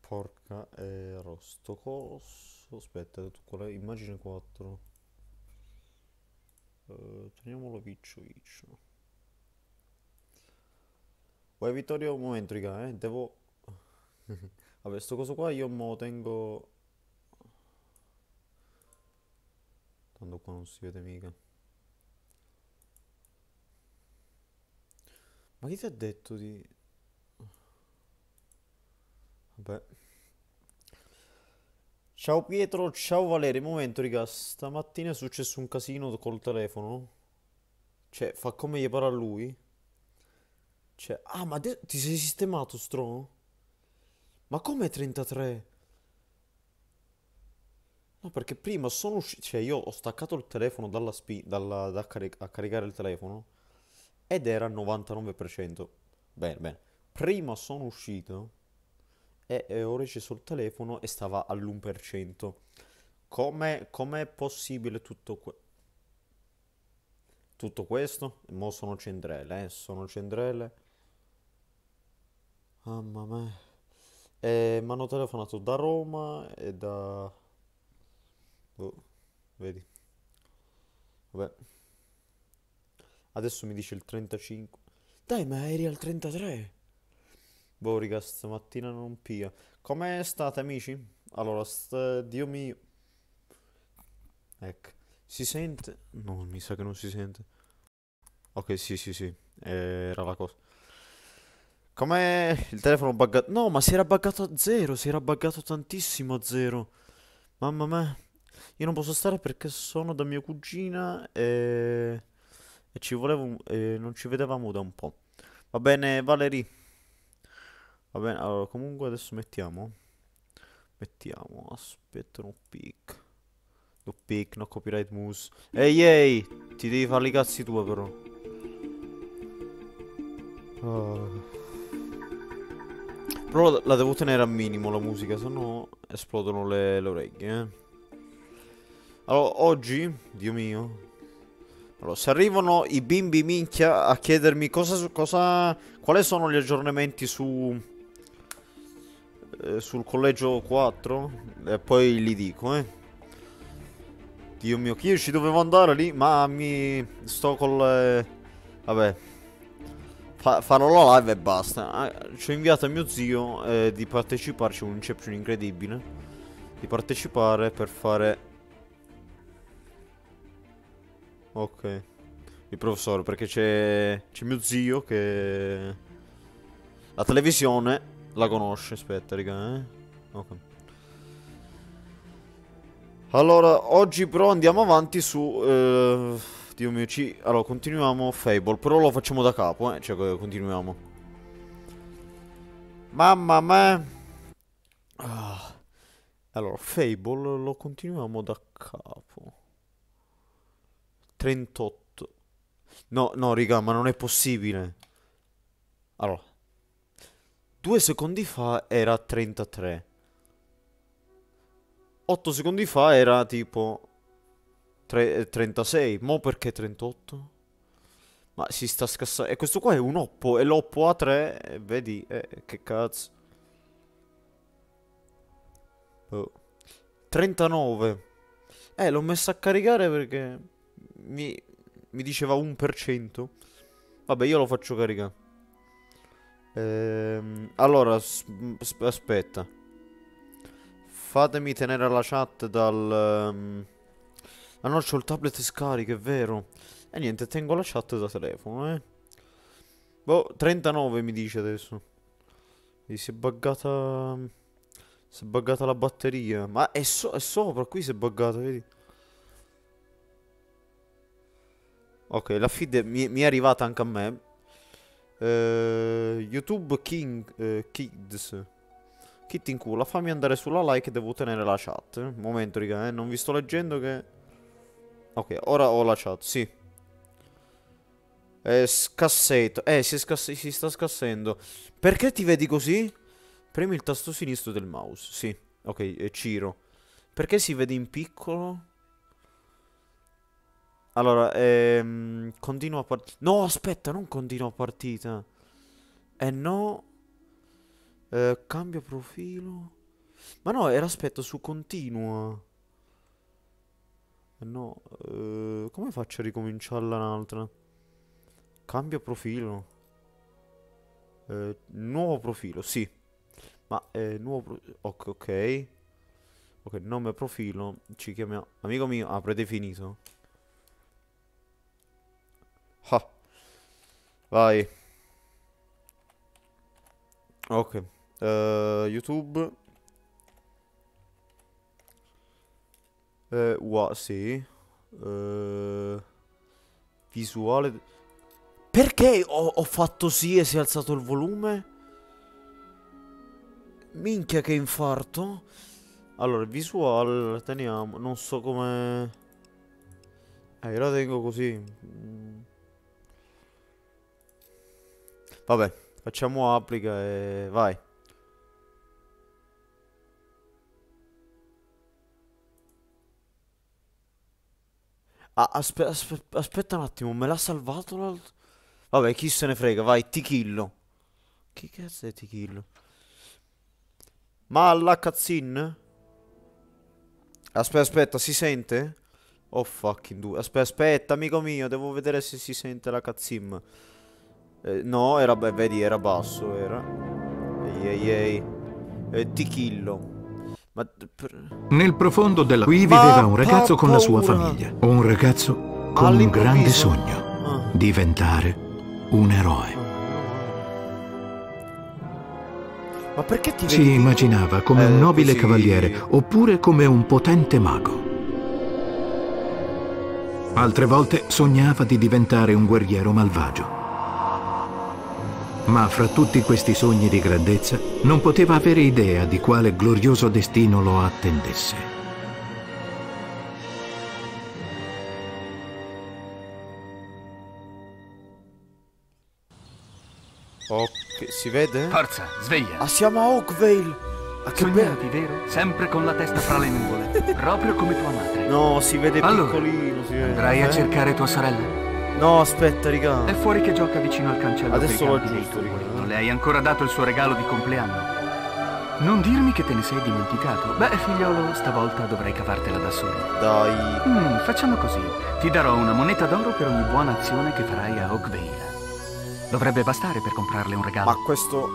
Porca e rosto coso. Aspetta, immagine 4. Teniamolo viccio. Vai Vittorio, un momento raga, devo... Vabbè, sto coso qua io mo tengo... Tanto qua non si vede mica. Ma chi ti ha detto di... Vabbè. Ciao Pietro, ciao Valerio. Momento raga, stamattina è successo un casino col telefono. Cioè, fa come gli parla a lui. Cioè, ah, ma ti sei sistemato, stro? Ma come 33? No, perché prima sono uscito... Cioè, io ho staccato il telefono dalla a caricare il telefono ed era al 99%. Bene, bene. Prima sono uscito e ho receso il telefono e stava all'1%. Com'è possibile tutto questo? Tutto questo? E mo sono centrelle, sono centrelle. Mamma mia. Mi hanno telefonato da Roma e da... Oh, vedi. Vabbè. Adesso mi dice il 35. Dai, ma eri al 33. Boh, raga, stamattina non pia. Com'è stata, amici? Allora, Dio mio. Ecco. Si sente? No, mi sa che non si sente. Ok, sì. Era la cosa. Com'è il telefono buggato? No, ma si era buggato a zero. Si era buggato tantissimo a zero. Mamma mia. Io non posso stare perché sono da mia cugina e ci volevo... non ci vedevamo da un po'. Va bene, Valerie. Va bene, allora, comunque adesso mettiamo... aspetta un pic. Pick, no copyright muse. Ehi, ti devi fare i cazzi tuoi però. Però la devo tenere a minimo la musica, sennò esplodono le orecchie. Allora, oggi, Dio mio. Allora, se arrivano i bimbi minchia a chiedermi quali sono gli aggiornamenti sul collegio 4, e poi li dico, Dio mio, che io ci dovevo andare lì, ma mi... Sto col... Vabbè. Farò la live e basta. Ci ho inviato a mio zio di parteciparci, un inception incredibile. Di partecipare per fare... Ok. Il professore, perché c'è mio zio che... La televisione la conosce, aspetta, raga, Ok. Allora, oggi però andiamo avanti su... Dio mio, allora, continuiamo Fable, però lo facciamo da capo, cioè, continuiamo. Mamma mia! Allora, Fable lo continuiamo da capo. 38. No, raga, ma non è possibile. Allora. 2 secondi fa era 33. 8 secondi fa era tipo 36, mo perché 38? Ma si sta scassando. E questo qua è un Oppo, e l'Oppo A3, vedi, che cazzo. Oh. 39. L'ho messo a caricare perché mi diceva 1%. Vabbè, io lo faccio caricare. Allora, aspetta. Fatemi tenere la chat dal... Ah no, c'ho il tablet scarico, è vero. E niente, tengo la chat da telefono, Boh, 39 mi dice adesso. E si è buggata... Si è buggata la batteria. Ma è sopra, qui si è buggata, vedi? Ok, la feed mi è arrivata anche a me. YouTube Kids. Kit in culo, fammi andare sulla like e devo tenere la chat. Momento, raga, non vi sto leggendo che... Ok, ora ho la chat, sì. È scassetto. Si sta scassendo. Perché ti vedi così? Premi il tasto sinistro del mouse, sì. Ok, e Ciro. Perché si vede in piccolo? Allora, continua partita. No, aspetta, non continua partita. No... Cambio profilo. Ma no, era aspetto su continua. No, come faccio a ricominciarla un'altra? Cambio profilo. Nuovo profilo, sì. Ma nuovo profilo. Ok. Ok, nome profilo. Ci chiamiamo. Amico mio, predefinito. Ah. Vai. Ok. YouTube. Wow, sì. Visuale. Perché ho fatto sì e si è alzato il volume? Minchia che infarto. Allora, visuale la teniamo. Non so come. Io la tengo così. Vabbè, facciamo applica e vai. Ah, aspetta un attimo, me l'ha salvato l'altro? Vabbè, chi se ne frega, vai, TI-KILLO. Chi cazzo è TI-KILLO? Ma la cazzin? Aspetta, si sente? Oh fucking due. Aspetta, amico mio, devo vedere se si sente la cazzin. No, era, beh, vedi, era basso, era. TI-KILLO. Nel profondo della qui viveva un ragazzo con la sua famiglia. Un ragazzo con un grande sogno: diventare un eroe. Ma perché ti si immaginava come un nobile cavaliere oppure come un potente mago. Altre volte sognava di diventare un guerriero malvagio. Ma fra tutti questi sogni di grandezza non poteva avere idea di quale glorioso destino lo attendesse. Ok, si vede? Forza, sveglia! Ah, siamo a Oakvale! Ah, che sognavi, vero? Sempre con la testa fra le nuvole, proprio come tua madre. No, si vede piccolino, si vede. Andrai a cercare tua sorella? No, aspetta, raga. È fuori che gioca vicino al cancello. Adesso lo aggiusto, raga. Non le hai ancora dato il suo regalo di compleanno. Non dirmi che te ne sei dimenticato. Beh, figliolo, stavolta dovrai cavartela da solo. Dai. Facciamo così. Ti darò una moneta d'oro per ogni buona azione che farai a Oakvale. Dovrebbe bastare per comprarle un regalo. Ma questo...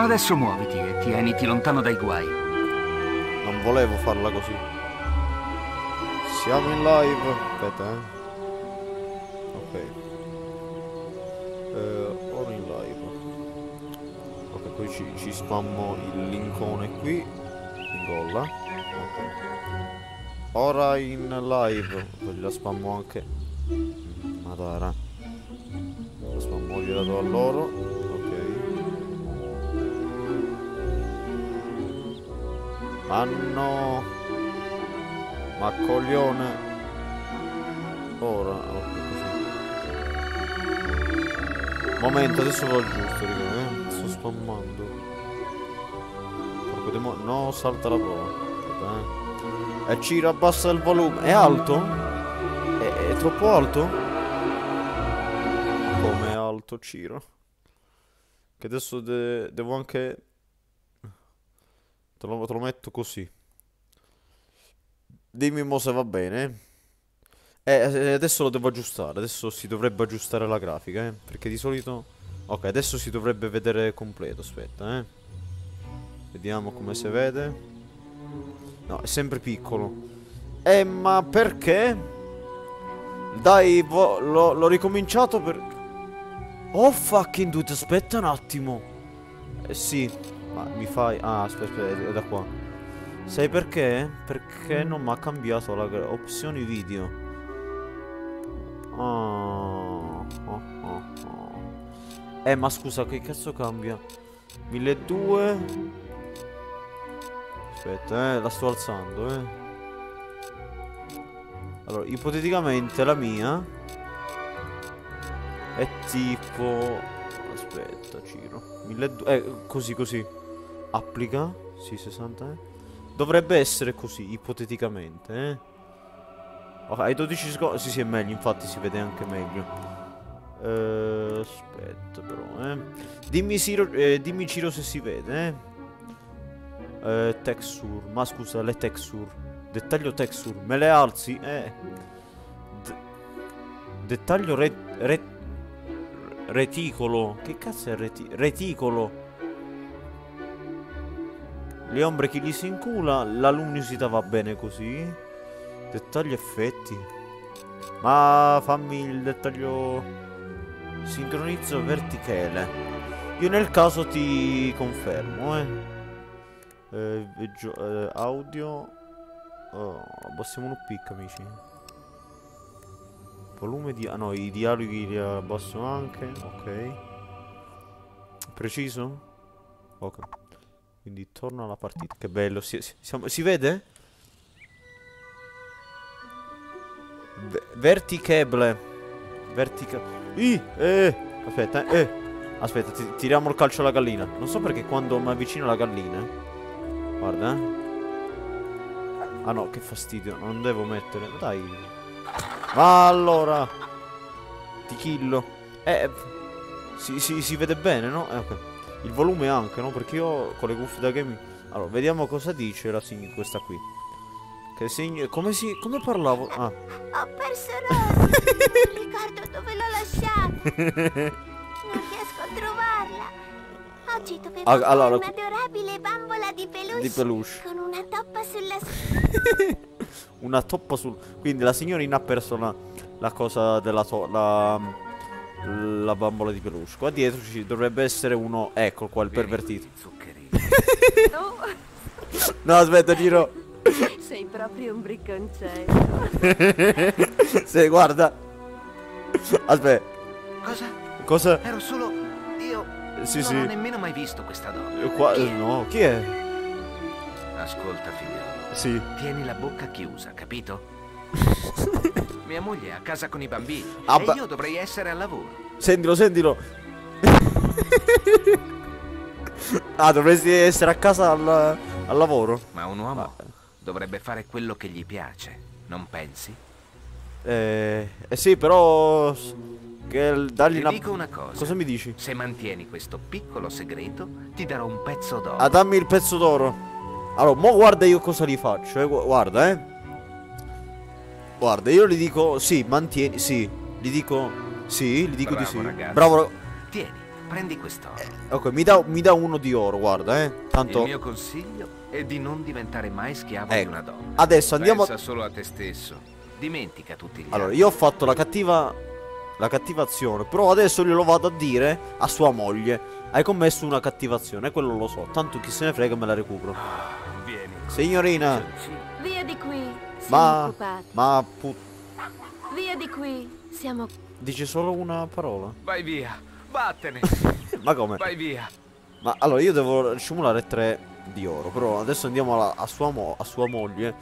Adesso muoviti e tieniti lontano dai guai. Non volevo farla così. Siamo in live. Aspetta, ora in live. Ok, poi ci spammo il linkone qui. Ingolla. Ok. Ora in live. Poi la spammo anche. Madara. La spammo, gliela do a loro. Ok. Ma no. Ma coglione. Ora. Ok. Momento, adesso lo aggiusto, raga, sto spammando. Porco demonio. No, salta la prova. E ci rabbassa il volume. È alto? È troppo alto? Come è alto, Ciro? Che adesso devo anche... Te lo metto così. Dimmi mo se va bene. Adesso lo devo aggiustare. Adesso si dovrebbe aggiustare la grafica, perché di solito... Ok, adesso si dovrebbe vedere completo. Aspetta, vediamo come si vede. No, è sempre piccolo. Ma perché? Dai, l'ho ricominciato per... Oh fucking dude, aspetta un attimo. Sì. Ma mi fai... Ah, aspetta, è da qua. Sai perché? Perché non mi ha cambiato la grafica. Opzioni video. Ma scusa, che cazzo cambia? 1200. Aspetta, la sto alzando, Allora, ipoteticamente la mia è tipo... Aspetta, Ciro. 1200. Così. Applica. Sì, 60. Dovrebbe essere così, ipoteticamente, Ok, ai 12 secondi... Sì, è meglio, infatti si vede anche meglio. Aspetta però, Dimmi Ciro se si vede, Texture. Ma scusa, le texture. Dettaglio texture. Me le alzi? Dettaglio reticolo. Che cazzo è reticolo? Le ombre chi li si incula. La luminosità va bene così. Dettaglio effetti. Ma fammi il dettaglio. Sincronizzo verticale. Io nel caso ti confermo, audio. Oh, abbassiamo un pic, amici. Volume di... ah no, i dialoghi li abbasso anche. Ok. Preciso? Ok. Quindi torna alla partita. Che bello. Si vede? Verticable. Aspetta, aspetta, tiriamo il calcio alla gallina. Non so perché quando mi avvicino alla gallina. Guarda, ah no, che fastidio. Non devo mettere. Dai. Ma allora ti killo. Si vede bene, no? Ok. Il volume anche, no? Perché io con le cuffie da gaming. Allora, vediamo cosa dice la signora questa qui. Che segno. Come parlavo? Ah. Ho perso Rosa. Non ricordo dove l'ho lasciata. Non riesco a trovarla. Oggi dovevo allora, un'adorabile bambola di peluche con una toppa sulla una toppa sul. Quindi la signorina ha perso la cosa della la bambola di peluche. Qua dietro ci dovrebbe essere uno. Ecco qua il pervertito. No, aspetta, giro. Sei proprio un bricconcello. Se guarda. Aspetta. Cosa? Ero solo io. Sì, non ho nemmeno mai visto questa donna. Qua... no, chi è? Ascolta, figliolo. Sì. Tieni la bocca chiusa, capito? Mia moglie è a casa con i bambini. E io dovrei essere al lavoro. Sentilo. Ah, dovresti essere a casa al lavoro. Ma un uomo dovrebbe fare quello che gli piace, non pensi? Sì, però che dargli una... ti dico una cosa. Cosa mi dici? Se mantieni questo piccolo segreto, ti darò un pezzo d'oro. Ah, dammi il pezzo d'oro. Allora, mo guarda io cosa gli faccio, guarda, Guarda, io gli dico sì, mantieni, sì. Gli dico sì, gli dico bravo, di sì. Ragazzi. Bravo. Tieni, prendi quest'oro. Ok, mi dà uno di oro, guarda, Tanto il mio consiglio è di non diventare mai schiavo di una donna. Adesso andiamo. Pensa solo a te stesso. Dimentica tutti gli altri. Allora, io ho fatto la cattiva azione, però adesso glielo vado a dire a sua moglie. Hai commesso una cattiva azione, quello lo so. Tanto chi se ne frega me la recupero. Vieni. Signorina. Via di qui. Ma put... via di qui, siamo... dice solo una parola. Vai via, vattene. Ma come? Vai via. Ma allora io devo simulare 3 di oro. Però adesso andiamo a sua moglie.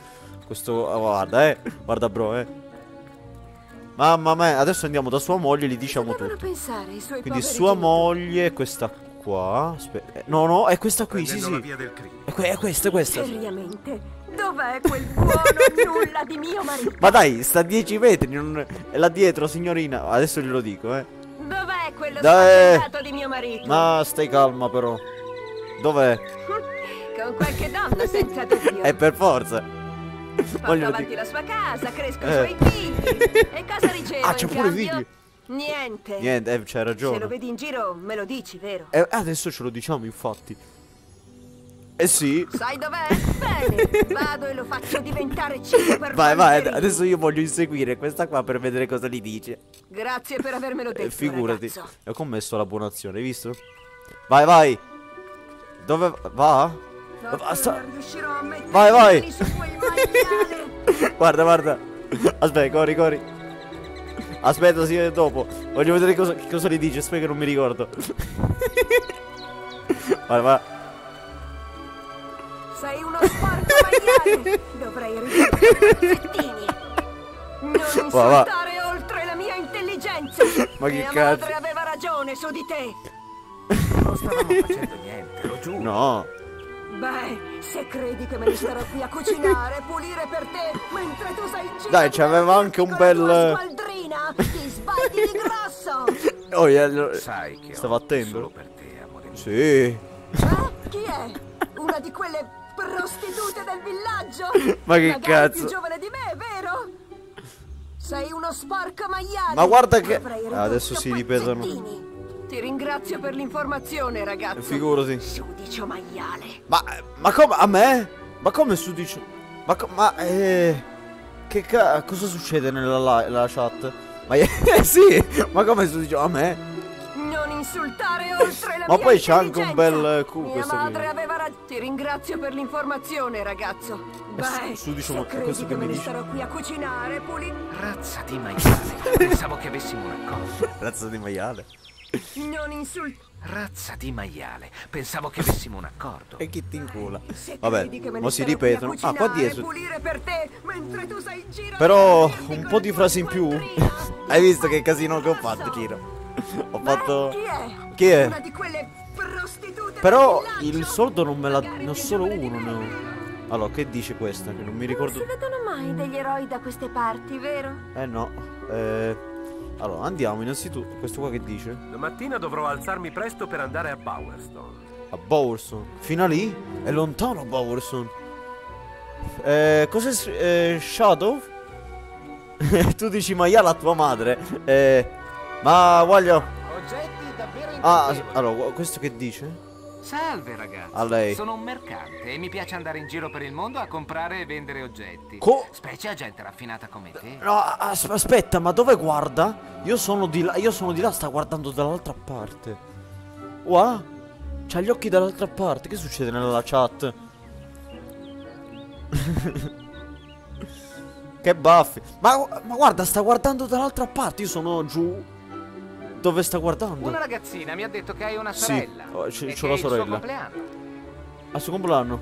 Questo... guarda, guarda, bro, mamma mia, adesso andiamo da sua moglie e gli diciamo tutto. Quindi sua moglie è questa qua. No, no, è questa qui, sì, sì. È questa. Seriamente? Dov'è quel buono nulla di mio marito? Ma dai, sta a 10 metri, non... è là dietro, signorina. Adesso glielo dico, Dov'è quello spaventato di mio marito? Ma stai calma, però. Dov'è? Con qualche donna, senza dubbio. È per forza. Porto avanti la sua casa, crescono i suoi figli. E cosa riceve? Ah, c'è pure figli. Niente, c'hai ragione. Se lo vedi in giro, me lo dici, vero? Adesso ce lo diciamo, infatti. Eh sì. Sai dov'è? Bene, vado e lo faccio diventare cibo per vai, adesso io voglio inseguire questa qua per vedere cosa gli dice. Grazie per avermelo detto, figurati, ragazzo. Ho commesso la buona azione, hai visto? Vai. Dove va? No, non riuscirò a mettere vai. Su quel maiale. Guarda. Aspetta, corri. Aspetta, sì, dopo. Voglio vedere cosa gli dice, aspetta che non mi ricordo. Vai. Sei uno sporco maiale. Dovrei risolvere i pezzettini. Non insultare oltre la mia intelligenza. Ma che cazzo. Mia madre aveva ragione su di te. Non stavamo facendo niente, lo giuro. No. Beh, se credi che me ne starò qui a cucinare e pulire per te mentre tu sei in giro. Dai, c'aveva anche un bel... Maldrina, ti sbagli di grosso. Oh, allora... sai che stavo attento. Solo per te, amore mio. Sì. Chi è? Una di quelle... Prostitute del villaggio! Ma che magari cazzo? Sei giovane di me, vero? Sei uno sporco maiale! Ma guarda che... Ah, adesso si ripesano. Ti ringrazio per l'informazione, ragazzo. Figurati. Sudicio maiale. Ma come? A me? Ma come sudicio? Ma come? Che cazzo? Cosa succede nella chat? Ma sì! Ma come sudicio? A me? Non insultare oltre la mia. Ma poi c'è anche un bel culo. Mia madre aveva ragione. Ti ringrazio per l'informazione, ragazzo. Beh, su diciamo questo che mi dice. Sarò qui a cucinare, pulire. Razza di maiale. Pensavo che avessimo un accordo. Razza di maiale. Non insultare. Razza di maiale. Pensavo che avessimo un accordo. E chi ti incola? Vabbè, ma si ripetono. Ah, qua dietro. Però un po' di frasi in più. Hai visto che casino che ho fatto, Giro? Ho fatto... Chi è? Una di quelle prostitute. Però il sordo non me l'ha... Ne ho solo uno, no. Allora, che dice questa? Che non mi ricordo... Non si vedono mai degli eroi da queste parti, vero? Eh no. Allora, andiamo innanzitutto. Questo qua che dice? Domattina dovrò alzarmi presto per andare a Bowerstone. A Bowerstone? Fino a lì? È lontano Bowerstone. Cos'è? Shadow? Tu dici maiale a tua madre. Ma voglio. Ah, allora, questo che dice? Salve ragazzi, a lei. Sono un mercante e mi piace andare in giro per il mondo a comprare e vendere oggetti. Specie a gente raffinata come te. No, aspetta, ma dove guarda? Io sono di là, sta guardando dall'altra parte. Wow, c'ha gli occhi dall'altra parte. Che succede nella chat? Che baffi. Ma guarda, sta guardando dall'altra parte. Io sono giù. Dove sta guardando? Una ragazzina mi ha detto che hai una sorella. Sì, c'ho la sorella. Al suo compleanno.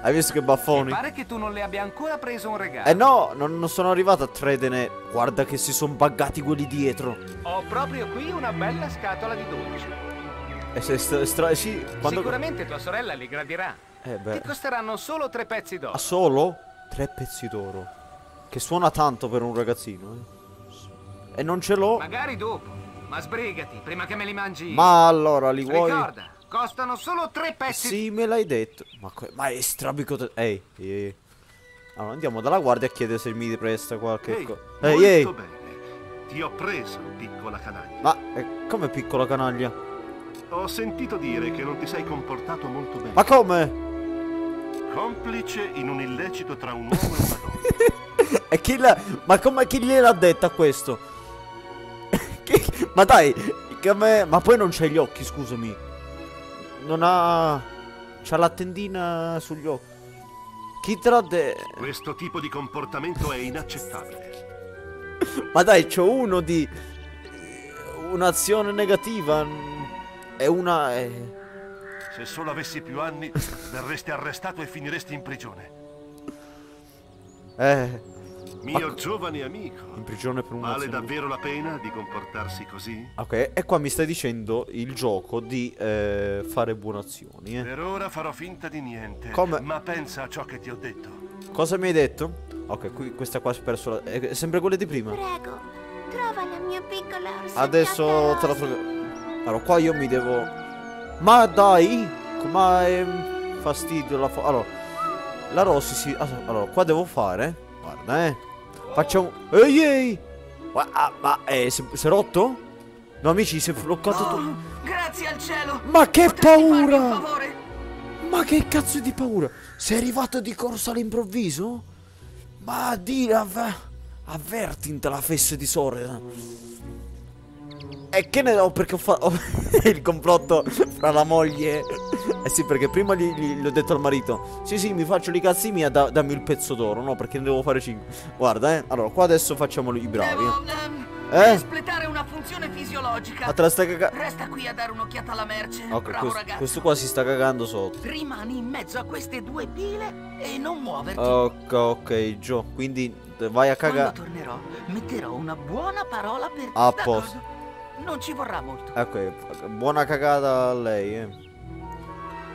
Hai visto che baffoni? Mi pare che tu non le abbia ancora preso un regalo. Eh no, non sono arrivato a tredene. Guarda che si sono buggati quelli dietro. Ho proprio qui una bella scatola di 12. E se sì, quando... Sicuramente tua sorella li gradirà. Beh. Ti costeranno solo 3 pezzi d'oro. Ah, solo? 3 pezzi d'oro. Che suona tanto per un ragazzino, eh. E non ce l'ho. Magari dopo. Ma sbrigati prima che me li mangi. Ma allora li vuoi? Ricorda, costano solo 3 pezzi. Sì, me l'hai detto. Ma è strabico. Ehi. Allora andiamo dalla guardia a chiedere se mi presta qualche cosa. Ehi. Molto bene. Ti ho preso, piccola canaglia. Ma come piccola canaglia? Ho sentito dire che non ti sei comportato molto bene. Ma come? Complice in un illecito tra un uomo e una donna. E chi l'ha... Ma come chi gliel'ha detta questo? Ma dai, che a me... Ma poi non c'ha gli occhi, scusami. Non ha... C'ha la tendina sugli occhi. Chi te l'ha detta? Questo tipo di comportamento è inaccettabile. Ma dai, c'ho uno di... Un'azione negativa. È una... Se solo avessi più anni, verresti arrestato e finiresti in prigione. Mio giovane amico. In prigione per un attimo. Vale davvero la pena di comportarsi così? Ok, e qua mi stai dicendo il gioco di fare buone azioni. Per ora farò finta di niente. Come? Ma pensa a ciò che ti ho detto. Cosa mi hai detto? Ok, qui, questa qua si è perso la... È sempre quella di prima. Prego, trova la mia piccola orsetta. Adesso te la trovo. Allora, qua io mi devo... Ma dai, ma è fastidio la allora, la Rossi si... Allora, qua devo fare... Guarda, facciamo... Ehi! Ma si è rotto? No, amici, si è bloccato tutto. Grazie al cielo! Ma che paura! Ma che cazzo di paura! Sei arrivato di corsa all'improvviso? Ma di... Avvertintela, fesse di sorella. E che ne ho perché ho fatto il complotto fra la moglie. Eh sì, perché prima gli ho detto al marito: Sì, mi faccio i cazzi mia, dammi il pezzo d'oro. No, perché ne devo fare 5. Guarda, allora qua adesso facciamo i bravi. Espletare una funzione fisiologica. Resta qui a dare un'occhiata alla merce. Ok, bravo, questo qua si sta cagando sotto. Rimani in mezzo a queste due pile e non muoverti. Ok, Joe. Quindi vai a cagare. Quando tornerò, metterò una buona parola per te. A posto. Non ci vorrà molto. Ok, buona cagata a lei,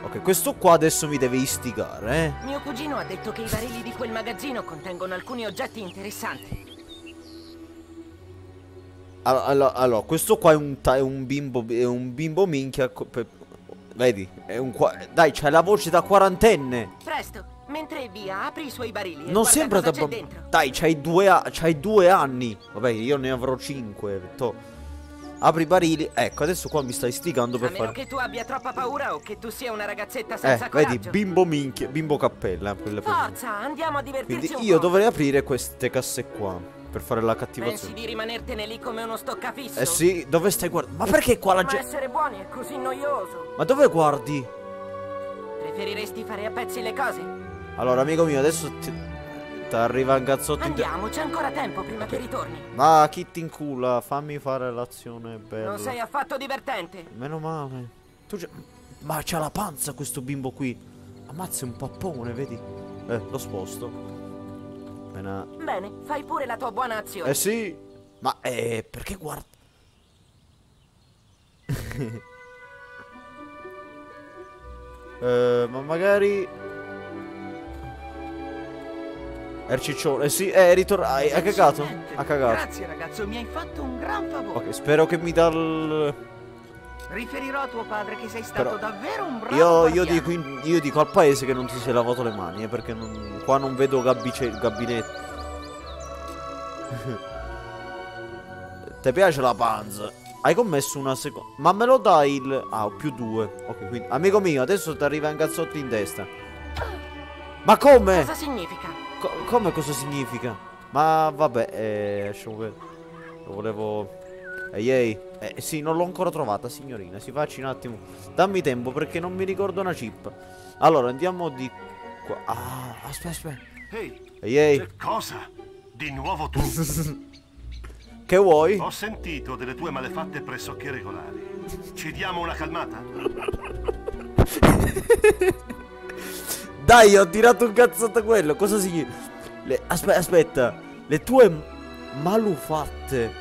Ok, questo qua adesso mi deve istigare, Mio cugino ha detto che i barili di quel magazzino contengono alcuni oggetti interessanti. Allora, questo qua è un bimbo minchia. Vedi, è un qua... Dai, c'hai la voce da quarantenne. Presto, mentre è via, apri i suoi barili. Non sembra da bambino. Dai, c'hai due anni. Vabbè, io ne avrò 5. Apri i barili. Ecco, adesso qua mi stai stigando per fare. A meno che tu abbia troppa paura o che tu sia una ragazzetta senza coraggio. Vedi, bimbo minchia, bimbo cappella. Forza, andiamo a divertirci. Quindi io dovrei aprire queste casse qua per fare la cattivazione. Pensi di rimanertene lì come uno stoccafisso? Eh sì, dove stai guardando? Ma perché qua la gente... Ma essere buoni è così noioso. Ma dove guardi? Preferiresti fare a pezzi le cose? Allora, amico mio, adesso ti arriva un cazzotto. Andiamo, c'è ancora tempo prima che ritorni. Ma chi ti incula? Fammi fare l'azione bella. Non sei affatto divertente. Meno male. Ma c'ha la panza questo bimbo qui. Ammazza, è un pappone, vedi? Lo sposto. Bene, fai pure la tua buona azione. Eh sì. Ma perché guarda? Ma magari Erciccione. Eh sì, ritornai. Ha cagato. Ha cagato. Grazie ragazzo, mi hai fatto un gran favore. Ok, spero che mi dà il... Riferirò a tuo padre che sei stato davvero un bravo. Io dico al paese che non ti sei lavato le mani, perché non, qua non vedo gabinetto. Ti piace la panza? Hai commesso una seconda. Ma me lo dai il... Ah, ho +2. Ok, quindi amico mio, adesso ti arriva un cazzotto in testa. Ma come? Cosa significa? Come cosa significa? Ma vabbè, lasciamo che... Lo volevo... sì, non l'ho ancora trovata, signorina. Si facci un attimo. Dammi tempo perché non mi ricordo una chip. Allora, andiamo di qua. Ah, aspetta. Ehi. Cosa? Di nuovo tu? Che vuoi? Ho sentito delle tue malefatte pressoché regolari. Ci diamo una calmata? Dai, ho tirato un cazzotto a quello. Cosa significa? Aspetta. Le tue malufatte.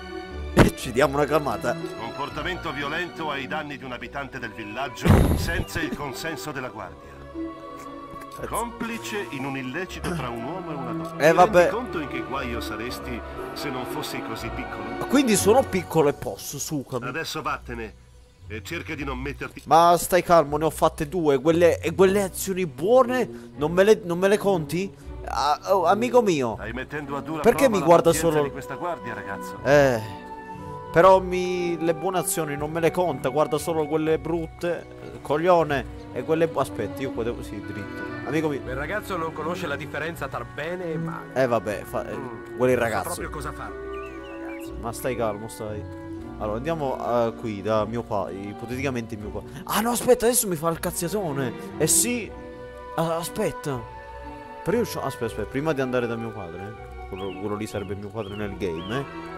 Ci diamo una calmata. Comportamento violento ai danni di un abitante del villaggio senza il consenso della guardia. Complice in un illecito tra un uomo e una donna. Vabbè. Rendi conto in che guaio saresti se non fossi così piccolo? Ma quindi sono piccolo e posso, sucami. Adesso vattene e cerca di non metterti... Ma stai calmo, ne ho fatte 2. E quelle azioni buone non me le conti? Oh, amico mio. Stai mettendo a dura perché mi guarda solo... di questa guardia, ragazzo. Però le buone azioni non me le conta, guarda solo quelle brutte, coglione, e quelle... Aspetta, io qua devo... Sì, dritto. Amico mio... Il ragazzo non conosce la differenza tra bene e male. Vabbè, quello è il ragazzo. Non so proprio cosa fare. Ma stai calmo, stai. Allora, andiamo qui, da mio padre, ipoteticamente mio padre. Ah no, aspetta, adesso mi fa il cazziatone. Eh sì... aspetta. Però io... Aspetta, prima di andare da mio padre, quello lì sarebbe mio padre nel game,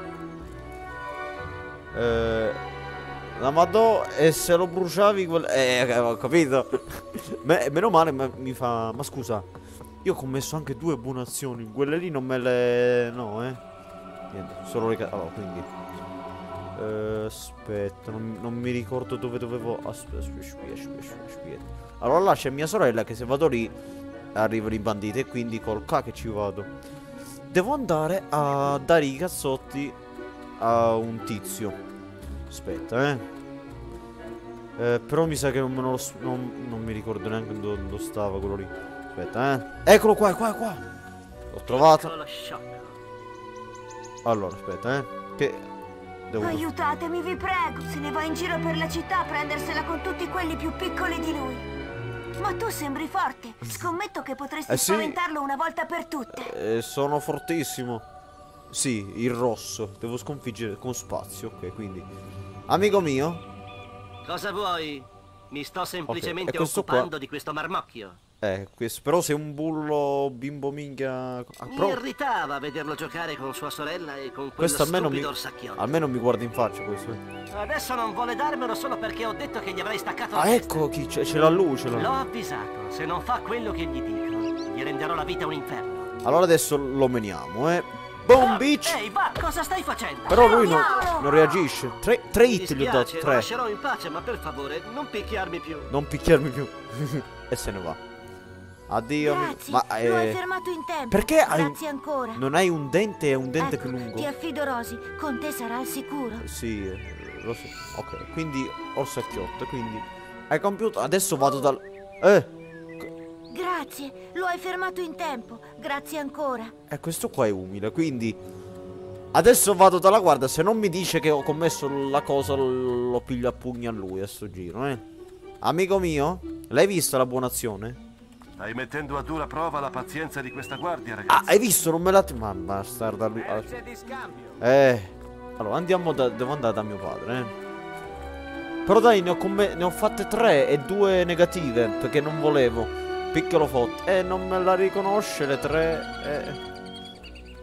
la madò, e se lo bruciavi quel... ho capito. Meno male, ma mi fa... Ma scusa, io ho commesso anche 2 buone azioni. Quelle lì non me le... No, niente, solo le... Allora, quindi aspetta, non mi ricordo dove dovevo... Aspetta. Allora là c'è mia sorella che se vado lì arrivano i banditi, e quindi col K che ci vado. Devo andare a dare i cazzotti a un tizio. Aspetta, però mi sa che non mi ricordo neanche dove stava quello lì. Aspetta, eccolo qua, qua. L'ho trovato. Allora, aspetta, che... Aiutatemi, vi prego. Se ne va in giro per la città a prendersela con tutti quelli più piccoli di lui. Ma tu sembri forte. Scommetto che potresti spaventarlo una volta per tutte. Sono fortissimo. Sì, il rosso. Devo sconfiggere con spazio. Ok, quindi amico mio, cosa vuoi? Mi sto semplicemente occupando di questo marmocchio. Però sei un bullo bimbo minchia. Mi irritava vederlo giocare con sua sorella e con quello stupido orsacchione. Almeno mi guarda in faccia questo. Adesso non vuole darmelo solo perché ho detto che gli avrei staccato la testa. Ecco chi c'è, c'è la luce. L'ho avvisato, se non fa quello che gli dico gli renderò la vita un inferno. Allora adesso lo meniamo, Boom, bitch! Ehi, va, cosa stai facendo? Però lui non reagisce. 3 hit gli ho dato. 3. Lascerò in pace, ma per favore, non picchiarmi più. E se ne va. Addio. Grazie, ma lo hai fermato in tempo. Perché hai ancora? Non hai un dente e un dente più lungo. Ti affido Rosy, con te sarà al sicuro. Sì, lo so. Ok, quindi orsacchiotto, quindi Hai compiuto... Adesso vado dal... Grazie, lo hai fermato in tempo. Grazie ancora. Questo qua è umile, quindi... Adesso vado dalla guardia. Se non mi dice che ho commesso la cosa, lo piglio a pugni a lui a sto giro, Amico mio, l'hai vista la buona azione? Stai mettendo a dura prova la pazienza di questa guardia, ragazzi. Ah, hai visto? Non me la... Ma bastarda lui. Allora, andiamo da... Devo andare da mio padre, Però dai, ne ho fatte 3 e 2 negative, perché non volevo. Piccolo foto. Non me la riconosce le 3.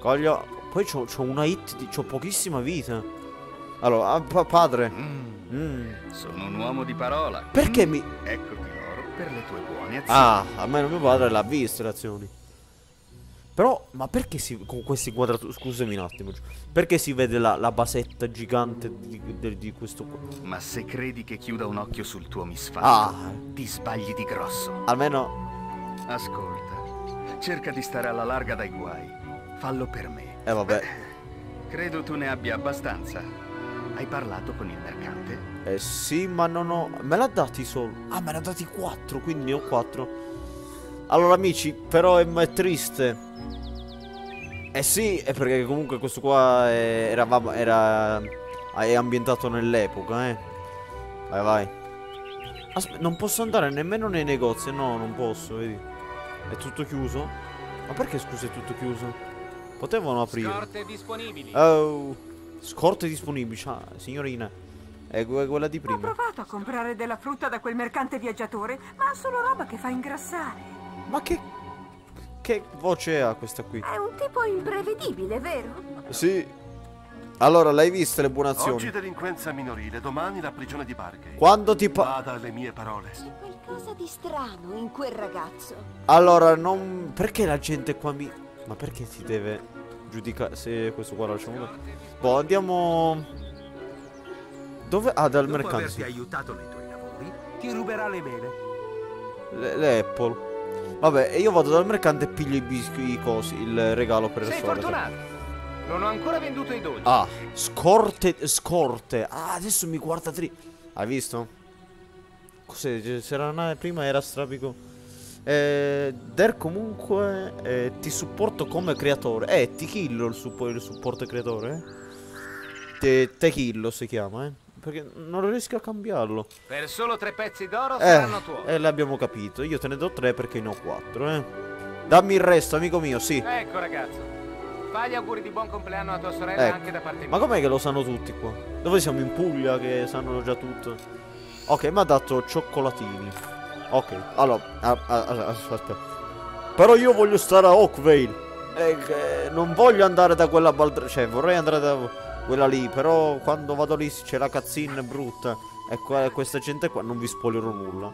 Coglio. Poi c'ho una hit, c'ho pochissima vita. Allora, padre. Sono un uomo di parola. Perché mi... Eccoti l'oro per le tue buone azioni. Almeno mio padre l'ha vista le azioni. Però, ma perché con questi quadrati... Scusami un attimo. Perché si vede la basetta gigante di questo qua? Ma se credi che chiuda un occhio sul tuo misfatto, ti sbagli di grosso. Almeno... Ascolta, cerca di stare alla larga dai guai. Fallo per me. Vabbè. Credo tu ne abbia abbastanza. Hai parlato con il mercante? Sì, ma non ho... Me l'ha dati solo... me l'ha dati 4, quindi ne ho 4. Allora, amici, però è triste. Sì, è perché comunque questo qua è ambientato nell'epoca, Vai, vai. Aspetta, non posso andare nemmeno nei negozi. No, non posso, vedi. È tutto chiuso? Ma perché, scusa, è tutto chiuso? Potevano aprire. Scorte disponibili. Scorte disponibili, signorina. È quella di prima. Ho provato a comprare della frutta da quel mercante viaggiatore, ma solo roba che fa ingrassare. Ma che voce ha questa qui? È un tipo imprevedibile, vero? Sì. Allora, l'hai vista le buone azioni? Oggi delinquenza minorile, domani la prigione di Bargate. Quando ti bada le mie parole. C'è qualcosa di strano in quel ragazzo. Allora, non... Perché la gente qua mi... Ma perché si deve giudicare? Se questo qua lasciamo. Boh, andiamo. Dove? Dal mercato. Per averti aiutato nei tuoi lavori, ti ruberà le mele. Le Apple. Vabbè, io vado dal mercante e piglio i biscuiti, il regalo per il solito. Sei fortunato. Non ho ancora venduto i dolci. Scorte. Adesso mi guarda tri. Hai visto? C'era una prima, era strapico. Der comunque ti supporto come creatore. TI-KILLO il supporto creatore. TI-KILLO si chiama, perché non riesco a cambiarlo. Per solo 3 pezzi d'oro saranno tuoi. L'abbiamo capito. Io te ne do 3 perché ne ho 4, Dammi il resto, amico mio, sì. Ecco, ragazzo. Fai gli auguri di buon compleanno a tua sorella anche da parte mia. Ma com'è che lo sanno tutti qua? Dove siamo? In Puglia che sanno già tutto. Ok, mi ha dato cioccolatini. Ok, allora, aspetta. Però io voglio stare a Oakvale. Non voglio andare da quella cioè, vorrei andare da quella lì. Però quando vado lì c'è la cazzina brutta. E questa gente qua, non vi spoilerò nulla.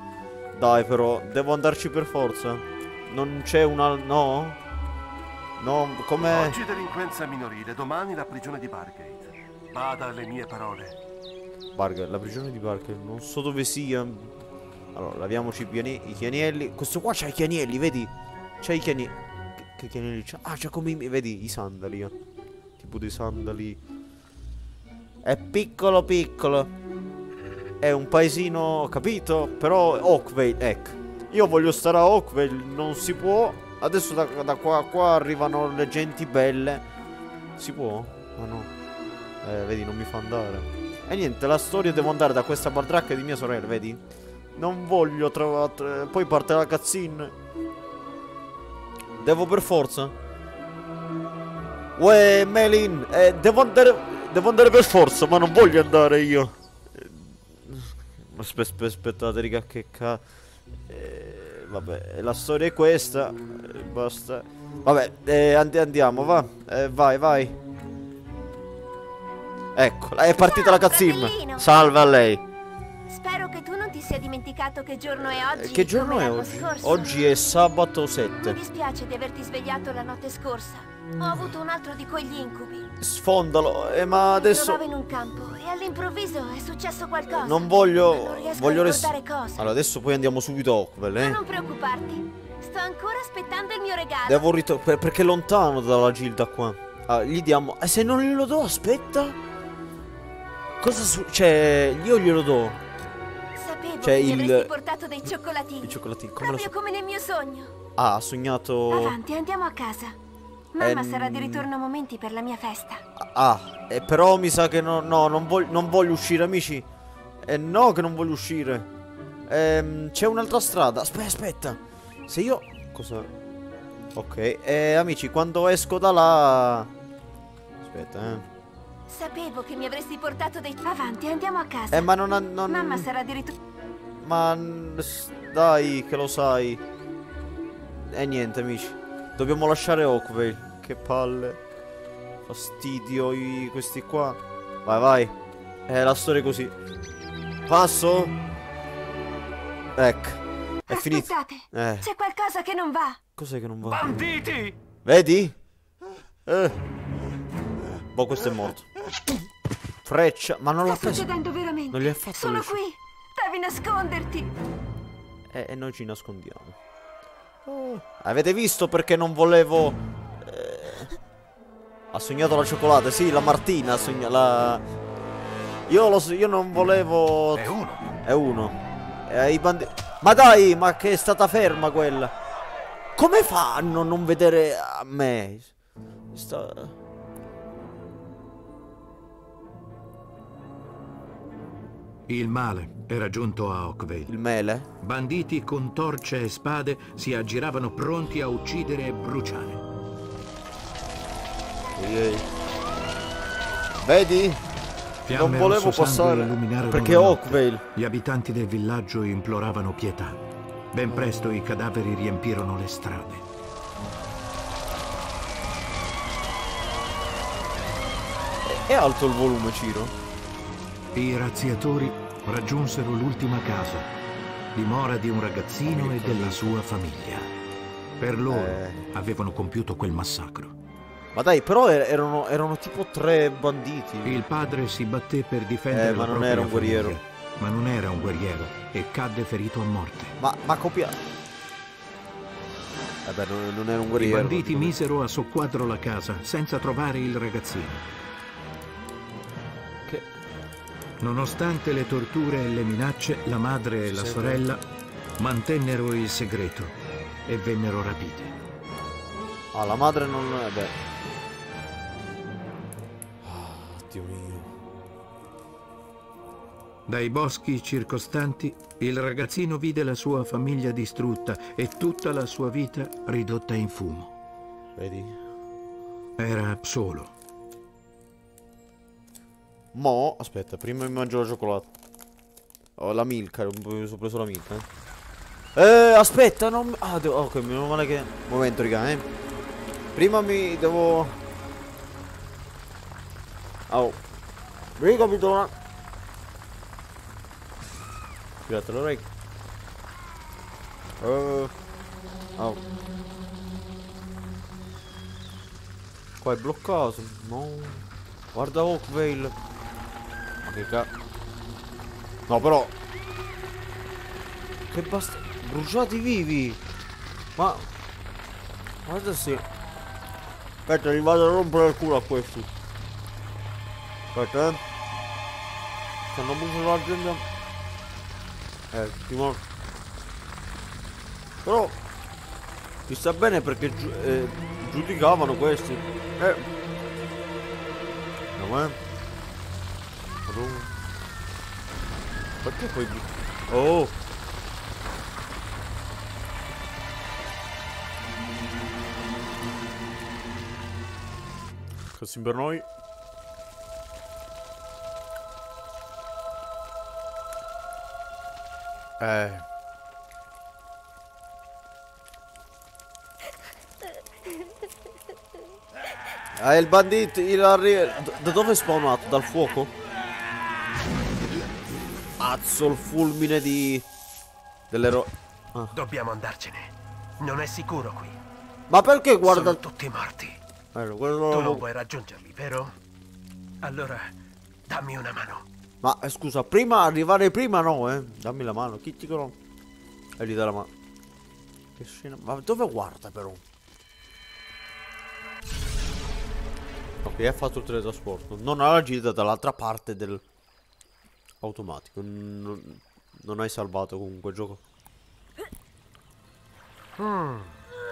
Dai, però, devo andarci per forza. Non c'è una... No? No, com'è? Oggi delinquenza minorile, domani la prigione di Bargate. Bada alle mie parole. Bargate, la prigione di Bargate, non so dove sia. Allora, laviamoci i chianielli. Questo qua c'ha i chianielli, vedi? C'ha i chianielli. Che chianielli c'ha? C'ha come i... Vedi, i sandali, tipo dei sandali. È piccolo piccolo. È un paesino, capito? Però Oakvale, ecco. Io voglio stare a Oakvale, non si può. Adesso da qua a qua arrivano le genti belle. Si può? Ma no. Vedi, non mi fa andare. E niente, la storia, devo andare da questa bardracca di mia sorella, vedi? Non voglio trovare... Poi parte la cazzin. Devo per forza. Uè, Melin, devo andare per forza, ma non voglio andare io. Aspettate, raga, che cazzo. Vabbè, la storia è questa. Basta. Vabbè, andiamo, va. Vai. Ecco, è partita la cazzin. Salve a lei. Spero che tu non ti sia dimenticato che giorno è oggi. Che giorno è oggi? Scorso. Oggi è sabato 7. Mi dispiace di averti svegliato la notte scorsa. Ho avuto un altro di quegli incubi. Sfondalo, ma adesso... Mi trovavo in un campo e all'improvviso è successo qualcosa. Non voglio... voglio restare cosa. Allora, adesso poi andiamo subito a Oakvale, Ma non preoccuparti. Sto ancora aspettando il mio regalo. Devo ritornare... Perché è lontano dalla Gilda qua. Gli diamo... se non glielo do, aspetta. Cosa succede? Cioè, io glielo do. Cioè il portato dei cioccolatini. I cioccolatini, come proprio come nel mio sogno. Ah, ha sognato. Avanti, andiamo a casa. Mamma sarà di ritorno a momenti per la mia festa. Ah, però mi sa che no, non voglio uscire, amici. No, che non voglio uscire. C'è un'altra strada. Aspetta. Se io cosa? Ok, amici, quando esco da là. Aspetta, Sapevo che mi avresti portato dei. Avanti, andiamo a casa. Ma non... Mamma sarà di ritorno. Ma dai, che lo sai. Niente, amici. Dobbiamo lasciare Oakvale. Che palle. Fastidio questi qua. Vai. La storia è così. Passo. Ecco. È finito. C'è qualcosa che non va. Cos'è che non va? Banditi! Vedi? Boh, questo è morto. Freccia. Ma non l'ha preso. Sta succedendo veramente. Non gli ha fatto. Sono qui. Devi nasconderti. E noi ci nascondiamo. Avete visto perché non volevo. Ha sognato la cioccolata. Sì, la Martina ha sognato la... Io non volevo. È uno. È uno. I banditi. Ma dai, ma che è stata ferma quella. Come fanno a non vedere a me? Il male era giunto a Oakvale. Il mele? Banditi con torce e spade si aggiravano pronti a uccidere e bruciare. Vedi? Non volevo passare perché Oakvale. Gli abitanti del villaggio imploravano pietà. Ben presto i cadaveri riempirono le strade. È alto il volume, Ciro. I razziatori raggiunsero l'ultima casa, dimora di un ragazzino e della sua famiglia. Per loro avevano compiuto quel massacro. Ma dai, però erano tipo 3 banditi. Il padre si batté per difendere la propria famiglia, ma non era un guerriero e cadde ferito a morte. Ma copiato. Vabbè, non era un guerriero. I banditi misero a soqquadro la casa senza trovare il ragazzino. Nonostante le torture e le minacce, la madre e la sorella mantennero il segreto e vennero rapite. Ah, la madre non... Beh. Ah, Dio mio. Dai boschi circostanti, il ragazzino vide la sua famiglia distrutta e tutta la sua vita ridotta in fumo. Vedi? Era solo. Mo, aspetta, prima mi mangio la cioccolata. Oh, la Milka, mi sono preso la Milka, aspetta, non... Ah, devo... Ok, meno male che... Momento, raga, prima mi devo... Oh. Mi capito. Girate l'orecchio. Oh. Qua è bloccato. No. Guarda Oakvale. No, però. Che basta. Bruciati vivi. Ma guarda se. Aspetta, gli vado a rompere il culo a questi. Aspetta, stanno bucando la gente. Ti morto. Però mi sta bene perché giudicavano questi. No, perché poi... Oh! Così per noi. Il bandito... Da dove è spawnato? Dal fuoco? Cazzo, il fulmine di... Dobbiamo andarcene. Non è sicuro qui. Ma perché guarda... Sono tutti morti. Quello... Tu non puoi raggiungerli, vero? Allora, dammi una mano. Ma, scusa, arrivare prima no, Dammi la mano, chitticolo. E gli dà la mano. Che scena... Ma dove guarda, però? Ok, ha fatto il teletrasporto. Non ha la gita dall'altra parte del... Automatico. Non hai salvato comunque il gioco.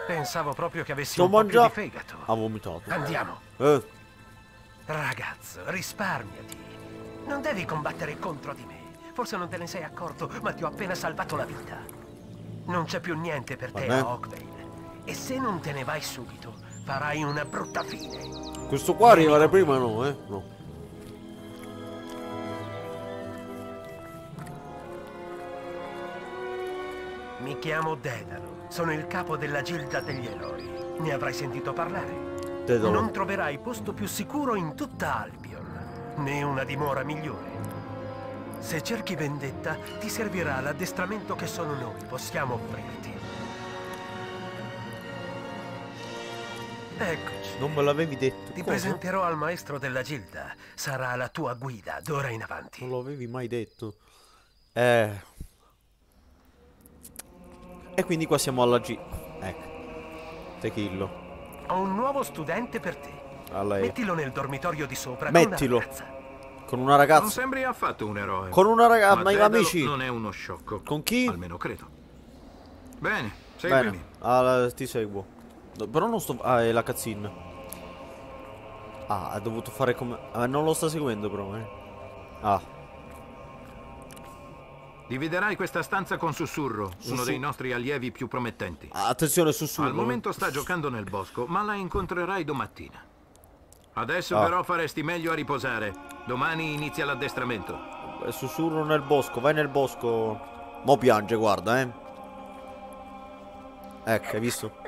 Pensavo proprio che avessi un po' più di fegato. Ha vomitato. Andiamo. Ragazzo, risparmiati. Non devi combattere contro di me. Forse non te ne sei accorto, ma ti ho appena salvato la vita. Non c'è più niente per te a Oakvale. E se non te ne vai subito, farai una brutta fine. Questo qua arrivare prima no, eh? No. Mi chiamo Dedalo. Sono il capo della Gilda degli Eroi. Ne avrai sentito parlare. Dedalo. Non troverai posto più sicuro in tutta Albion, né una dimora migliore. Se cerchi vendetta, ti servirà l'addestramento che solo noi possiamo offrirti. Eccoci. Non me l'avevi detto. Ti presenterò al maestro della Gilda. Sarà la tua guida d'ora in avanti. Non lo avevi mai detto. E quindi qua siamo alla Ecco. TI-KILLO. Ho un nuovo studente per te. Mettilo nel dormitorio di sopra. Mettilo con una ragazza. Non sembri affatto un eroe. Con una ragazza, ma i amici. Non è uno sciocco. Con chi? Almeno credo. Bene, seguimi. Bene. Ti seguo. Però non sto. Ah, è la cazzina. Ah, ha dovuto fare come. Non lo sta seguendo però, eh. Dividerai questa stanza con Sussurro, uno dei nostri allievi più promettenti. Attenzione, Sussurro. Al momento sta giocando nel bosco, ma la incontrerai domattina. Adesso però faresti meglio a riposare. Domani inizia l'addestramento. Sussurro nel bosco, vai nel bosco. Mo piange, guarda, eh. Ecco, hai visto?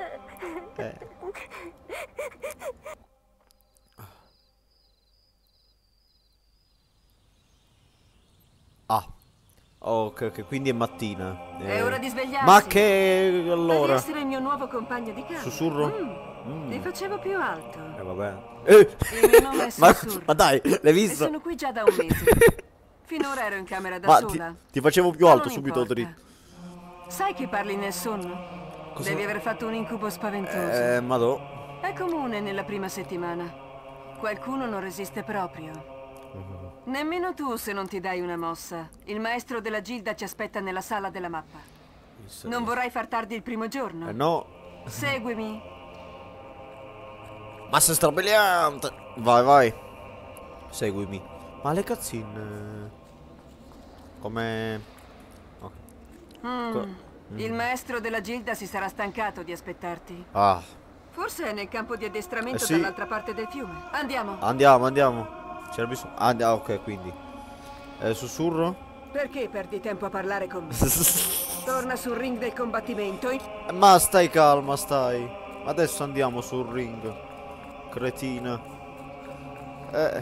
Ok, quindi è mattina. È ora di svegliarsi. Ma che allora? Devi essere il mio nuovo compagno di casa. Sussurro? Ne facevo più alto. Vabbè. Il mio nome è Sussurro. Ma dai, l'hai visto? E sono qui già da un mese. Finora ero in camera da sola. Ti facevo più alto subito dritto. Sai che parli nel sonno? Cosa? Devi aver fatto un incubo spaventoso. Madò. È comune nella prima settimana. Qualcuno non resiste proprio. Nemmeno tu se non ti dai una mossa. Il maestro della Gilda ci aspetta nella sala della mappa. Non vorrai far tardi il primo giorno? No. Seguimi. Ma sei strabiliante. Vai, vai. Seguimi. Ma le cazzine. Come... Il maestro della Gilda si sarà stancato di aspettarti. Forse è nel campo di addestramento dall'altra parte del fiume. Andiamo. Andiamo. C'era bisogno. Ok, quindi. Sussurro? Perché perdi tempo a parlare con me? Torna sul ring del combattimento. Ma stai calma, stai. Adesso andiamo sul ring. Cretina. Vai,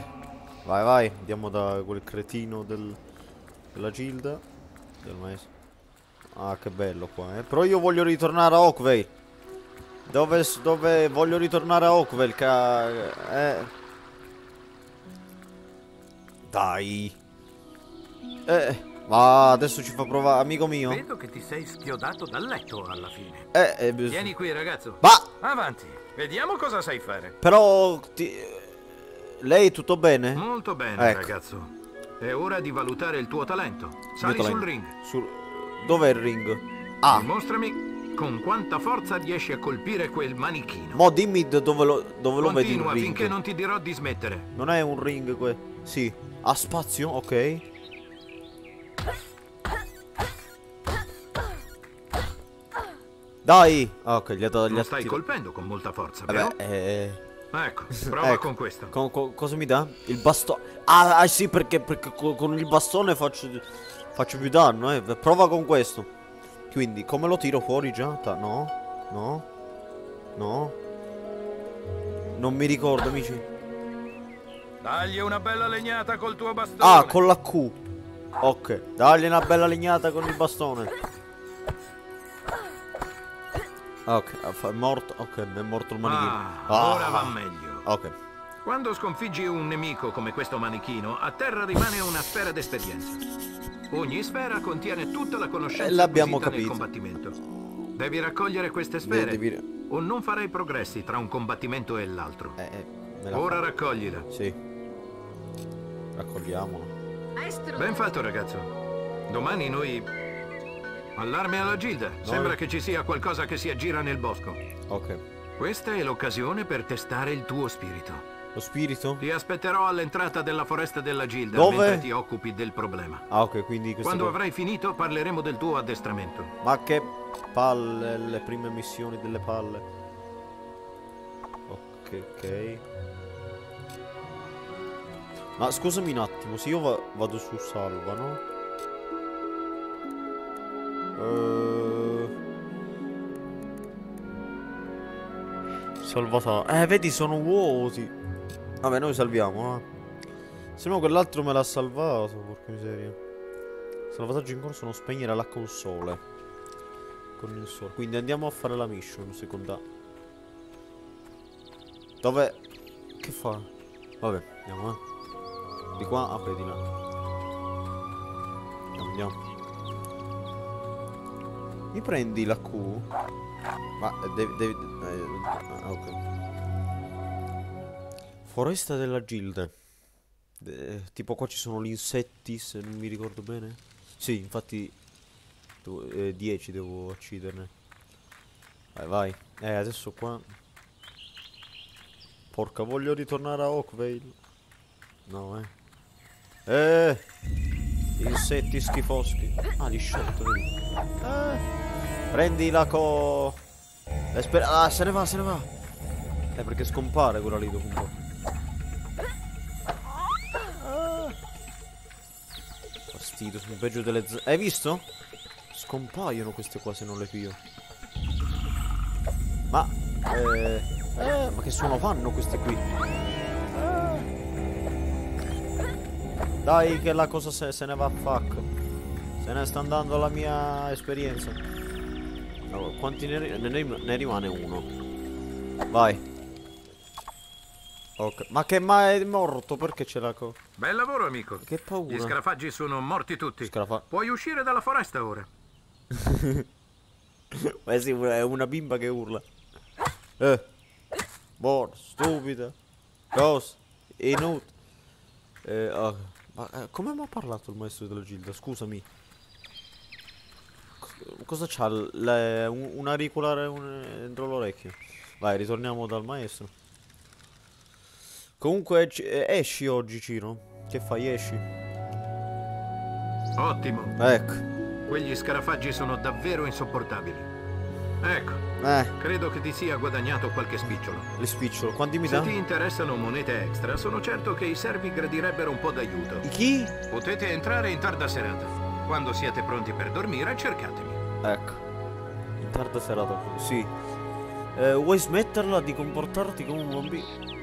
vai. Andiamo da quel cretino della Gilda. Del maestro. Ah, che bello qua, eh. Però io voglio ritornare a Oakvale. Dove voglio ritornare a Oakvale, Dai. Ma adesso ci fa provare, amico mio. Vedo che ti sei schiodato dal letto alla fine. Vieni qui, ragazzo. Va! Avanti, vediamo cosa sai fare. Però lei tutto bene? Molto bene, ecco. Ragazzo. È ora di valutare il tuo talento. Sali sul ring. Dov'è il ring? Mostrami con quanta forza riesci a colpire quel manichino. Mo dimmi dove lo vedi il ring. Continua finché non ti dirò di smettere. Non è un ring questo. Sì, ha spazio, ok. Dai! Ok, gli ha dato gli stai colpendo con molta forza, vero? Ecco, prova con questo. Cosa mi dà? Il bastone. Ah sì, perché con il bastone faccio più danno, eh. Prova con questo. Quindi, come lo tiro fuori già? No. Non mi ricordo, amici. Dagli una bella legnata col tuo bastone. Con la Q. Ok, dagli una bella legnata con il bastone. Ok, è morto. Ok, è morto il manichino. Ora va meglio. Ok. Quando sconfiggi un nemico come questo manichino, a terra rimane una sfera d'esperienza. Ogni sfera contiene tutta la conoscenza acquisita nel combattimento. Devi raccogliere queste sfere o non farai progressi tra un combattimento e l'altro. Ora raccoglila. Raccogliamola. Ben fatto, ragazzo. Domani noi... Allarme alla Gilda. No. Sembra che ci sia qualcosa che si aggira nel bosco. Ok. Questa è l'occasione per testare il tuo spirito. Lo spirito? Ti aspetterò all'entrata della foresta della Gilda. Dove? Mentre ti occupi del problema. Ah, ok, quindi questo. Quando avrai finito parleremo del tuo addestramento. Ma che palle, le prime missioni delle palle. Ok, ok. Ma scusami un attimo, se io vado su salva, no? Salvataggio. Vedi, sono vuoti. Vabbè, noi salviamo, eh. Se no quell'altro me l'ha salvato, porca miseria. Salvataggio in corso, non spegnere la console. Con il sole. Quindi andiamo a fare la mission, seconda. Dove? Che fa? Vabbè, andiamo, eh. Di qua, ah, beh, di là. Andiamo. Mi prendi la Q? Ma devi... ah, ok. Foresta della Gilda. Tipo qua ci sono gli insetti, se non mi ricordo bene. Sì, infatti 10 devo ucciderne. Vai, vai. Adesso qua. Porca, voglio ritornare a Oakvale. No, eh. Insetti schifoschi. Ah, li sciolto. Prendi la co... Ah, se ne va, se ne va. Perché scompare quella lì dopo un po'. Fastidio, sono peggio delle zanzare. Hai visto? Scompaiono queste qua se non le pio. Ma ma che suono fanno queste qui? Dai che la cosa se ne va a fuck. Se ne sta andando la mia esperienza. Allora, quanti ne rimane uno? Vai. Okay. Ma che mai è morto? Perché ce l'ha? Bel lavoro, amico. Che paura. Gli scarafaggi sono morti tutti. Puoi uscire dalla foresta ora. Beh sì, è una bimba che urla. Boh, stupida. Cosa? Inutile. Okay. Ma come mi ha parlato il maestro della Gilda? Scusami. Cosa c'ha? Un auricolare dentro l'orecchio. Vai, ritorniamo dal maestro. Comunque esci oggi, Ciro. Che fai, esci? Ottimo. Ecco. Quegli scarafaggi sono davvero insopportabili. Ecco. Credo che ti sia guadagnato qualche spicciolo. Le spicciolo? Quanti mi dà? Se ti interessano monete extra, sono certo che i servi gradirebbero un po' d'aiuto. I chi? Potete entrare in tarda serata. Quando siete pronti per dormire, cercatemi. Ecco. In tarda serata, sì. Vuoi smetterla di comportarti come un bambino?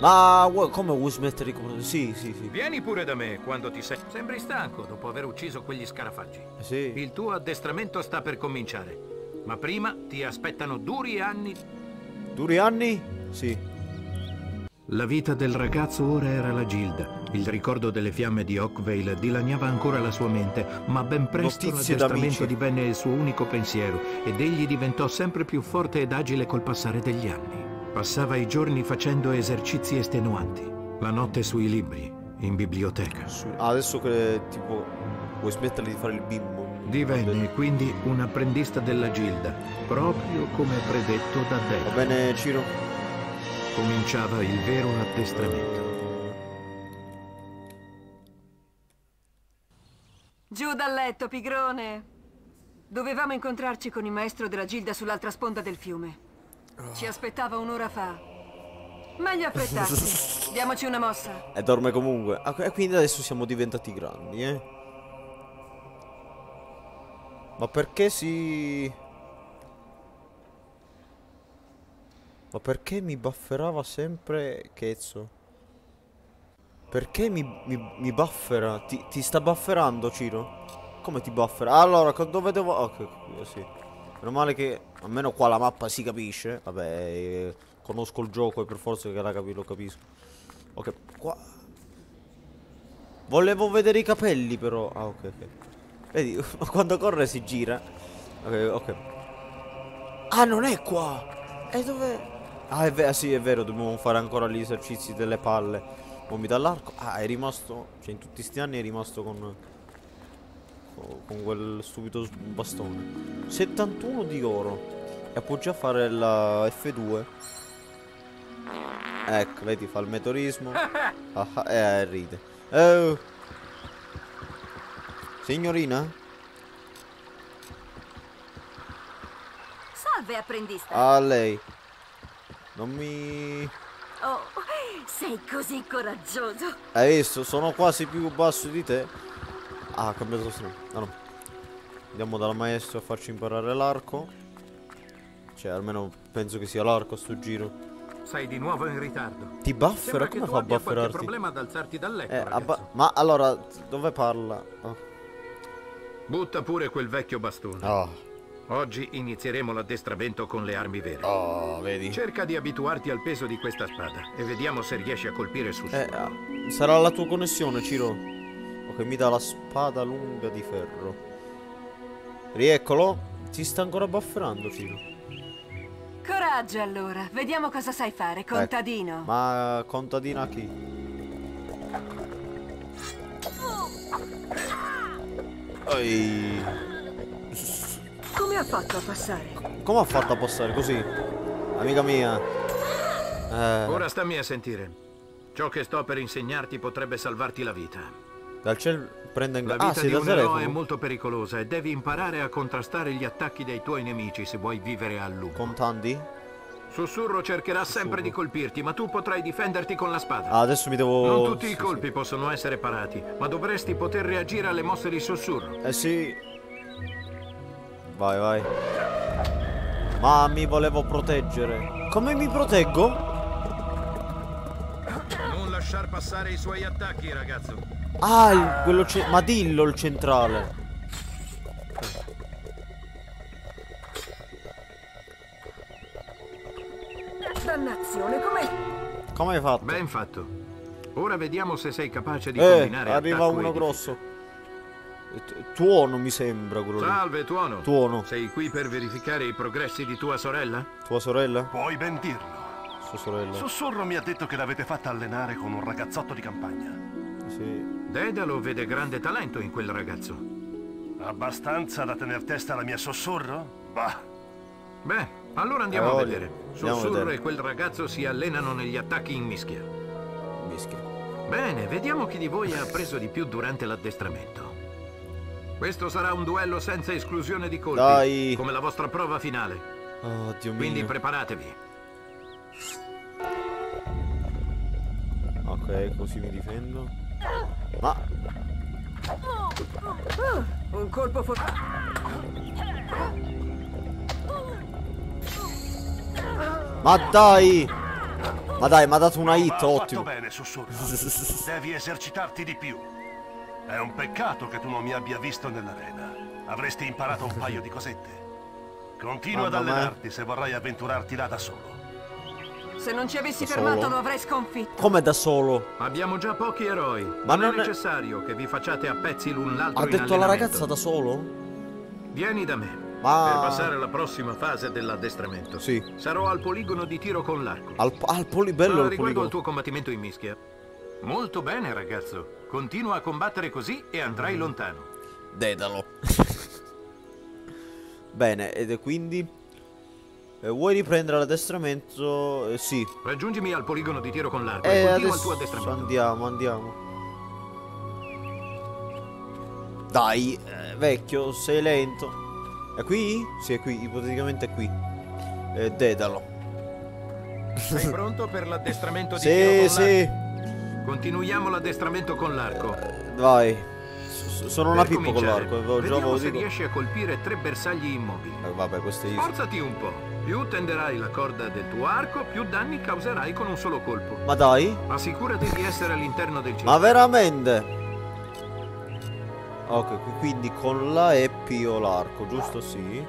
Ma come vuoi smettere di comportarti? Sì. Vieni pure da me quando ti sei. Sembri stanco dopo aver ucciso quegli scarafaggi. Sì. Il tuo addestramento sta per cominciare. Ma prima ti aspettano duri anni. Duri anni? Sì. La vita del ragazzo ora era la Gilda. Il ricordo delle fiamme di Oakvale dilaniava ancora la sua mente, ma ben presto l'addestramento divenne il suo unico pensiero ed egli diventò sempre più forte ed agile col passare degli anni. Passava i giorni facendo esercizi estenuanti, la notte sui libri, in biblioteca. Adesso che tipo vuoi smetterli di fare il bimbo? Divenne quindi un apprendista della Gilda, proprio come predetto da Dedalo. Va bene, Ciro. Cominciava il vero addestramento. Giù dal letto, pigrone. Dovevamo incontrarci con il maestro della Gilda sull'altra sponda del fiume. Ci aspettava un'ora fa. Meglio affrettarsi. Diamoci una mossa. E dorme comunque. E quindi adesso siamo diventati grandi, eh? Ma perché si... Ma perché mi bafferava sempre Chezzo? Perché mi baffera? Ti sta bafferando, Ciro? Come ti baffera? Allora, dove devo... Ok, sì. Meno male che almeno qua la mappa si capisce. Vabbè, conosco il gioco e per forza che la lo capisco. Ok, qua. Volevo vedere i capelli però. Ah, ok. Vedi, quando corre si gira. Ok. Ah, non è qua. E dove? Ah, sì, è vero, dobbiamo fare ancora gli esercizi delle palle. Bombi dall'arco. Ah, è rimasto. Cioè, in tutti sti anni è rimasto con con quel stupido bastone. 71 di oro. E può già fare la F2. Ecco, lei ti fa il meteorismo. Ah, ride. Signorina? Salve, apprendista. Ah, lei. Non mi... Oh, sei così coraggioso. Hai visto? Sono quasi più basso di te. Ah, ha cambiato strada. Ah, no. Andiamo dal maestro a farci imparare l'arco. Cioè, almeno penso che sia l'arco a sto giro. Sei di nuovo in ritardo. Ti buffera? Come fa a bufferarti? Ho problema ad alzarti dal letto, ma allora, dove parla? Oh. Butta pure quel vecchio bastone. Oh. Oggi inizieremo l'addestramento con le armi vere. Oh, vedi. Cerca di abituarti al peso di questa spada e vediamo se riesci a colpire su. Sarà la tua connessione, Ciro. Ok, mi dà la spada lunga di ferro. Rieccolo. Ti sta ancora bufferando, Ciro. Coraggio allora, vediamo cosa sai fare, contadino. Ecco. Ma contadino a chi? Ehi. Come ha fatto a passare? Come ha fatto a passare così? Amica mia. Ora stammi a sentire. Ciò che sto per insegnarti potrebbe salvarti la vita. Dal cielo prende in gamba. La vita di un eroe è molto pericolosa e devi imparare a contrastare gli attacchi dei tuoi nemici se vuoi vivere a lungo. Contandi? Sussurro cercherà sempre di colpirti, ma tu potrai difenderti con la spada. Ah, adesso mi devo... Non tutti i colpi possono essere parati, ma dovresti poter reagire alle mosse di sussurro. Eh sì. Vai, vai. Ma mi volevo proteggere. Come mi proteggo? Non lasciar passare i suoi attacchi, ragazzo. Ah, quello c'è. Ma dillo il centrale. Dannazione, com'è? Come hai fatto? Ben fatto. Ora vediamo se sei capace di combinare. Arriva uno grosso. Tuono mi sembra quello. Salve, lì. Tuono. Tuono. Sei qui per verificare i progressi di tua sorella? Tua sorella? Puoi ben dirlo. Sua sorella. Sussurro mi ha detto che l'avete fatta allenare con un ragazzotto di campagna. Sì. Dedalo vede grande talento in quel ragazzo. Abbastanza da tener testa alla mia sussurro? Bah. Beh, allora andiamo a vedere. Sussurro e quel ragazzo si allenano negli attacchi in mischia. Mischia. Bene, vediamo chi di voi ha appreso di più durante l'addestramento. Questo sarà un duello senza esclusione di colpi. Dai. Come la vostra prova finale. Oh, Dio mio. Quindi preparatevi. Ok, così mi difendo. Ma un colpo forte. Ma dai. Ma dai, mi ha dato una hit, ottimo. Bene, sussurro. Devi esercitarti di più. È un peccato che tu non mi abbia visto nell'arena. Avresti imparato un paio di cosette. Continua ad allenarti se vorrai avventurarti là da solo. Se non ci avessi fermato lo avrei sconfitto. Come da solo? Abbiamo già pochi eroi. Ma non è necessario che vi facciate a pezzi l'un l'altro. Ha detto la ragazza da solo? Vieni da me. Ma... Per passare alla prossima fase dell'addestramento. Sì. Sarò al poligono di tiro con l'arco. Al polibello. Ma riguardo al tuo combattimento in mischia. Molto bene, ragazzo. Continua a combattere così e andrai lontano. Dedalo. Bene, ed quindi... vuoi riprendere l'addestramento? Sì. Raggiungimi al poligono di tiro con l'arco e continua il tuo addestramento. Andiamo, andiamo. Dai, vecchio, sei lento. È qui? Sì, è qui, ipoteticamente è qui. Dedalo. Sei pronto per l'addestramento di tiro con l'arco? Continuiamo l'addestramento con l'arco. Vai. Sono una pippa con l'arco. Vediamo se riesci a colpire 3 bersagli immobili. Vabbè, questo è io. Forzati un po'. Più tenderai la corda del tuo arco, più danni causerai con un solo colpo. Ma dai. Assicurati di essere all'interno del cerchio. Ma veramente? Ok, quindi con la E pio l'arco, giusto? Sì.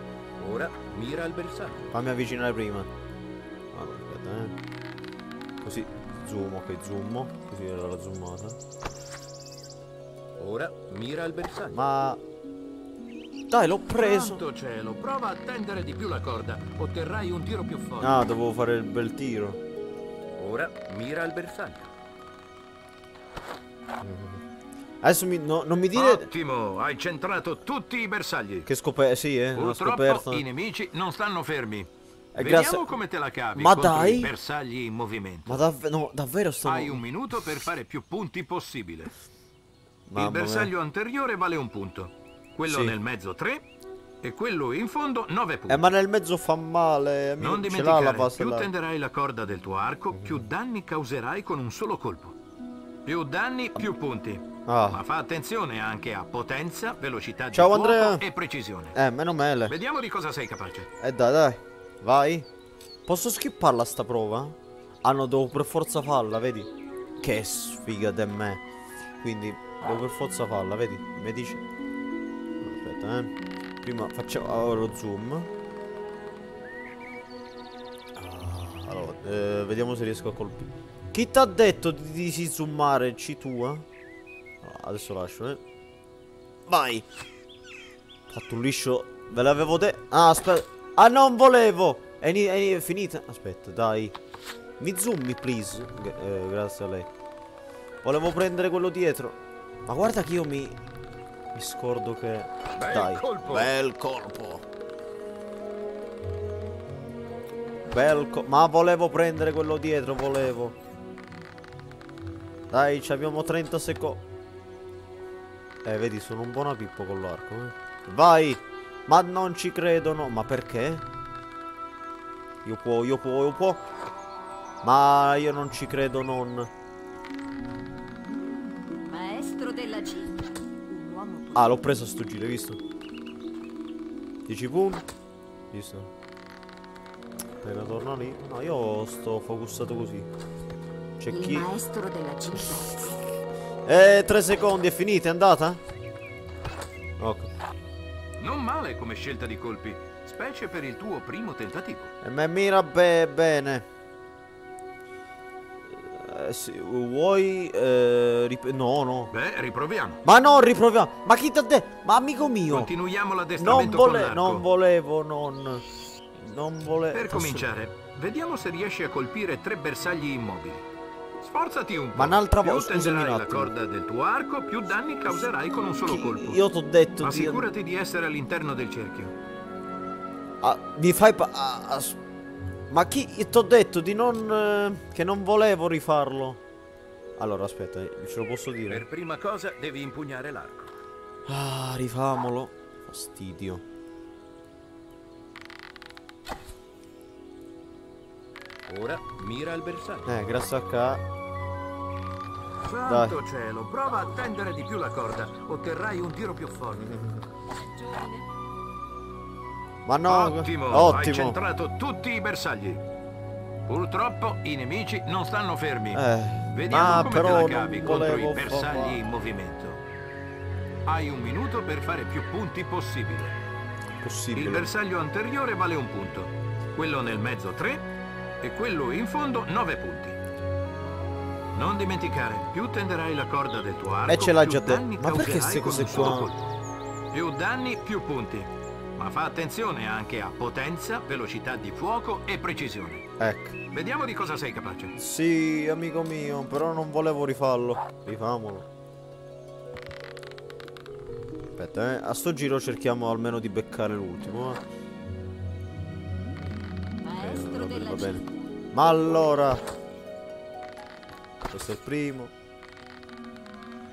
Ora mira al bersaglio. Fammi avvicinare prima. Allora, aspetta. Così zoom, ok, zoom. Così era la zoomata. Ora mira al bersaglio. Ma... Dai, l'ho preso. Santo cielo, prova a tendere di più la corda, otterrai un tiro più forte. Ah, dovevo fare il bel tiro. Ora mira al bersaglio. Adesso non mi dire... Ottimo, hai centrato tutti i bersagli. Che scoperta, sì, una scoperta. I nemici non stanno fermi. Vediamo come te la cavi. Ma dai, i bersagli in movimento. Ma no, davvero stanno... Hai un minuto per fare più punti possibile. Mamma, il bersaglio anteriore vale un punto. Quello nel mezzo 3. E quello in fondo 9 punti. Ma nel mezzo fa male. Amico. Non dimenticare, più tenderai la corda del tuo arco, più danni causerai con un solo colpo. Più danni, più punti. Ma fa attenzione anche a potenza, velocità di fuoco e precisione. Meno male. Vediamo di cosa sei capace. Dai. Vai. Posso skipparla sta prova? Ah no, devo per forza farla, vedi? Che sfiga di me. Quindi devo per forza farla, vedi? Mi dice. Aspetta, prima facciamo lo zoom. Allora, vediamo se riesco a colpire. Chi t'ha detto di si zoomare? C tua? Adesso lascio, vai. Ho fatto un liscio. Ve l'avevo detto. Ah, aspetta. Ah, non volevo. È finita. Aspetta, dai. Mi zoomi, please. Grazie a lei. Volevo prendere quello dietro. Ma guarda che io mi scordo che... Dai. Bel colpo. Ma volevo prendere quello dietro, volevo. Dai, ci abbiamo 30 secondi. Vedi, sono un buona pippo con l'arco, Vai! Ma non ci credono. Ma perché? Io può. Ma io non ci credo, non. Maestro della città. Un uomo. Ah, l'ho preso sto giro, hai visto? 10 punti. Visto? Appena torno lì. No, io sto focussato così. C'è chi? Il maestro della città. 3 secondi, è finita, è andata? Ok. Non male come scelta di colpi, specie per il tuo primo tentativo. Ma mira bene. Se vuoi... no. Beh, riproviamo. Ma non riproviamo. Ma chi te? Ma amico mio. Continuiamo l'addestramento con l'arco. Non volevo. Per cominciare, vediamo se riesci a colpire 3 bersagli immobili. Sforzati un po'. Ma un'altra volta, scusami un attimo. Più tenderai la corda del tuo arco, più danni causerai con un solo colpo. Io t'ho detto di... Assicurati di essere all'interno del cerchio. Mi fai... Ma chi... T'ho detto di non... Che non volevo rifarlo. Allora, aspetta, ce lo posso dire. Per prima cosa devi impugnare l'arco. Ah, rifamolo. Fastidio. Ora mira al bersaglio. Grazie a ca. Santo cielo, prova a tendere di più la corda, otterrai un tiro più forte. Ma no, ottimo. Hai centrato tutti i bersagli. Purtroppo i nemici non stanno fermi. Vediamo come te la cavi contro i bersagli in movimento. Hai un minuto per fare più punti possibile. Il bersaglio anteriore vale un punto, quello nel mezzo 3. E quello in fondo 9 punti. Non dimenticare, più tenderai la corda del tuo arco. Ce l'ha già detto. Ma perché queste cose qua? Più danni, più punti. Ma fa attenzione anche a potenza, velocità di fuoco e precisione. Ecco. Vediamo di cosa sei capace. Sì, amico mio, però non volevo rifarlo. Rifamolo. Aspetta, a sto giro cerchiamo almeno di beccare l'ultimo, Va bene. Ma allora, questo è il primo.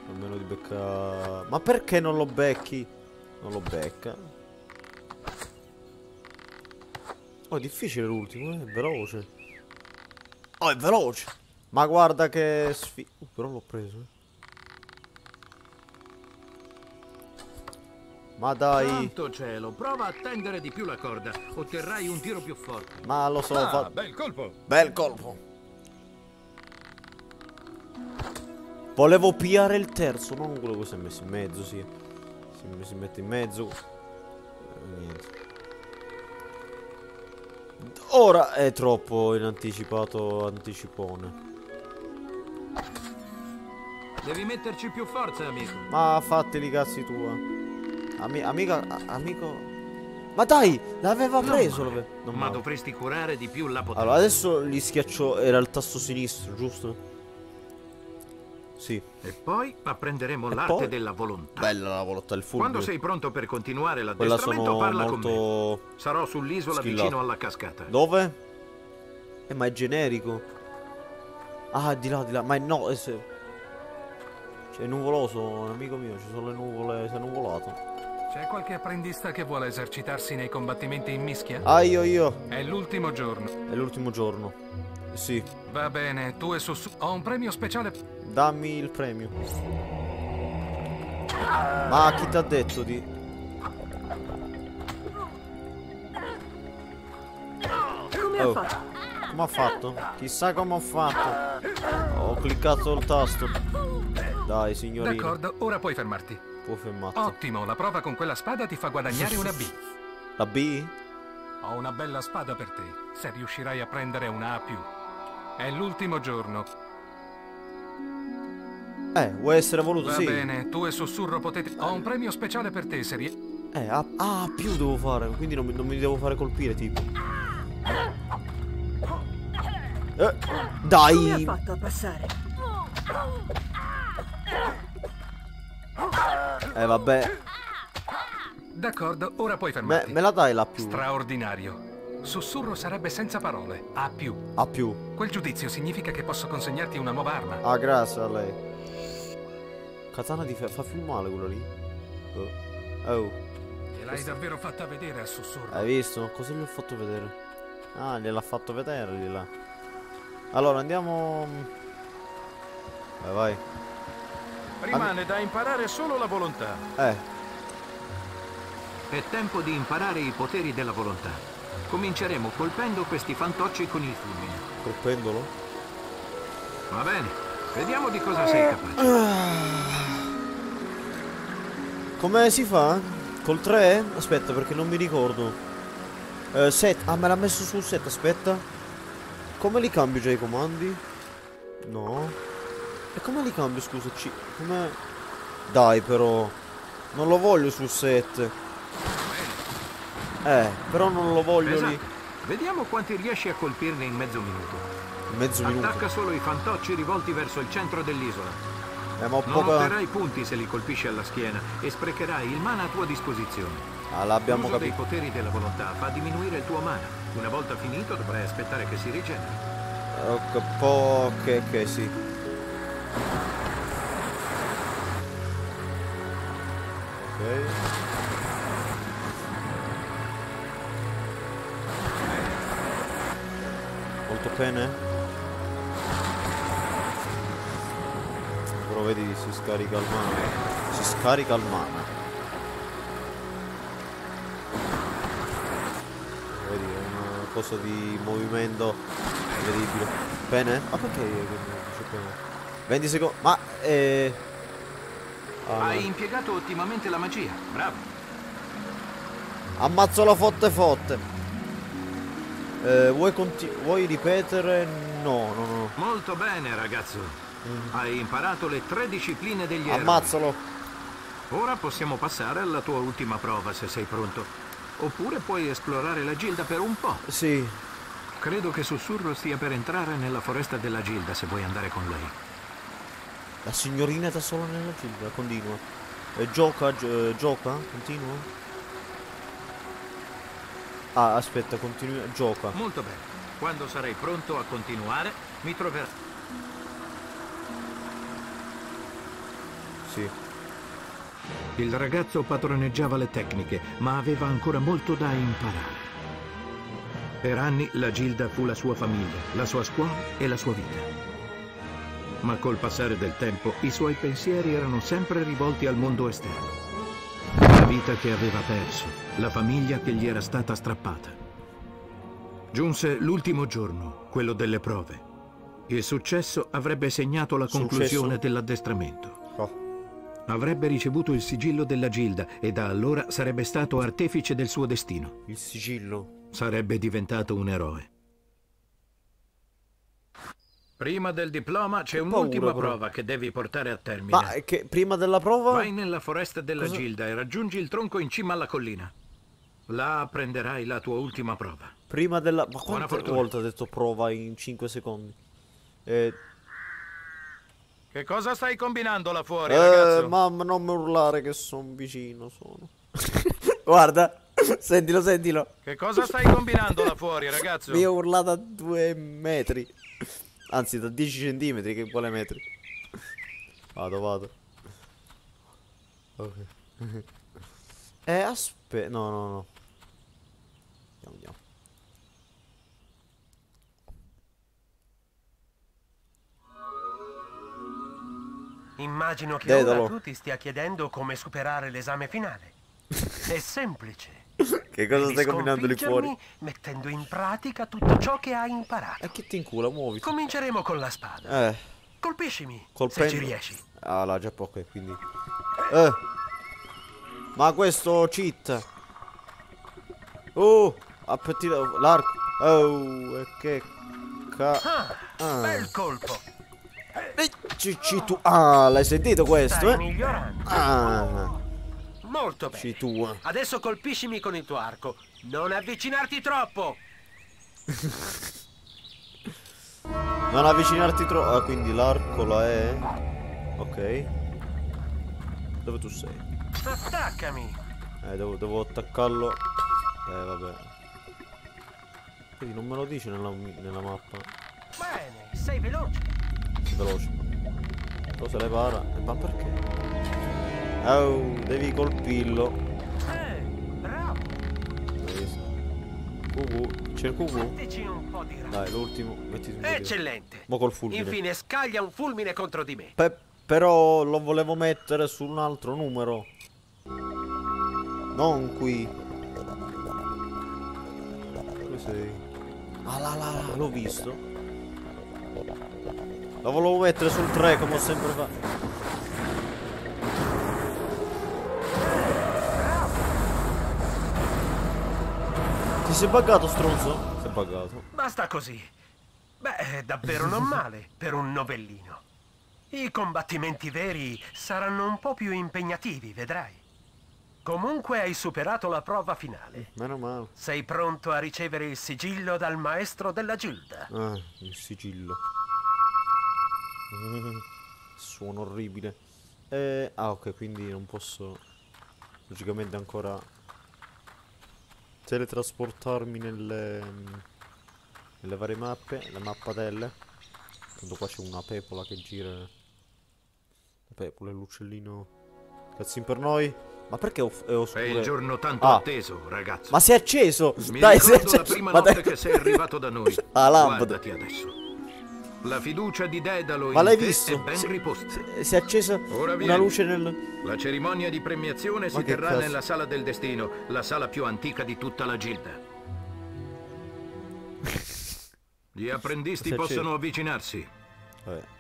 Almeno di becca. Ma perché non lo becchi? Non lo becca. Oh, è difficile l'ultimo, è veloce. Oh, è veloce. Ma guarda che sfiga. Però l'ho preso. Ma dai. Santo cielo, prova a tendere di più la corda, otterrai un tiro più forte. Ma lo so, bel colpo. Volevo piare il terzo, non quello che si è messo in mezzo, sì. Si mette in mezzo. Niente. Ora è troppo in anticipato, anticipone. Devi metterci più forza, amico. Ma fateli cazzi tua. Amico. Ma dai, l'aveva preso. Ma dovresti curare di più la potenza. Allora adesso gli schiaccio. Era il tasto sinistro, giusto? Sì. E poi apprenderemo l'arte della volontà. Bella la volontà del fulmine. Quando sei pronto per continuare l'addestramento parla con me. Sarò sull'isola vicino alla cascata. Dove? Ma è generico. Ah, di là, di là. Ma no, è se... C'è nuvoloso, amico mio, ci sono le nuvole, si è nuvolato. C'è qualche apprendista che vuole esercitarsi nei combattimenti in mischia? Ah, io. È l'ultimo giorno. È l'ultimo giorno. Sì. Va bene, tu e Sussu. Ho un premio speciale. Dammi il premio. Ma chi t'ha detto di... Oh. Come ha fatto? Chissà come ho fatto. Ho cliccato il tasto. Dai, signorina. D'accordo, ora puoi fermarti. Ottimo, la prova con quella spada ti fa guadagnare una B. La B? Ho una bella spada per te, se riuscirai a prendere una A+. È l'ultimo giorno. Vuoi essere voluto, sì. Va bene, tu e Sussurro potete... Ho un premio speciale per te, se riesci... A più devo fare, quindi non mi devo fare colpire, tipo. Dai! Come hai fatto a passare? Vabbè. D'accordo, ora puoi fermarti. Me la dai la più. Straordinario. Sussurro sarebbe senza parole. A più. A più. Quel giudizio significa che posso consegnarti una nuova arma. Ah, grazie a lei. Katana di fa più male quello lì. Oh. Gliel'hai davvero fatta vedere a Sussurro. Hai visto? Cosa gli ho fatto vedere? Ah, gliel'ha fatto vedere gliela. Allora andiamo. Vai. Rimane da imparare solo la volontà. È tempo di imparare i poteri della volontà. Cominceremo colpendo questi fantocci con il fulmine. Colpendolo? Va bene, vediamo di cosa sei capace. Come si fa? Col 3? Aspetta, perché non mi ricordo. 7. Ah, me l'ha messo sul 7, aspetta. Come li cambio già i comandi? No. E come li cambio, scusaci? Come... Dai, però... Non lo voglio sul 7. Però non lo voglio lì. Vediamo quanti riesci a colpirne in mezzo minuto. In mezzo minuto? Attacca solo i fantocci rivolti verso il centro dell'isola. Ma ho poco... Non otterrai punti se li colpisci alla schiena e sprecherai il mana a tua disposizione. Ah, l'abbiamo capito. L'uso dei poteri della volontà fa diminuire il tuo mana. Una volta finito dovrai aspettare che si rigeneri. Ok, sì. Molto bene. Però vedi, si scarica il mana. Si scarica il mana. Vedi, è una cosa di movimento incredibile. Bene? Ma perché io faccio bene? 20 secondi. Ma hai impiegato ottimamente la magia. Bravo. Ammazzo la fotte. Vuoi ripetere? No. Molto bene, ragazzo. Hai imparato le 3 discipline degli eroi. Ammazzalo. Ora possiamo passare alla tua ultima prova, se sei pronto. Oppure puoi esplorare la Gilda per un po'. Sì. Credo che Sussurro stia per entrare nella foresta della Gilda, se vuoi andare con lei. La signorina è da sola nella Gilda, continua. Gioca, continua. Ah, aspetta, continua, gioca. Molto bene. Quando sarai pronto a continuare, mi troverai. Sì. Il ragazzo padroneggiava le tecniche, ma aveva ancora molto da imparare. Per anni la Gilda fu la sua famiglia, la sua scuola e la sua vita. Ma col passare del tempo i suoi pensieri erano sempre rivolti al mondo esterno. La vita che aveva perso, la famiglia che gli era stata strappata. Giunse l'ultimo giorno, quello delle prove. Il successo avrebbe segnato la conclusione dell'addestramento. Avrebbe ricevuto il sigillo della Gilda e da allora sarebbe stato artefice del suo destino. Il sigillo? Sarebbe diventato un eroe. Prima del diploma c'è un'ultima prova che devi portare a termine. Ma che prima della prova? Vai nella foresta della Gilda e raggiungi il tronco in cima alla collina. Là apprenderai la tua ultima prova. Prima della... Ma quante volte ha detto prova in 5 secondi? Che cosa stai combinando là fuori, ragazzo? Mamma, non mi urlare che son vicino, sono. Guarda, sentilo, sentilo. Che cosa stai combinando là fuori, ragazzo? Mi ho urlato a 2 metri. Anzi, da 10 centimetri, che vuole metri. Vado, vado. Ok. Aspetta, no, no, no. Andiamo, andiamo. Immagino che Dedalo. Ora tu ti stia chiedendo come superare l'esame finale. È semplice. Che cosa stai combinando lì fuori? Mettendo in pratica tutto ciò che hai imparato. E che ti incula, muoviti. Cominceremo con la spada. Colpiscimi. Colpendo. Se ci riesci. Ah, là, già poco, quindi. Ma questo cheat. Oh, ha partito l'arco. Oh, e che bel colpo. Tu. Ah, l'hai sentito questo, molto bene. Tua. Adesso colpiscimi con il tuo arco. Non avvicinarti troppo. Non avvicinarti troppo. Ah, quindi l'arco la è. Ok. Dove tu sei? Attaccami. Devo attaccarlo. Vabbè. Quindi non me lo dice nella mappa. Bene, sei veloce. Veloce, però se le para, ma perché? Oh, devi colpirlo. Bravo. C'è il QQ? Dai, l'ultimo. Eccellente. Ma col fulmine. Infine scaglia un fulmine contro di me. Però lo volevo mettere su un altro numero, non qui. Dove sei? Ah, là, là, l'ho visto. La volevo mettere sul 3 come ho sempre fatto. Ti sei buggato, stronzo? Si è buggato. Basta così. Beh, è davvero non male per un novellino. I combattimenti veri saranno un po' più impegnativi, vedrai. Comunque hai superato la prova finale. Meno male. Sei pronto a ricevere il sigillo dal maestro della Gilda. Ah, il sigillo. Suono orribile. Ah, ok, quindi non posso logicamente ancora teletrasportarmi nelle varie mappe. La mappadelle. Tanto qua c'è una pepola che gira. La pepola è l'uccellino. Cazzin per noi. Ma perché è oscuro? È il giorno tanto atteso, ragazzo. Ma si è acceso. Mi dai, si è acceso la prima notte che sei arrivato da noi. Ah, lampada. Guardati adesso. La fiducia di Dedalo in te è ben riposta. Si è accesa una luce nel... La cerimonia di premiazione si terrà nella sala del destino, la sala più antica di tutta la Gilda. Gli apprendisti possono avvicinarsi.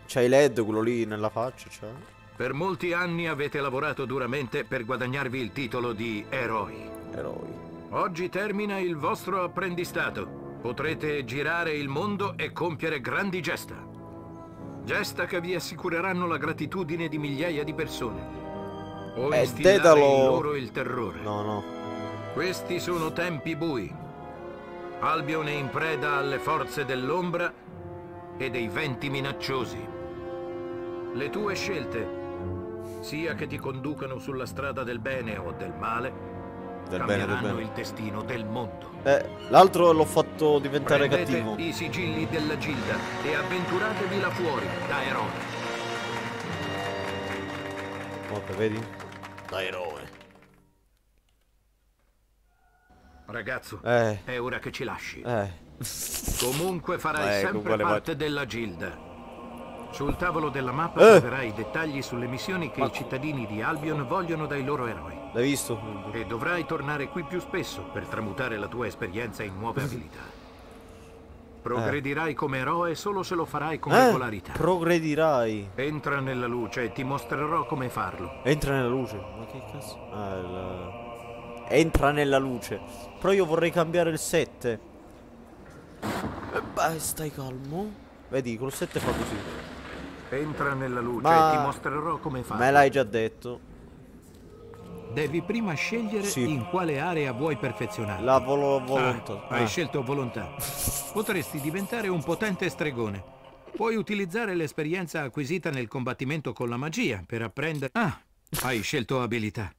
C'hai LED quello lì nella faccia, cioè. Per molti anni avete lavorato duramente per guadagnarvi il titolo di eroi. Oggi termina il vostro apprendistato. Potrete girare il mondo e compiere grandi gesta. Gesta che vi assicureranno la gratitudine di migliaia di persone. O instillare in loro il terrore. No, no. Questi sono tempi bui. Albion è in preda alle forze dell'ombra e dei venti minacciosi. Le tue scelte, sia che ti conducano sulla strada del bene o del male, cambieranno il destino del mondo. L'altro l'ho fatto diventare cattivo. I sigilli della Gilda e avventuratevi là fuori da eroe. Guarda, vedi? Da eroe. Ragazzo, è ora che ci lasci. Comunque farai sempre parte della Gilda. Sul tavolo della mappa troverai i dettagli sulle missioni che i cittadini di Albion vogliono dai loro eroi. L'hai visto? E dovrai tornare qui più spesso per tramutare la tua esperienza in nuove abilità. Progredirai come eroe solo se lo farai con regolarità. Progredirai. Entra nella luce e ti mostrerò come farlo. Entra nella luce? Ma che cazzo? Entra nella luce. Però io vorrei cambiare il 7. Beh, stai calmo. Vedi, col 7 fa così. Entra nella luce e ti mostrerò come farlo. Me l'hai già detto. Devi prima scegliere in quale area vuoi perfezionarti. La volontà. Hai scelto volontà. Potresti diventare un potente stregone. Puoi utilizzare l'esperienza acquisita nel combattimento con la magia per apprendere... Ah, hai scelto abilità.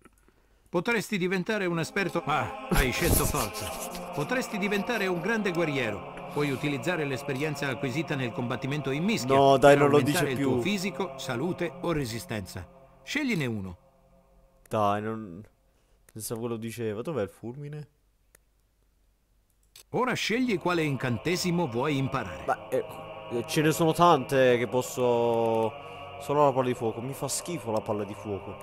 Potresti diventare un esperto... Ah, hai scelto forza. Potresti diventare un grande guerriero. Puoi utilizzare l'esperienza acquisita nel combattimento in mischia. No, dai, non lo dice più. Per aumentare il tuo fisico, salute o resistenza. Scegliene uno. Dai, non... Pensavo lo diceva. Dov'è il fulmine? Ora scegli quale incantesimo vuoi imparare. Ma ce ne sono tante che posso... Solo la palla di fuoco. Mi fa schifo la palla di fuoco.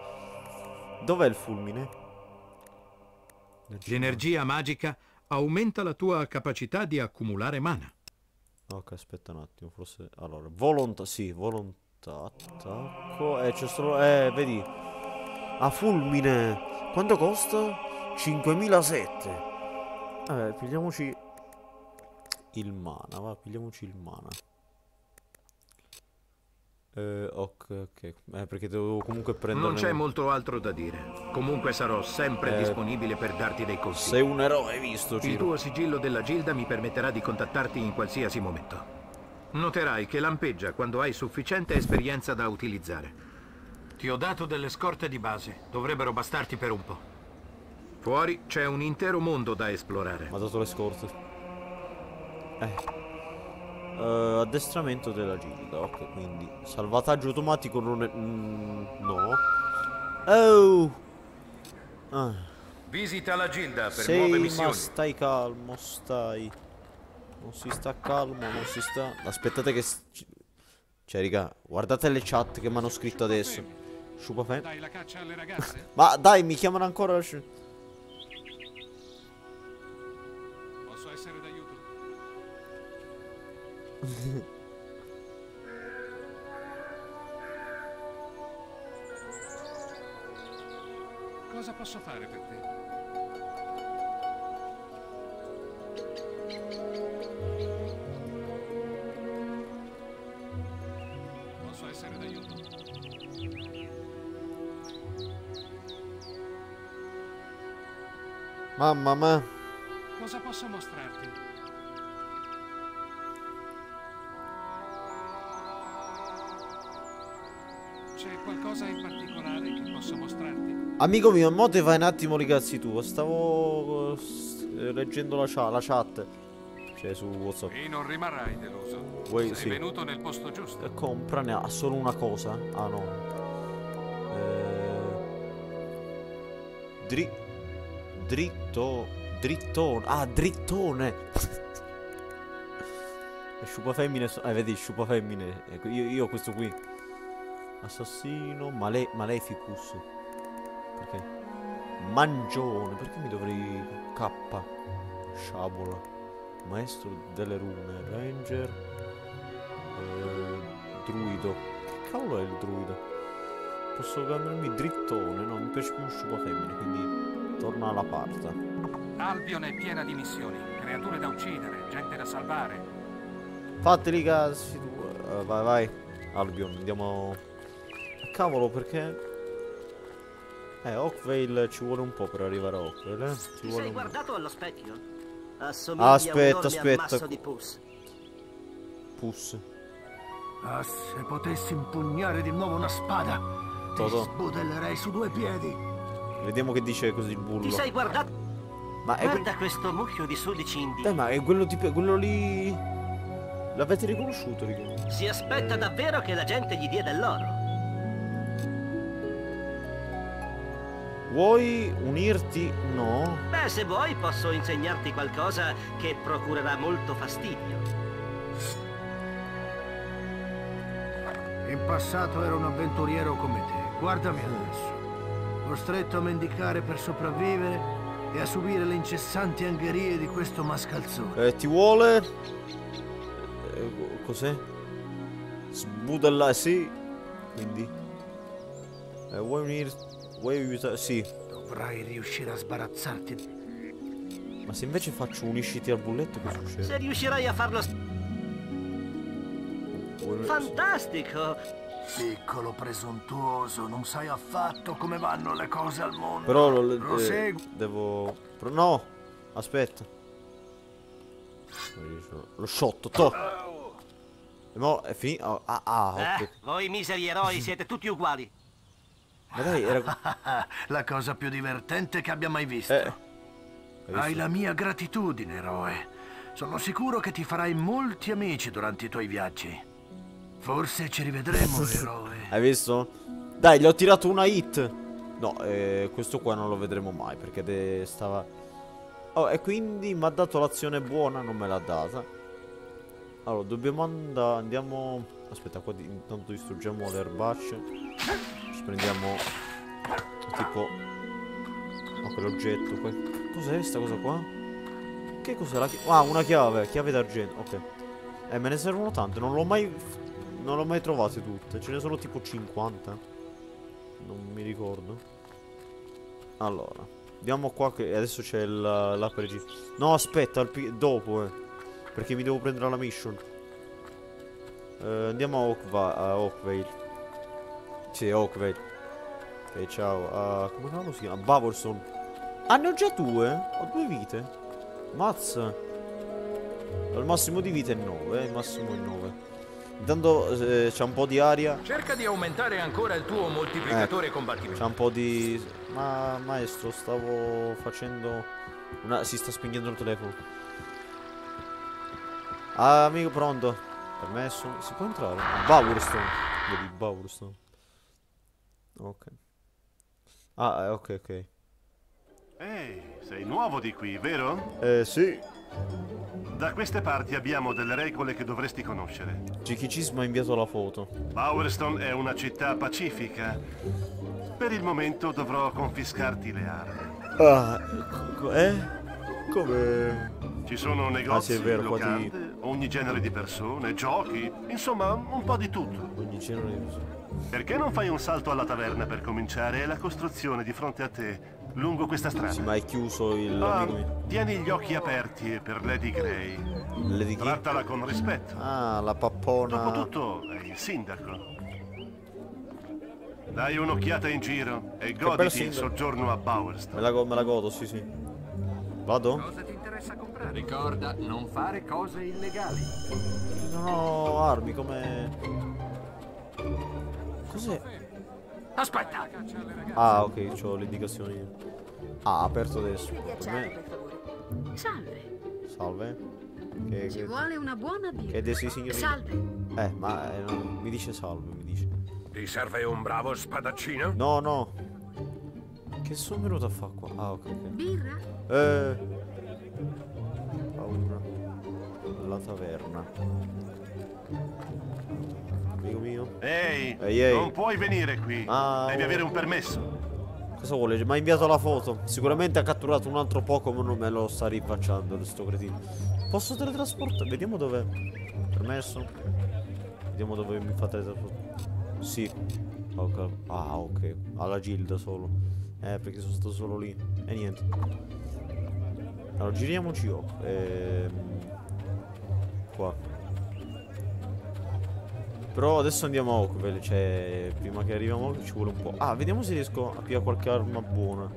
Dov'è il fulmine? L'energia magica aumenta la tua capacità di accumulare mana. Ok, aspetta un attimo, forse... Allora, volontà... Sì, volontà... Attacco... c'è solo... vedi... A fulmine... Quanto costa? 5007... Vabbè, pigliamoci il mana, va, pigliamoci il mana. Ok. Perché devo comunque prendere... Non c'è molto altro da dire. Comunque sarò sempre disponibile per darti dei consigli. Sei un eroe, visto, Ciro. Il tuo sigillo della Gilda mi permetterà di contattarti in qualsiasi momento. Noterai che lampeggia quando hai sufficiente esperienza da utilizzare. Ti ho dato delle scorte di base. Dovrebbero bastarti per un po'. Fuori c'è un intero mondo da esplorare. Ma dato le scorte. Addestramento della Gilda. Ok, quindi salvataggio automatico non è... no. Oh. Ah. Visita la Gilda per nuove missioni. Ma stai calmo, stai. Non si sta calmo, non si sta... Aspettate che... Cioè, raga, guardate le chat che mi hanno scritto adesso. Sciupafen. Dai la caccia alle ragazze. Ma dai, mi chiamano ancora... Cosa posso fare per te? Posso essere d'aiuto? Mamma mia. Cosa posso mostrarti? C'è qualcosa in particolare che posso mostrarti? Amico mio, mo te vai un attimo i cazzi tuoi. Stavo leggendo la chat. Cioè su WhatsApp. E non rimarrai deluso. Sei venuto nel posto giusto. Compra, ne ha solo una cosa. Ah no. Drittone. Ah, drittone. E sciupa femmine. Vedi, sciupa femmine. Io questo qui. Assassino, maleficus. Perché? Mangione, perché mi dovrei... K. Sciabola. Maestro delle rune. Ranger. Druido. Che cavolo è il druido? Posso chiamarmi drittone, no? Mi piace più un sciupa femmine, quindi torna alla parta. Albion è piena di missioni. Creature da uccidere, gente da salvare. Fateli cazzi tu. Vai, vai. Albion, andiamo... Cavolo, perché? Oakvale ci vuole un po' per arrivare a Oakvale, Ci vuole sei guardato allo specchio? Aspetta. Pus. Ah, se potessi impugnare di nuovo una spada, ti sbudellerei su due piedi. Vediamo che dice così il bullo. Ti sei guardato? Ma è guarda questo mucchio di sudici indi. Ma è quello tipo quello lì. L'avete riconosciuto, ricordo. Si aspetta davvero che la gente gli dia dell'oro. Vuoi unirti? No. Beh, se vuoi posso insegnarti qualcosa che procurerà molto fastidio. In passato ero un avventuriero come te. Guardami adesso. Costretto a mendicare per sopravvivere e a subire le incessanti angherie di questo mascalzone. Ti vuole? Cos'è? Sbudella, sì. Quindi. Vuoi unirti? Sì. Dovrai riuscire a sbarazzarti. Ma se invece faccio unisciti al bulletto, che succede? Se riuscirai a farlo... Fantastico! Piccolo presuntuoso, non sai affatto come vanno le cose al mondo. Però lo devo... No! Aspetta. Lo sciotto, to! No, è finito. Oh, okay. Voi miseri eroi siete tutti uguali. Ma dai, era... La cosa più divertente che abbia mai visto. Hai la mia gratitudine, eroe. Sono sicuro che ti farai molti amici durante i tuoi viaggi. Forse ci rivedremo, eroe. Hai visto? Dai, gli ho tirato una hit. No, questo qua non lo vedremo mai perché stava... Oh, e quindi mi ha dato l'azione buona, non me l'ha data. Allora, dobbiamo andare... Andiamo... Aspetta, qua intanto distruggiamo le erbacce. Ci prendiamo... Tipo... Oh, quell'oggetto qua. Cos'è sta cosa qua? Che cos'è la chiave? Ah, una chiave. Chiave d'argento, ok. Me ne servono tante. Non l'ho mai trovate tutte. Ce ne sono tipo 50. Non mi ricordo. Allora, andiamo qua che adesso c'è l'APG. No, aspetta, dopo, perché mi devo prendere la mission. Andiamo a Oakvale. Sì, Oakvale. E ciao. Come cavolo si chiama? Bowerstone. Ah, ne ho già due? Ho due vite. Mazza. Il massimo di vita è 9, il massimo è 9. Intanto c'è un po' di aria. Cerca di aumentare ancora il tuo moltiplicatore combattimento. C'è un po' di... Ma maestro, stavo facendo una... Si sta spegnendo il telefono. Ah, amico, pronto. Permesso. Si può entrare? Bowerstone. Vedi, Bowerstone. Ok. Ah, ok, ok. Ehi, sei nuovo di qui, vero? Sì. Da queste parti abbiamo delle regole che dovresti conoscere. GKC mi ha inviato la foto. Bowerstone è una città pacifica. Per il momento dovrò confiscarti le armi. Come? Ci sono negozi, locande, ogni genere di persone, giochi, insomma un po' di tutto. Ogni genere di persone. Perché non fai un salto alla taverna per cominciare? È la costruzione di fronte a te. Lungo questa strada. Sì, ma è chiuso il... tieni gli occhi aperti per Lady Grey. Lady Grey? Trattala con rispetto. Ah, la pappona. Dopotutto è il sindaco. Dai un'occhiata in giro e goditi il soggiorno a Bowerstone. Me la godo, sì, sì. Vado? Cosa ti interessa comprare? Ricorda, non fare cose illegali. Non ho armi, come... Cos'è? Aspetta! Ah, ok, c'ho le indicazioni. Ah, aperto adesso. Salve. Salve. Ci vuole una buona birra. Salve. Ma mi dice salve, mi dice. Ti serve un bravo spadaccino? No, no. Che sono venuto a fare qua? Ah, ok, ok. Birra? Paura. La taverna. Amico mio. Ehi, non puoi venire qui. Devi avere un permesso. Cosa vuole? Mi ha inviato la foto. Sicuramente ha catturato un altro Pokémon. Non me lo sta rifacciando questo cretino. Posso teletrasportare? Vediamo dov'è. Permesso. Vediamo dove mi fa teletrasportare. Sì. Okay. Ah, ok. Alla Gilda solo. Perché sono stato solo lì. E niente. Allora giriamoci io. Qua. Però adesso andiamo a Oakvale, cioè prima che arriviamo ci vuole un po'. Ah, vediamo se riesco a pigliare qualche arma buona.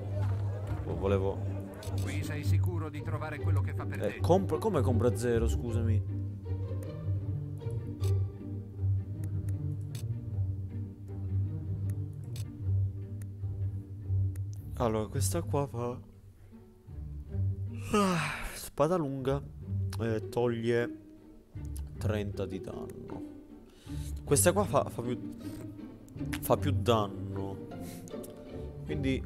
Volevo... Qui sei sicuro di trovare quello che fa per te? Come compra zero, scusami? Allora, questa qua fa... Spada lunga. Toglie 30 di danno. Questa qua fa più danno. Quindi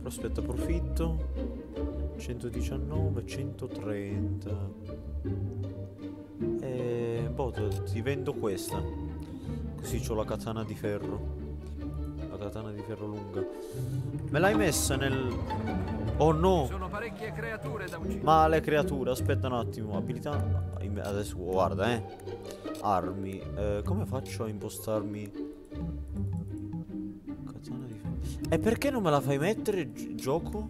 prospetto profitto 119, 130. Boh, ti vendo questa. Così c'ho la katana di ferro. La katana di ferro lunga. Me l'hai messa nel... Oh no! Sono parecchie creature da uccidere. Ma le creature, aspetta un attimo. Abilità... Adesso guarda, armi. Come faccio a impostarmi? Cazzana di ferro. E perché non me la fai mettere, gioco?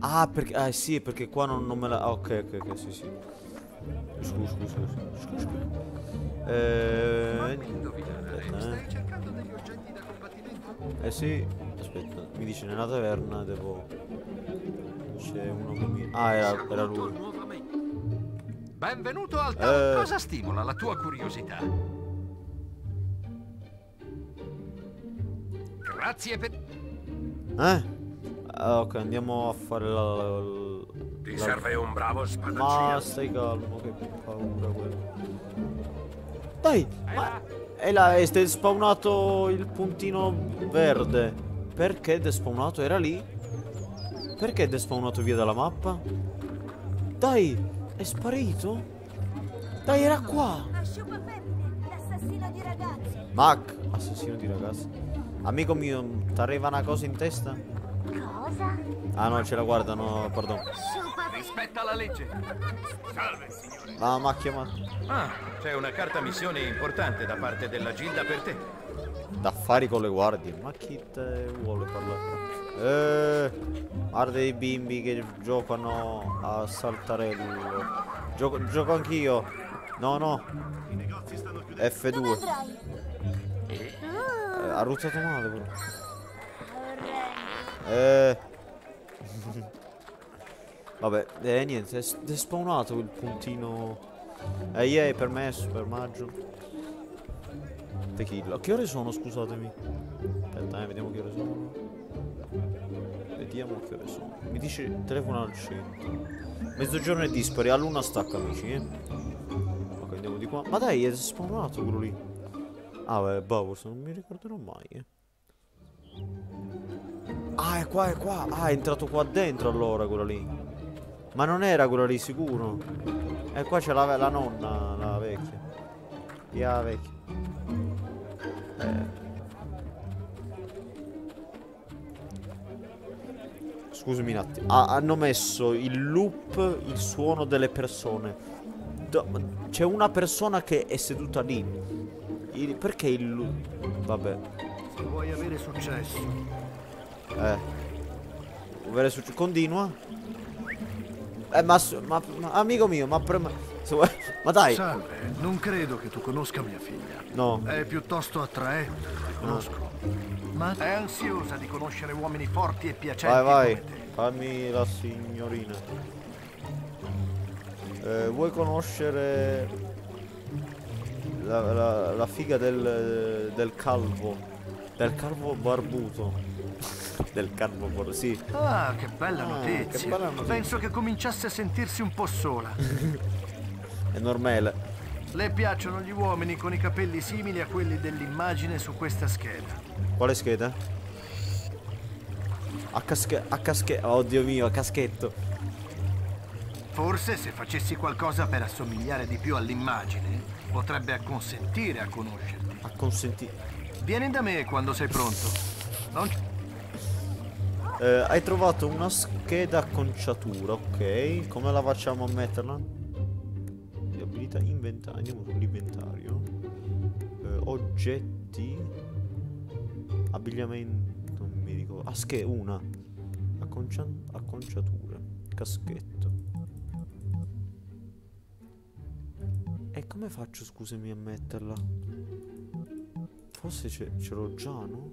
Ah, perché... Ah, sì, perché qua non me la... Ah, ok, sì, sì. Scusa. Stai cercando degli oggetti da combattimento? Eh sì. Aspetta, mi dice nella taverna devo... C'è uno che mi... Ah, era lui. Benvenuto al tavolo. Cosa stimola la tua curiosità? Grazie per... ok, andiamo a fare la... Ti serve un bravo spadaccino. Ma stai calmo, che paura quello. Dai, ma... E là è spawnato il puntino verde. Perché è despawnato? Era lì? Perché è despawnato via dalla mappa? Dai, è sparito? Dai, era qua! L'assassino di ragazzi. Mac, assassino di ragazzi. Amico mio, ti arriva una cosa in testa? Cosa? Ah no, ce la guardano, pardon. Rispetta la legge. Salve, signore. Ah, ma chiamato. Ah, c'è una carta missione importante da parte della Gilda per te. D'affari con le guardie. Ma chi te vuole parlare? Guarda i bimbi che giocano a saltarello. Gioco anch'io. No, no. I negozi stanno chiudendo. F2. Ha ruttato male però. Vabbè, niente, è spawnato il puntino. Yeah, per me è super maggio. TI-KILLO. Che ore sono, scusatemi? Aspetta, vediamo che ore sono. Vediamo che ore sono. Mi dice telefono al centro. Mezzogiorno e dispari, all'una stacca, amici, Ok, andiamo di qua. Ma dai, è spawnato quello lì. Ah, beh, Bowerstone, non mi ricorderò mai, Ah, è qua, è qua. Ah, è entrato qua dentro allora quello lì. Ma non era quello lì sicuro. E qua c'è la nonna, la vecchia. Via la vecchia. Scusami un attimo. Hanno messo il loop, il suono delle persone. C'è una persona che è seduta lì. Perché il loop? Vabbè. Se vuoi avere successo. Continua. Ma amico mio, ma dai. Salve, non credo che tu conosca mia figlia. No. È piuttosto attraente, la conosco. Ma è ansiosa di conoscere uomini forti e piacenti. Vai, vai. Fammi la signorina. Vuoi conoscere la figa del calvo? Del calvo barbuto. Del calvo bordo, sì. Ah, che bella notizia. Che bella notizia. Penso che cominciasse a sentirsi un po' sola. È normale. Le piacciono gli uomini con i capelli simili a quelli dell'immagine su questa scheda. Quale scheda? A caschetto. Oddio mio, a caschetto. Forse se facessi qualcosa per assomigliare di più all'immagine, potrebbe acconsentire a conoscerti. Acconsentire. Vieni da me quando sei pronto. Non... hai trovato una scheda acconciatura, ok. Come la facciamo a metterla? Le abilità inventario. Andiamo sull'inventario. Oggetti. Abbigliamento. Non mi ricordo. Ah, scheda una. Acconciatura. Caschetto. E come faccio, scusami, a metterla? Forse ce l'ho già, no?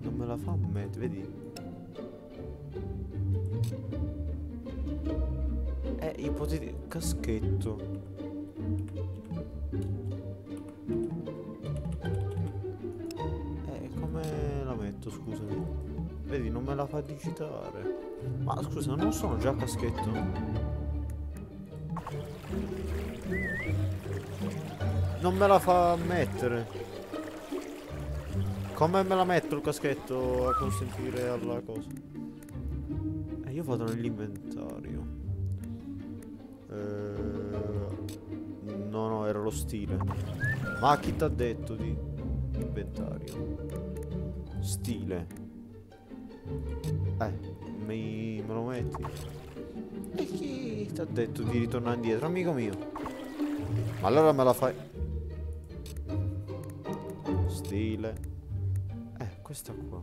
Non me la fa mettere, vedi? Ipotetico caschetto. Come la metto, scusami? Vedi, non me la fa digitare. Ma scusa, non sono già caschetto? Non me la fa mettere. Come me la metto il caschetto a consentire alla cosa? Io vado nell'inventario. No, era lo stile. Ma chi t'ha detto di inventario? Stile. Me lo metti? E chi t'ha detto di ritornare indietro, amico mio? Ma allora me la fai. Stile. Questa qua.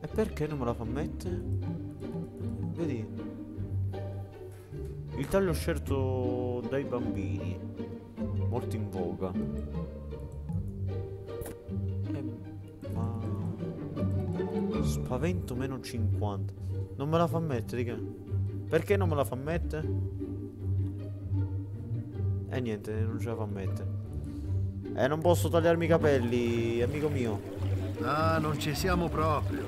E perché non me la fa mettere? Vedi? Il taglio scelto dai bambini. Molto in voga. Ma... Spavento -50. Non me la fa mettere, di che? Perché non me la fa mettere? Niente, non ce la fa mettere. Non posso tagliarmi i capelli, amico mio. Ah, non ci siamo proprio.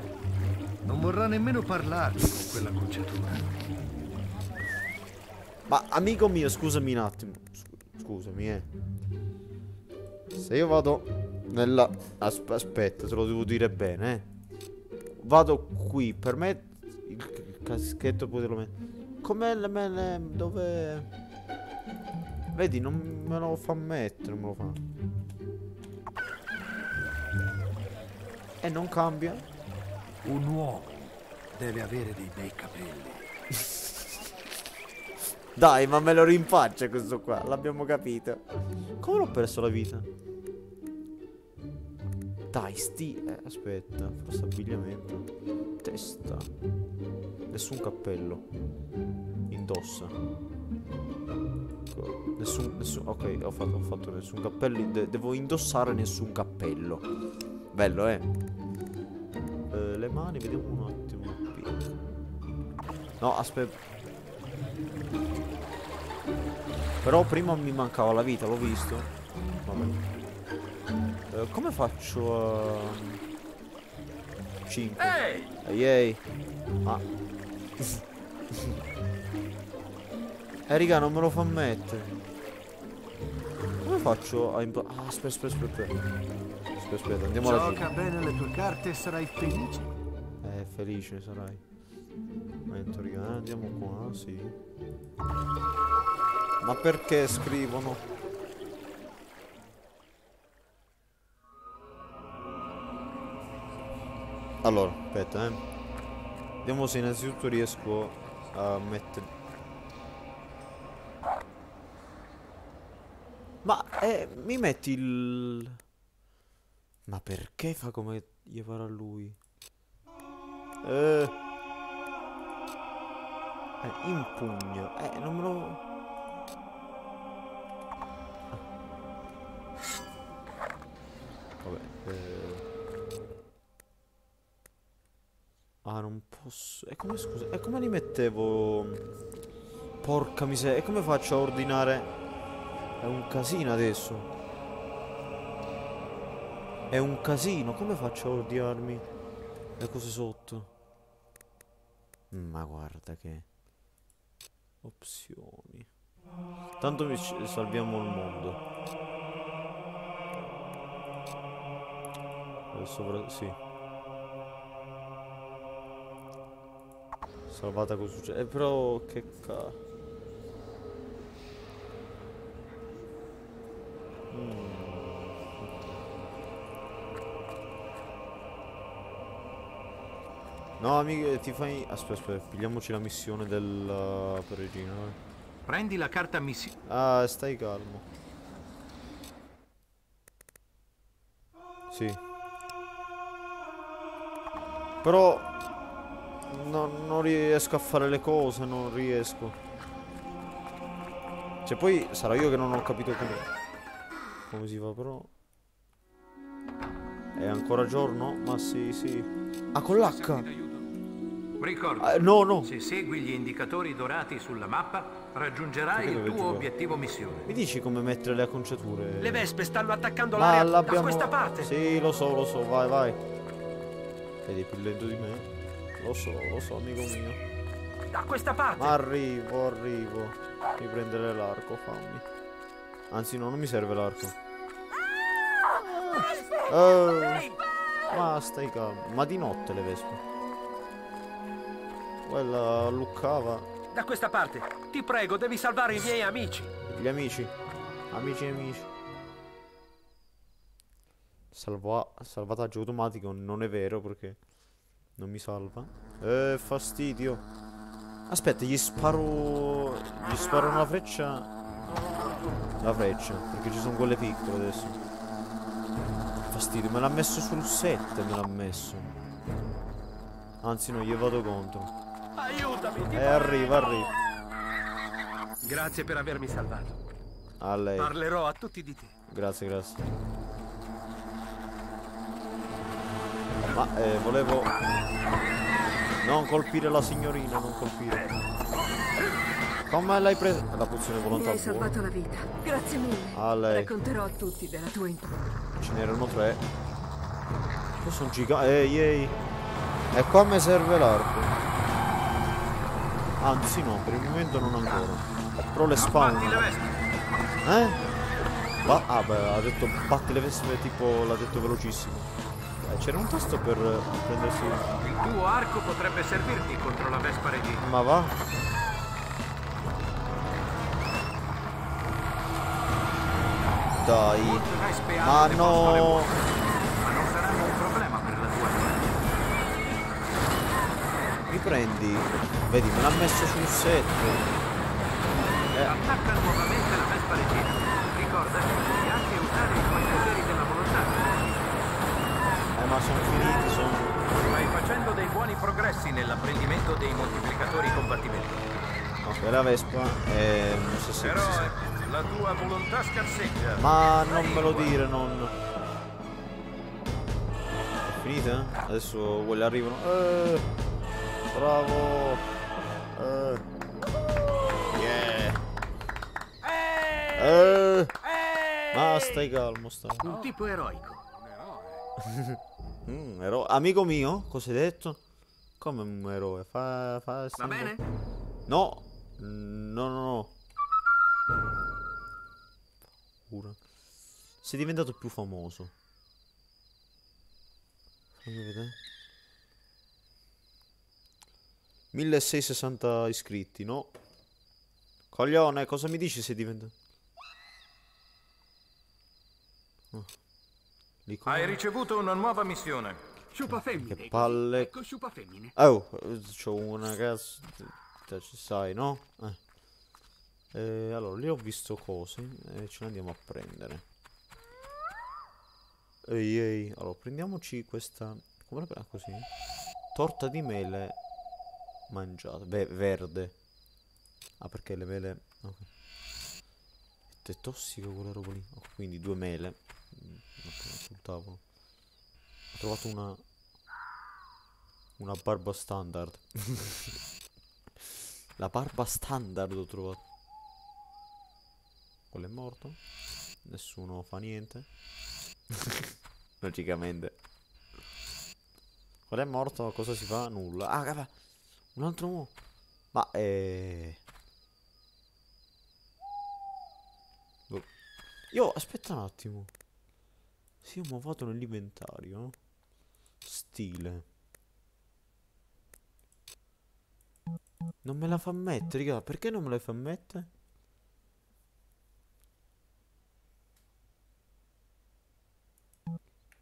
Non vorrà nemmeno parlarmi con quella conciatura. Ma, amico mio, scusami un attimo. Scusami, Se io vado nella... Aspetta, te lo devo dire bene, Vado qui, per me... Il caschetto poi te lo metto. Com'è le mele? Dove? Vedi, non me lo fa mettere, non me lo fa. E non cambia. Un uomo deve avere dei bei capelli. Dai, ma me lo rinfaccia questo qua, l'abbiamo capito. Come l'ho perso la vita? Dai, sti... aspetta, forse abbigliamento. Testa. Nessun cappello. Indossa. Nessun... Ok, ho fatto nessun cappello. Devo indossare nessun cappello. Bello, le mani, vediamo un attimo. No, aspetta. Però prima mi mancava la vita, l'ho visto. Vabbè. Come faccio a... 5. Ehi, ehi. Ah. Raga, non me lo fa mettere. Come faccio a... Ah, aspetta, andiamo alla fine. Gioca bene le tue carte e sarai felice. Felice sarai. Momento, raga, andiamo qua, sì. Ma perché scrivono? Allora, aspetta, Vediamo se innanzitutto riesco a mettere... Ma, mi metti il... Ma perché fa come gli farà lui? In pugno. Non me lo... Ah, non posso. E come, scusa, e come li mettevo? Porca miseria. E come faccio a ordinare? È un casino adesso. È un casino. Come faccio a ordinarmi le cose sotto? Ma guarda che opzioni. Tanto vi salviamo il mondo. Sì. Salvata cosa succede? Però che cazzo. No, amico, ti fai... Aspetta, pigliamoci la missione del peregrino. Prendi la carta missione. Ah, stai calmo. Sì. Però non riesco a fare le cose, non riesco. Cioè poi sarà io che non ho capito come si fa, però. È ancora giorno? Ma sì. Ah, con l'H. Ricorda. No. Se segui gli indicatori dorati sulla mappa, raggiungerai il tuo obiettivo missione. Mi dici come mettere le acconciature? Le vespe stanno attaccando l'area da questa parte. Sì, lo so, vai. Vedi, più lento di me. Lo so, amico mio. Da questa parte. Arrivo. Mi prendere l'arco, fammi. Anzi, no, non mi serve l'arco. Ma stai calmo. Ma di notte le vespe. Quella luccava. Da questa parte. Ti prego, devi salvare i miei amici. Gli amici. Amici. Salvataggio automatico non è vero perché non mi salva. Fastidio. Aspetta, gli sparo una freccia. La freccia, perché ci sono quelle piccole adesso. Fastidio, me l'ha messo sul 7, me l'ha messo. Anzi no, gli vado contro. Aiutami. Arriva. Grazie per avermi salvato. A lei. Parlerò a tutti di te. Grazie. Ma volevo... Non colpire la signorina, non colpire. Come l'hai presa? La pozione volontaria. Mi hai salvato la vita. Grazie mille. A lei. Racconterò a tutti della tua impresa. Ce n'erano tre. Io sono gigante. Ehi. E qua mi serve l'arco. Anzi no, per il momento non ancora. Però le spalle. Eh? Ah beh, ha detto batti le vesti, tipo l'ha detto velocissimo. C'era un tasto per prendersi. Il tuo arco potrebbe servirti contro la Vespa Regina. Ma va. Dai. Ma no. Ma non saranno un problema per la tua vita. Mi prendi? Vedi, me l'ha messo sul set. Attacca nuovamente la Vespa Regina. Ricorda di anche usare i tuoi poteri della volontà. Ma sono finiti, Stai facendo dei buoni progressi nell'apprendimento dei moltiplicatori combattimento. Ok, la Vespa è... Però la tua volontà scarseggia. Ma non me lo dire, non... Finita? Adesso quelle arrivano. Bravo! Ma stai calmo, stai. Un tipo eroico. Un eroe. Amico mio? Cosa hai detto? Come un eroe? Va bene? No. No. Paura. Sei diventato più famoso. Fammi vedere. 1660 iscritti, no? Coglione, cosa mi dici se diventato? Hai ricevuto una nuova missione. Sciupa femmine. Che palle. Ecco, sciupa femmine. Oh, c'ho una cazzo. Ci sai, no? Allora, lì ho visto cose. Ce ne andiamo a prendere. Ehi. Allora, prendiamoci questa. Come la prendo così? Torta di mele mangiata. Beh, verde. Ah, perché le mele. Ok. È tossico quella roba lì. Oh, quindi 2 mele. Sul tavolo ho trovato una barba standard. La barba standard ho trovato. Quello è morto, nessuno fa niente. Logicamente quello è morto, cosa si fa? Nulla. Ah cavolo, un altro uomo. Ma io aspetta un attimo. Sì, ho muovato nell'inventario. Stile. Non me la fa mettere, raga. Perché non me la fa mettere?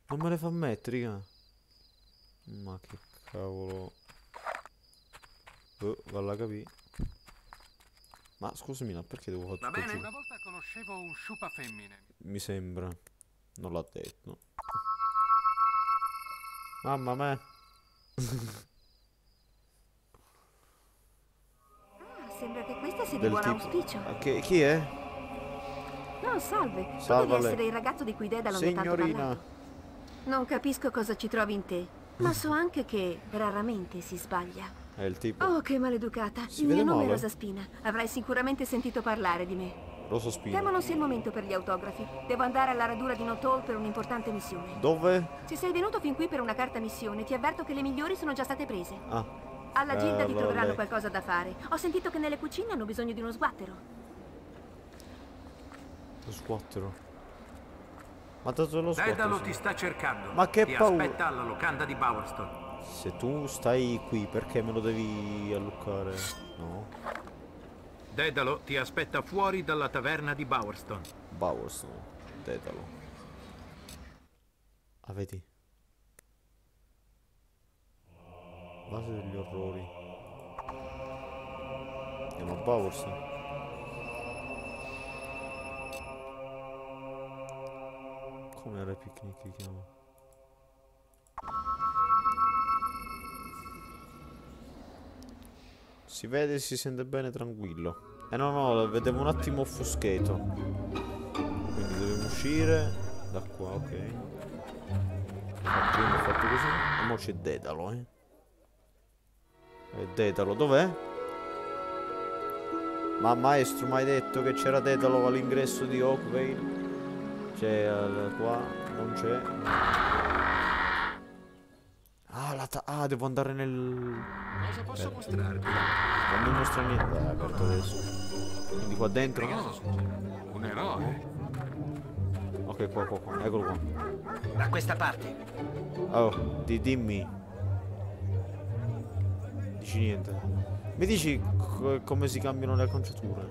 Non me la fa mettere, raga. Ma che cavolo. Valla capì. Ma scusami, no, perché devo fare tutto giù? Una volta conoscevo un sciupa femmine. Mi sembra. Non l'ha detto. Mamma me. Sembra che questa sia di buon auspicio. Chi è? No, salve. Salve. Devi essere il ragazzo di cui Dedalo mi ha tanto parlato. Signorina. Non capisco cosa ci trovi in te, ma so anche che raramente si sbaglia. È il tipo. Oh, che maleducata. Il mio nome è Rosa Spina. Avrai sicuramente sentito parlare di me. Rosa Spina. Temo non sia il momento per gli autografi. Devo andare alla radura di Notol per un'importante missione. Dove? Se sei venuto fin qui per una carta missione, ti avverto che le migliori sono già state prese. Ah. Alla Gilda ti troveranno qualcosa da fare. Ho sentito che nelle cucine hanno bisogno di uno sguattero. Lo sguattero? Ma tanto lo sguattero. Dedalo ti sta cercando. Ma che paura. Aspetta alla locanda di Bowerstone. Se tu stai qui, perché me lo devi alluccare? No. Dedalo ti aspetta fuori dalla taverna di Bowerstone. Bowerstone, Dedalo. Ah, vedi? Base degli orrori. Andiamo a Bowerstone. Come era il picnic che chiama? Si vede e si sente bene, tranquillo. No, vedevo un attimo offuscato. Quindi dobbiamo uscire da qua, ok. Fatto così. E mo c'è Dedalo, E Dedalo dov'è? Ma maestro, mi hai detto che c'era Dedalo all'ingresso di Oakvale? C'è qua, non c'è. Ah, la devo andare nel... Cosa posso mostrarvi? Non mi mostra niente. È aperto adesso. Quindi qua dentro? Un eroe. Ok, qua. Eccolo qua. Da questa parte. Oh, dimmi. Dici niente. Mi dici come si cambiano le acconciature?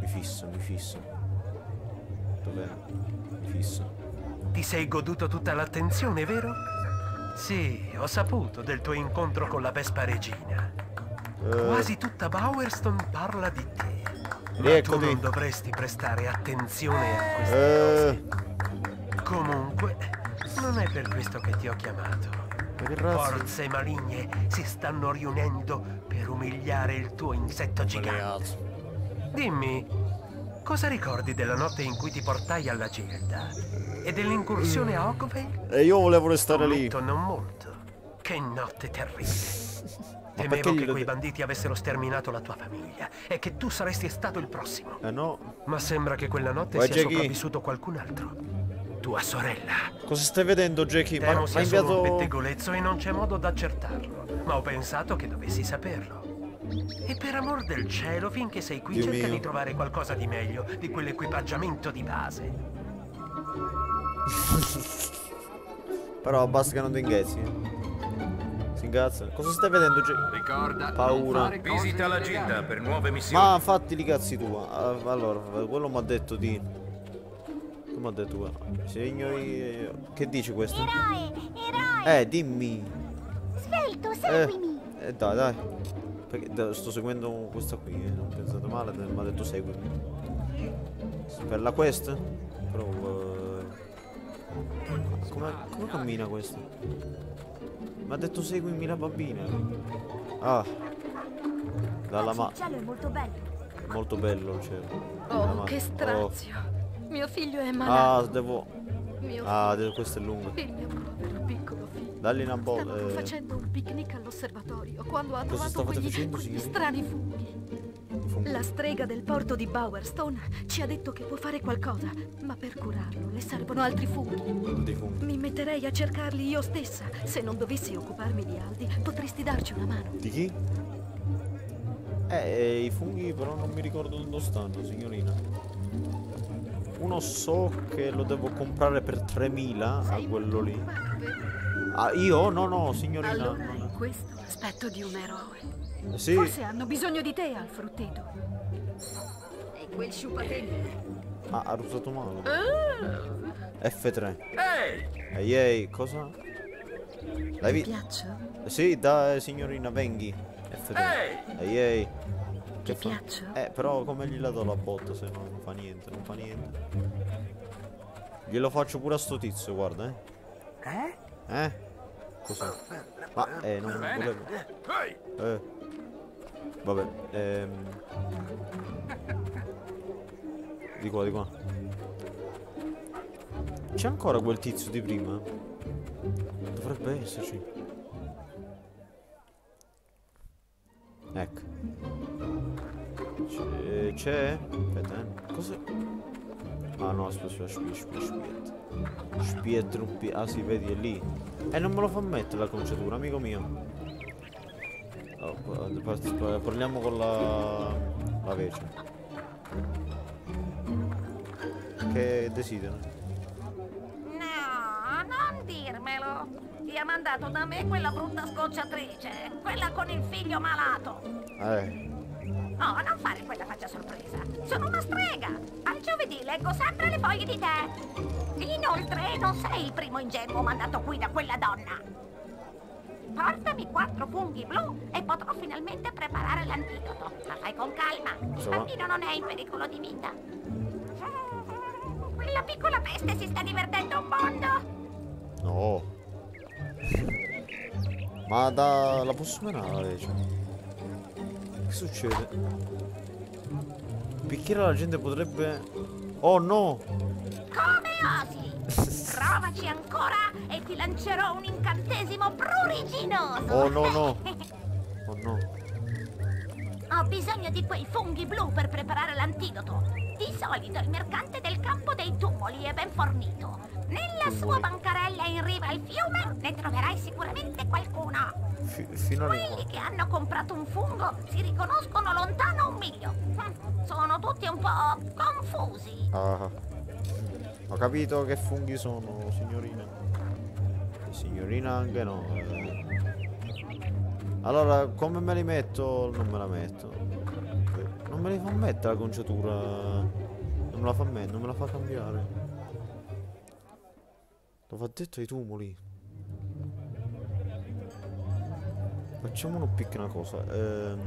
Mi fisso. Dov'è? Mi fisso. Ti sei goduto tutta l'attenzione, vero? Sì, ho saputo del tuo incontro con la Vespa Regina. Quasi tutta Bowerstone parla di te. Ma tu non dovresti prestare attenzione a queste cose. Comunque, non è per questo che ti ho chiamato. Forze maligne si stanno riunendo per umiliare il tuo insetto gigante. Dimmi, cosa ricordi della notte in cui ti portai alla Gilda e dell'incursione a Oakvale? E io volevo restare lì. Non molto. Che notte terribile. Temevo che quei banditi avessero sterminato la tua famiglia e che tu saresti stato il prossimo. Eh no. Ma sembra che quella notte sia sopravvissuto qualcun altro. Tua sorella. Cosa stai vedendo, Jackie? Ma non sei inviato... un pettegolezzo e non c'è modo di accertarlo. Ma ho pensato che dovessi saperlo. E per amor del cielo, finché sei qui, cerca di trovare qualcosa di meglio di quell'equipaggiamento di base. Però basta che non ti inghiazzi. Cosa stai vedendo? Ricorda, paura. Visita la Gilda per nuove missioni. Ma fatti li cazzi tua. Allora, quello mi ha detto di... Come ha detto qua? Signori... Che dici questo? Eroe! Dimmi! Svelto, seguimi! Dai. Perché sto seguendo questa qui, non pensate male, mi ha detto seguimi. Per la quest? Provo... Come cammina questo? Mi ha detto seguimi la bambina. Ah. Dalla ma... Il cielo è molto bello. È molto bello il cielo. Oh, che strazio. Oh. Mio figlio è malato. Ah, devo... questo è lungo. Figlio povero, piccolo figlio. Dagli una bolla. Stavamo facendo un picnic all'osservatorio quando ha trovato quegli strani funghi. La strega del porto di Bowerstone ci ha detto che può fare qualcosa, ma per curarlo le servono altri funghi. Mi metterei a cercarli io stessa. Se non dovessi occuparmi di Aldi, potresti darci una mano. Di chi? I funghi però non mi ricordo dove stanno, signorina. Uno so che lo devo comprare per 3000 a quello lì. Ah, io? No, signorina. Allora è questo l'aspetto di un eroe. Sì. Forse hanno bisogno di te al frutteto. E quel sciupatello. Ah, ha usato male. F3. Ehi! Ehi, cosa? Dai, mi piaccio? Sì, dai, signorina, venghi. F3. Ehi. Ti piaccio? Però come gli la do la botta, se no non fa niente, Glielo faccio pure a sto tizio, guarda, Cos'è? Ma, non volevo. Vabbè, Di qua. C'è ancora quel tizio di prima? Dovrebbe esserci. Ecco. C'è? Aspetta, Cos'è? Ah no, aspetta, spietro. Ah sì, vedi, è lì. Non me lo fa mettere la conciatura, amico mio. Parliamo con la vecchia. Che desidera? No, non dirmelo. Ti ha mandato da me quella brutta scocciatrice. Quella con il figlio malato. No, non fare quella faccia sorpresa. Sono una strega. Al giovedì leggo sempre le foglie di tè. Inoltre non sei il primo ingenuo mandato qui da quella donna. Portami 4 funghi blu e potrò finalmente preparare l'antidoto. Ma fai con calma, il bambino non è in pericolo di vita. Quella piccola peste si sta divertendo un mondo. No. Ma la posso menare, cioè. Che succede? Picchiare la gente potrebbe... Oh no! Come osi? Provaci ancora e ti lancerò un incantesimo pruriginoso. Oh no no. Oh no. Ho bisogno di quei funghi blu per preparare l'antidoto. Di solito il mercante del campo dei tumoli è ben fornito. Nella sua bancarella in riva al fiume ne troverai sicuramente qualcuno. Quelli che hanno comprato un fungo si riconoscono lontano un miglio. Sono tutti un po' confusi. Ah, ho capito che funghi sono, signorina. Signorina anche no. Allora, come me li metto? Non me la metto. Non me li fa mettere la conciatura. Non me la fa mettere, non me la fa cambiare. Lo fa detto ai tumuli. Facciamo una piccola cosa. Quello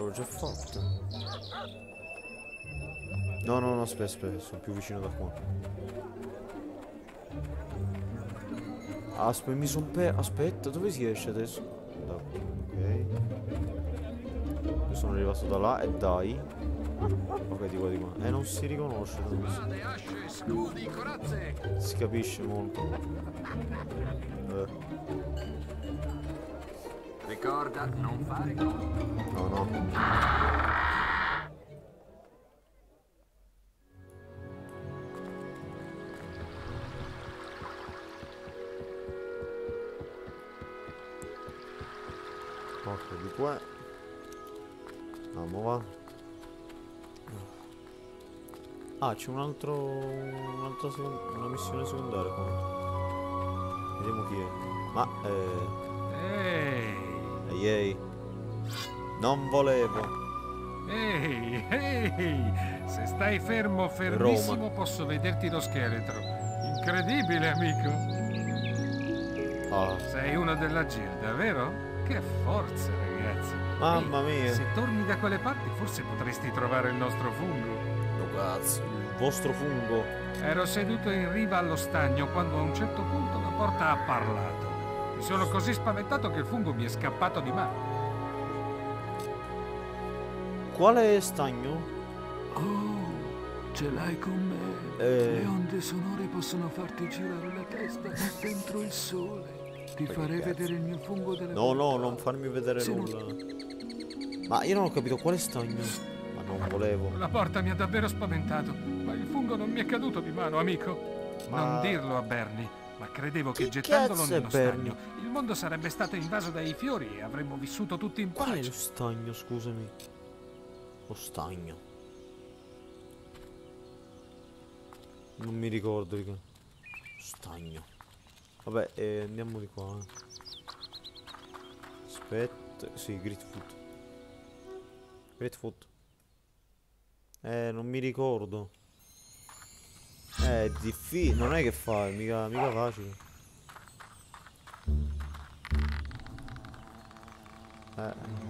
l'ho già fatto. No, no, no, aspetta, aspetta, sono più vicino da qua. Aspetta, mi sono perso. Aspetta, dove si esce adesso? Da ok. Io sono arrivato da là e dai. Ok, di qua, di qua. Non si riconosce. Si capisce molto. Ricorda, non fare cose. No, no. Porca di qua. Andiamo va. Ah, c'è un altro. Una missione secondaria qua. Vediamo chi è. Ma ehi, ehi. Non volevo. Ehi, ehi. Se stai fermo, fermissimo, Roma, posso vederti lo scheletro. Incredibile, amico. Ah. Sei uno della Gilda, vero? Che forza, ragazzi. Mamma mia. Se torni da quelle parti, forse potresti trovare il nostro fungo. No, cazzo. Il vostro fungo. Ero seduto in riva allo stagno quando a un certo punto la porta ha parlato. Mi sono così spaventato che il fungo mi è scappato di mano. Quale stagno? Oh, ce l'hai con me. Le onde sonore possono farti girare la testa dentro il sole. Ti farei vedere il mio fungo della... No, no, non farmi vedere nulla. Ma io non ho capito quale stagno. Ma non volevo. La porta mi ha davvero spaventato. Ma il fungo non mi è caduto di mano, amico. Non dirlo a Bernie. Ma credevo che gettandolo nello stagno il mondo sarebbe stato invaso dai fiori e avremmo vissuto tutti in pace. Qual è lo stagno, scusami? Lo stagno. Non mi ricordo di che. Stagno. Vabbè, andiamo di qua. Aspetta. Sì, Greatwood. Greatwood. Non mi ricordo. È difficile, non è che fai, mica facile.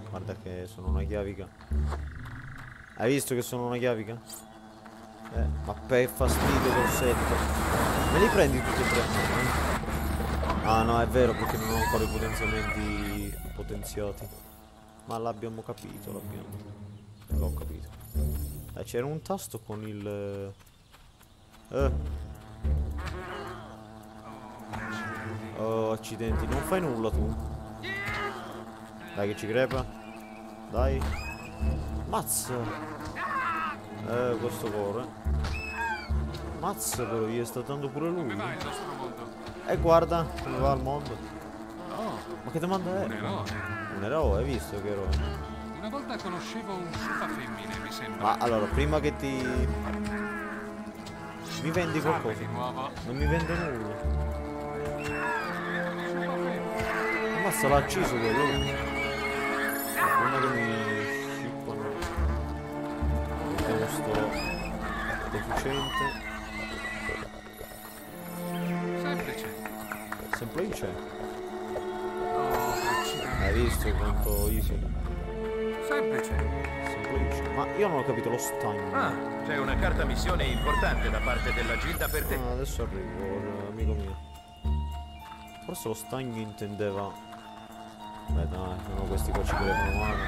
Guarda che sono una chiavica. Hai visto che sono una chiavica? Ma per fastidio col setto. Me li prendi tutti e tre? Ah no, è vero, perché non ho ancora i potenziamenti potenziati. Ma l'abbiamo capito, l'ho capito. C'era un tasto con il... Oh, accidenti, non fai nulla tu. Dai che ci crepa. Dai. Mazza. Questo cuore. Mazza però, gli sta dando pure lui. E guarda, come va al mondo. Ma che domanda è? Un eroe, hai visto che eroe? Una volta conoscevo un sciupa femmine, mi sembra. Ma allora, prima che ti... Mi vendi qualcosa? Non mi vende nulla. Ammazza, l'ha acceso quello. Prima che mi scippano. Vediamo sto deficiente. Semplice. Semplice? Hai visto quanto easy? Semplice. Ma io non ho capito lo stagno. Ah, c'è una carta missione importante da parte della Gilda per te. Adesso arrivo, amico mio. Forse lo stagno intendeva. Beh dai, sono questi qua ci credono male.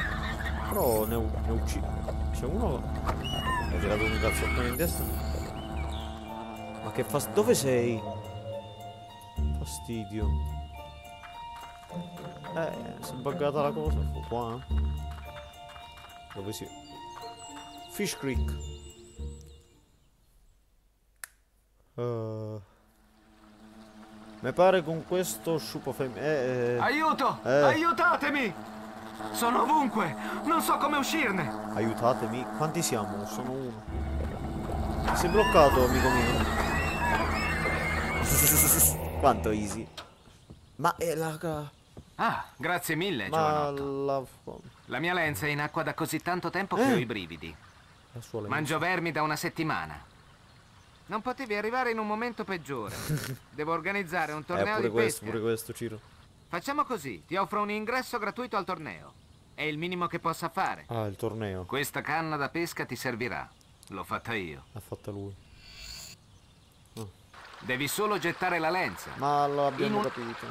Però ne uccido. C'è uno. Ha tirato un cazzotto in destra. Ma che fastidio. Dove sei? Fastidio. Si è buggata la cosa. Qua. Dove si... Fish Creek. Mi pare con questo sciupo aiuto! Aiutatemi! Sono ovunque! Non so come uscirne! Aiutatemi! Quanti siamo? Sono uno. Sei bloccato, amico mio. Quanto easy. Ma è la... Ah, grazie mille, giovanotto. La mia lenza è in acqua da così tanto tempo che ho i brividi. Mangio vermi da una settimana. Non potevi arrivare in un momento peggiore. Devo organizzare un torneo pure di pesca. Pure questo, Ciro. Facciamo così, ti offro un ingresso gratuito al torneo. È il minimo che possa fare. Ah, il torneo. Questa canna da pesca ti servirà. L'ho fatta io. L'ha fatta lui. Oh. Devi solo gettare la lenza. Ma lo abbiamo capito.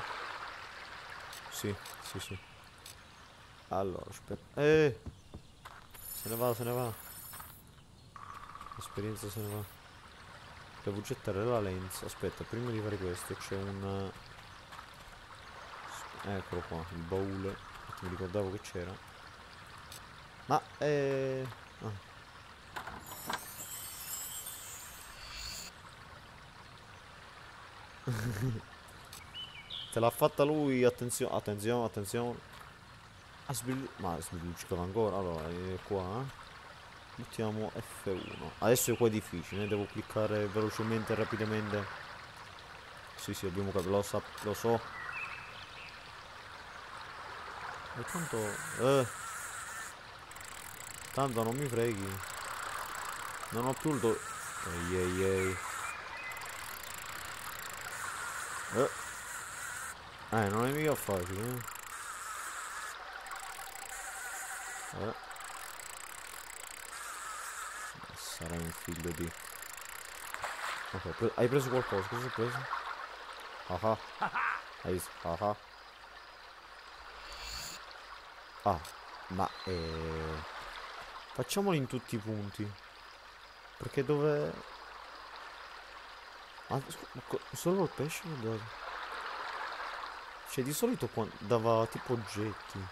Sì, sì, sì. Allora, aspetta. Se ne va, se ne va. L'esperienza se ne va. Devo gettare la lenza. Aspetta, prima di fare questo c'è un... Eccolo qua, il baule. Mi ricordavo che c'era. Ma te l'ha fatta lui, attenzione, attenzione, attenzione. Ma sbiluccava ancora. Allora, qua... Mettiamo F1. Adesso è qua difficile, devo cliccare velocemente e rapidamente. Sì, sì, abbiamo capito, lo so. E tanto... Tanto non mi freghi. Non ho più il do... non è mica facile, sarà un figlio di... Ok, hai preso qualcosa? Cosa hai preso? Aha. Hai visto? Aha. Ah, ma... Facciamolo in tutti i punti. Perché dove... Ah, solo il pesce non dava. Cioè, di solito dava tipo oggetti.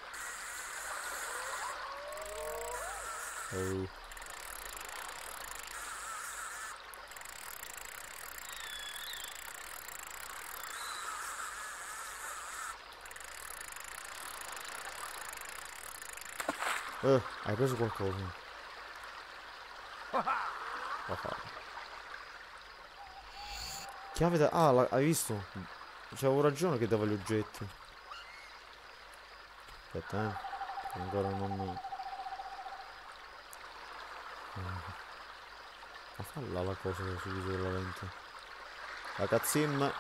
Hai preso qualcosa? Chiave da... Ah, hai visto? C'avevo ragione che dava gli oggetti. Aspetta, ancora non... Ma falla la cosa sull'uso della lente. La cazzimma.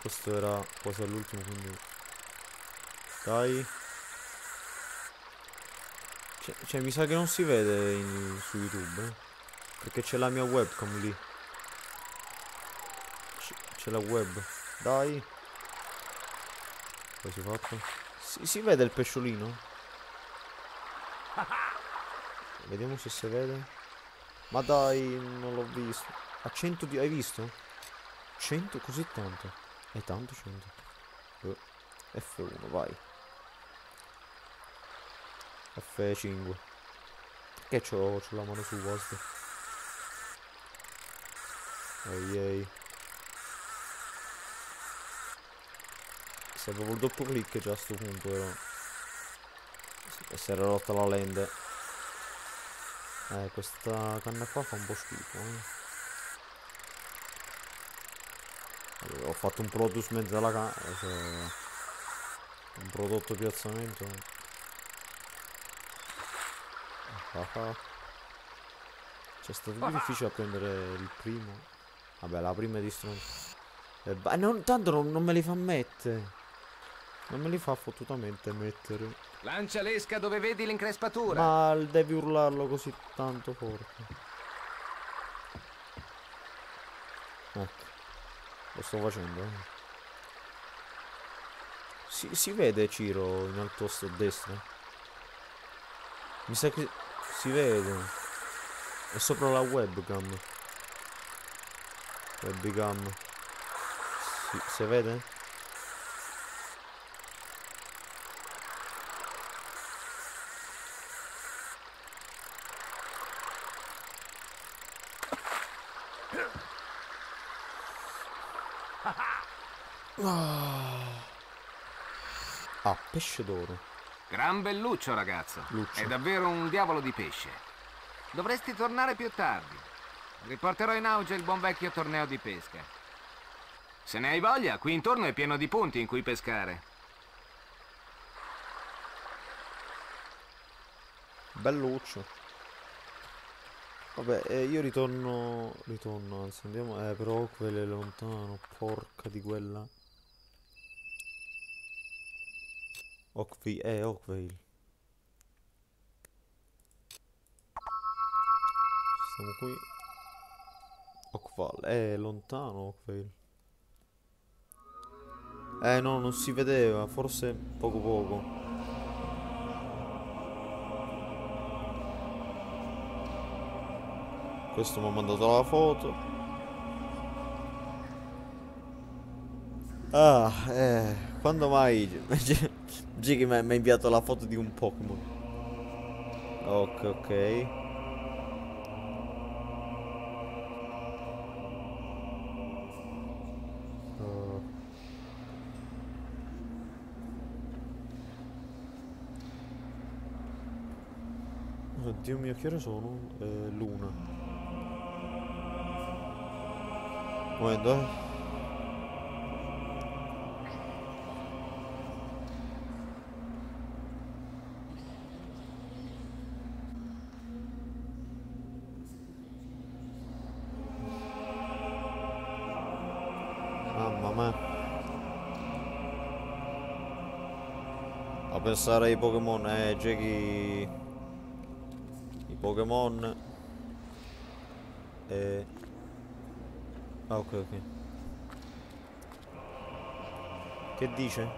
Questo era quasi all'ultimo, quindi dai. Cioè mi sa che non si vede su YouTube, perché c'è la mia webcam lì. C'è la web. Dai. Cosa si è fatto? Si vede il pesciolino? Vediamo se si vede. Ma dai, non l'ho visto. A 100 di... Hai visto? 100 così tanto. È tanto 100. F1, vai. F5. Che c'ho la mano su vostro. Ehi. Sapevo il doppio clic già a sto punto, però. E si era rotta la lente. Questa canna qua fa un po' schifo, Ho fatto un produce mezzo alla canna, cioè, un prodotto piazzamento. C'è stato più difficile a prendere il primo. Vabbè, la prima è distrutta. Tanto non me li fa mettere. Non me li fa fottutamente mettere. Lancia l'esca dove vedi l'increspatura. Ma devi urlarlo così tanto forte. Ecco. Lo sto facendo. Si vede Ciro in alto a destra? Mi sa che si vede. È sopra la webcam. Si vede? Ah, pesce d'oro. Gran belluccio, ragazzo. Luccio. È davvero un diavolo di pesce. Dovresti tornare più tardi. Riporterò in auge il buon vecchio torneo di pesca. Se ne hai voglia, qui intorno è pieno di punti in cui pescare. Belluccio. Vabbè, io ritorno... anzi, andiamo... però quello è lontano. Porca di quella... Oakvale, Oakvale. Siamo qui. Oakvale, lontano Oakvale. No, non si vedeva, forse poco poco. Questo mi ha mandato la foto. Ah, quando mai... Jiggy mi ha inviato la foto di un Pokémon. Ok. Oddio mio, che ore sono? L'una. Un momento, a pensare ai Pokémon, Jackie. I Pokémon. Ah, ok. Che dice?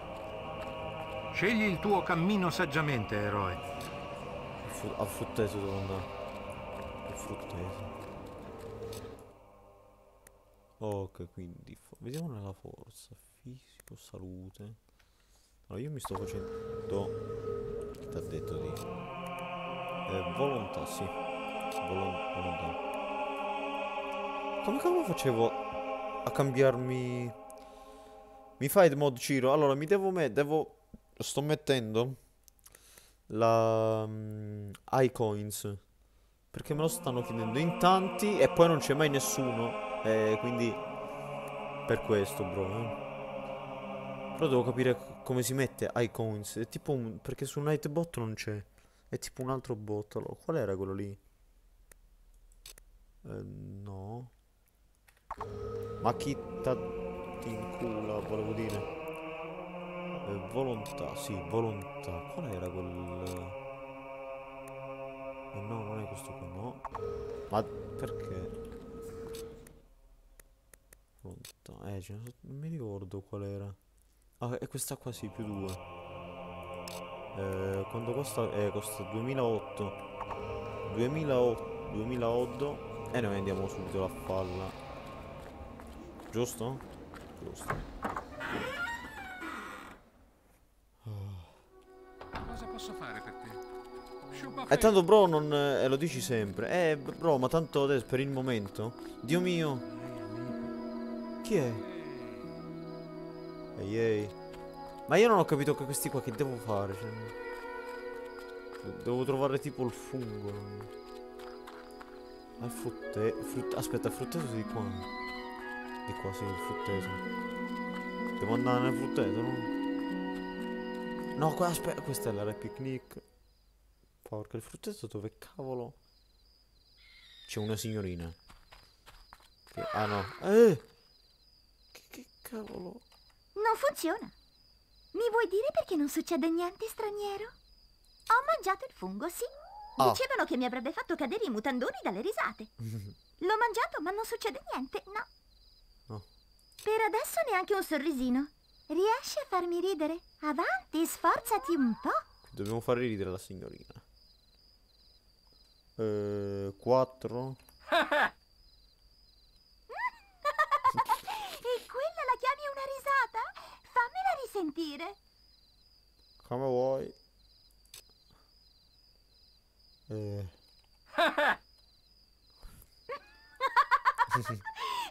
Scegli il tuo cammino saggiamente, eroe. Al frutteto devo andare. Al frutteto. Ok, quindi vediamo nella forza, fisico, salute. Allora io mi sto facendo... Che ti ha detto di... volontà, sì. Volontà. Come cavolo facevo a cambiarmi... Mi fai il mod Ciro? Allora mi devo sto mettendo la... iCoins. Perché me lo stanno chiedendo in tanti e poi non c'è mai nessuno. Quindi per questo però devo capire come si mette iCoins. È tipo un... perché su Nightbot non c'è, è tipo un altro bot. Allora, qual era quello lì? No, ma chi t'incula volevo dire. Volontà, sì, volontà. Qual era quel... no, non è questo qua, no. Ma perché? Non mi ricordo qual era. Ah, è questa qua, sì, più 2. Quanto costa? Costa 2008. E noi andiamo subito la palla. Giusto? Giusto. Cosa posso fare per te? E tanto bro non... lo dici sempre. Bro, ma tanto adesso per il momento. Dio mio. Chi è? Ehi, ehi. Ma io non ho capito che questi qua che devo fare, cioè... Devo trovare tipo il fungo. Ma il frutteto... Aspetta, il frutteto di qua. Di qua, sì, il frutteto. Devo andare nel frutteto, no? No, qua, aspetta, questa è l'area picnic. Porca, il frutteto dove cavolo? C'è una signorina che... Ah no. Che cavolo? Non funziona. Mi vuoi dire perché non succede niente, straniero? Ho mangiato il fungo, sì. Dicevano che mi avrebbe fatto cadere i mutandoni dalle risate. L'ho mangiato ma non succede niente, no. Per adesso neanche un sorrisino. Riesci a farmi ridere? Avanti, sforzati un po'. Dobbiamo far ridere la signorina. 4. E quella la chiami una risata? Fammela risentire. Come vuoi.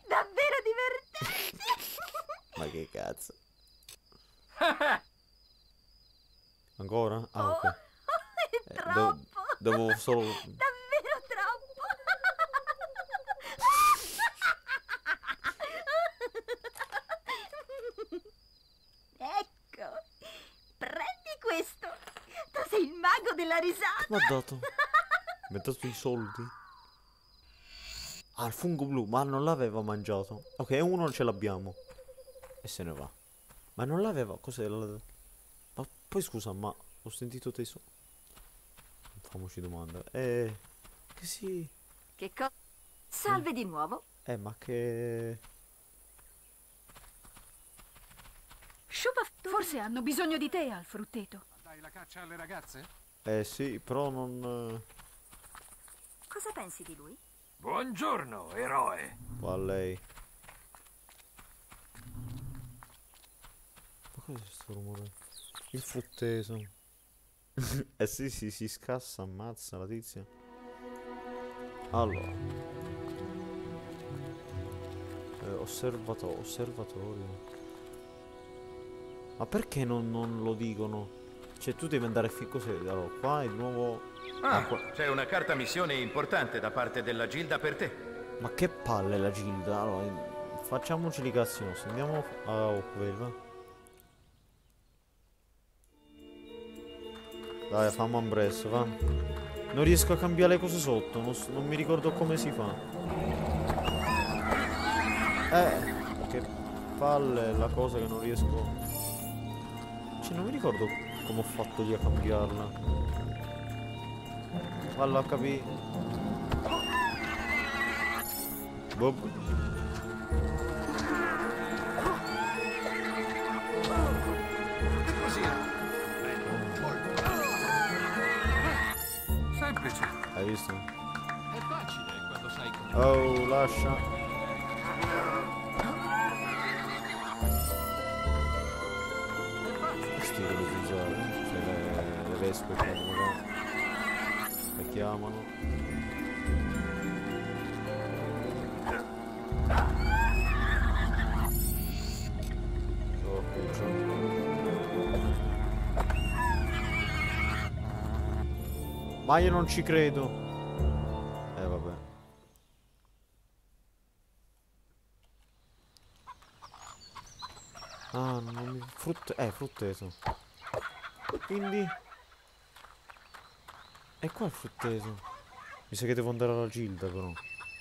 Davvero divertente. Ma che cazzo. Ancora? Ah, ok. È troppo. Devo solo... Davvero troppo. Ecco, prendi questo. Tu sei il mago della risata. L'ho dato. Mi ha dato i soldi. Ah, il fungo blu, ma non l'aveva mangiato. Ok, uno ce l'abbiamo. E se ne va. Ma non l'aveva... Cos'è? Ma poi scusa, ma ho sentito te so... Famoci domanda. Che sì. Che cosa? Salve di nuovo. Ma che... Forse hanno bisogno di te al frutteto. Dai la caccia alle ragazze? Sì, però non... Cosa pensi di lui? Buongiorno, eroe. Va lei. Ma cos'è sto rumore? Il frutteto. Sì, si scassa, ammazza la tizia. Allora, osservatorio. Ma perché non lo dicono? Cioè tu devi andare fin così. Allora qua è il nuovo... c'è una carta missione importante da parte della Gilda per te. Ma che palle la Gilda. Allora facciamoci di cazzi nostri. Andiamo a Oakvale. Dai, fammi un presso, va. Non riesco a cambiare le cose sotto, non mi ricordo come si fa. Che palle la cosa che non riesco. Cioè, non mi ricordo come ho fatto io a cambiarla. Fallo a capire. Bob. Hai visto? È facile quando sai come... Oh, lascia. Sti devo utilizzare. Cioè le vespe che chiamano. Ok, ciao. Ma io non ci credo. Frutteto. Quindi... E qua è il frutteto. Mi sa che devo andare alla Gilda però.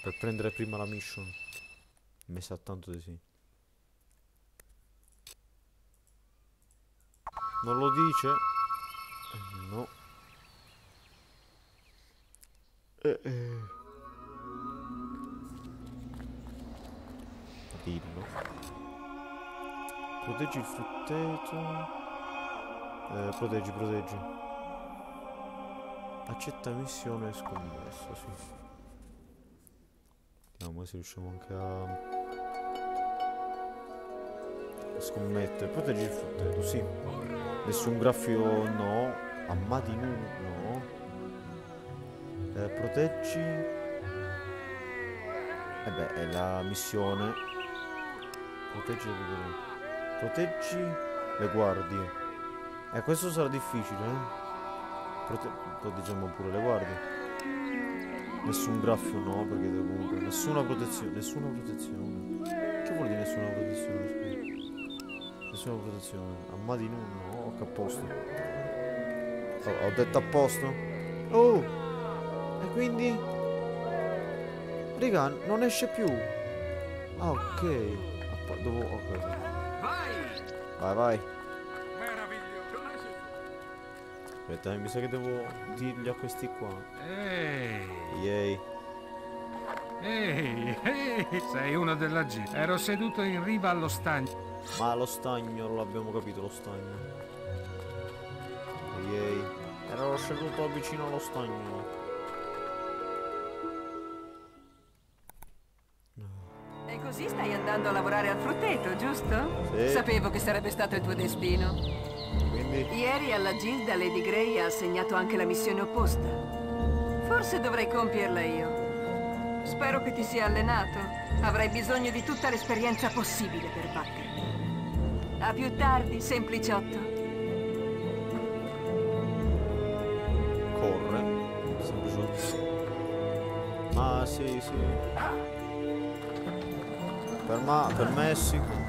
Per prendere prima la mission. Mi sa tanto di sì. Non lo dice? No. Dillo. Proteggi il frutteto. Proteggi. Accetta missione e scommessa, sì. Vediamo se riusciamo anche a scommettere. Proteggi il frutteto, sì. Nessun graffio, no. Ammati nu, no. Proteggi. È la missione. Proteggi il frutteto. Proteggi le guardie. Questo sarà difficile, Proteggiamo pure le guardie. Nessun graffio, no, perché comunque... Nessuna protezione. Che vuol dire nessuna protezione? Scusa. Nessuna protezione. Ammati in uno, no, che a posto. Allora, ho detto a posto? Oh! E quindi? Raga, non esce più. Ah, ok. Ok. Vai. Aspetta, mi sa che devo dirgli a questi qua. Yay. Ehi, ehi, sei uno della G. Ero seduto in riva allo stagno. Ma lo stagno, non l'abbiamo capito, lo stagno. Ehi, ero seduto vicino allo stagno. E così stai andando a lavorare al frutteto, giusto? Sì. Sapevo che sarebbe stato il tuo destino. Quindi? Ieri alla Gilda Lady Grey ha assegnato anche la missione opposta. Forse dovrei compierla io. Spero che ti sia allenato. Avrai bisogno di tutta l'esperienza possibile per battermi. A più tardi, sempliciotto. Corre. Sempliciotto. Ah, sì, sì. Per me è sicuro.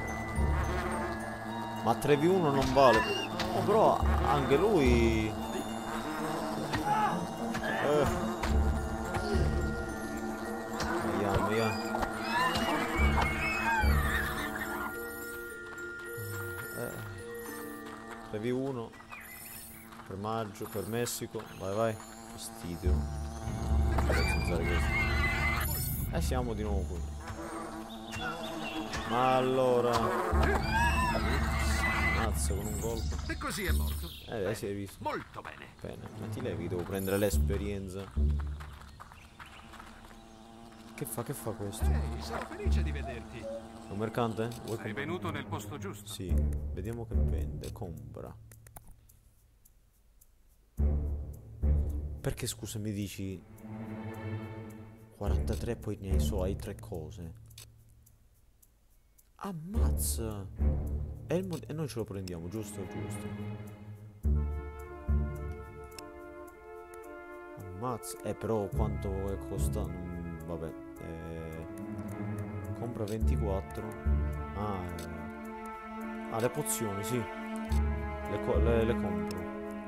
Ma 3v1 non vale. Oh, però anche lui... Vediamo, vediamo. V1 per maggio, per Messico, vai vai, fastidio. E siamo di nuovo qui. Ma allora mazzo con un colpo. E così è morto. Si è visto. Molto bene. Bene, ma ti levi, devo prendere l'esperienza. Che fa questo? Sono felice di vederti. Un mercante? Sei venuto nel posto giusto. Sì, vediamo che vende. Compra. Perché scusa mi dici 43 poi ne hai so, hai 3 cose. Ammazza. E noi ce lo prendiamo, giusto? Giusto. Ammazza. Però quanto costa? Vabbè. Compra 24. Ah, le pozioni, sì. Le compro.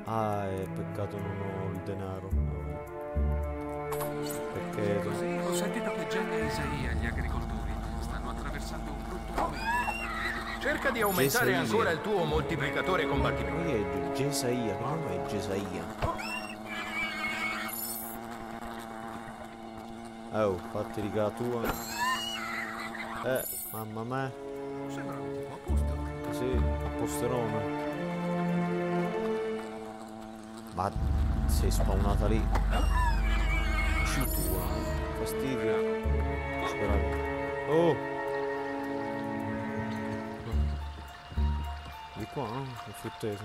Ah, peccato non ho il denaro. Perché così ho sentito che Gianni e Isaia, gli agricoltori, stanno attraversando un brutto momento. Cerca di aumentare ancora il tuo moltiplicatore combattimento. Lui è Gesaia, che nome è Gesaia? Oh, fatti riga tua. Mamma mia. Sembra un po' a posto. Sì, a posterone. Ma sei spawnata lì. Ci tua. Fastidio. Speravo. Oh! Di qua, no? È frutteso.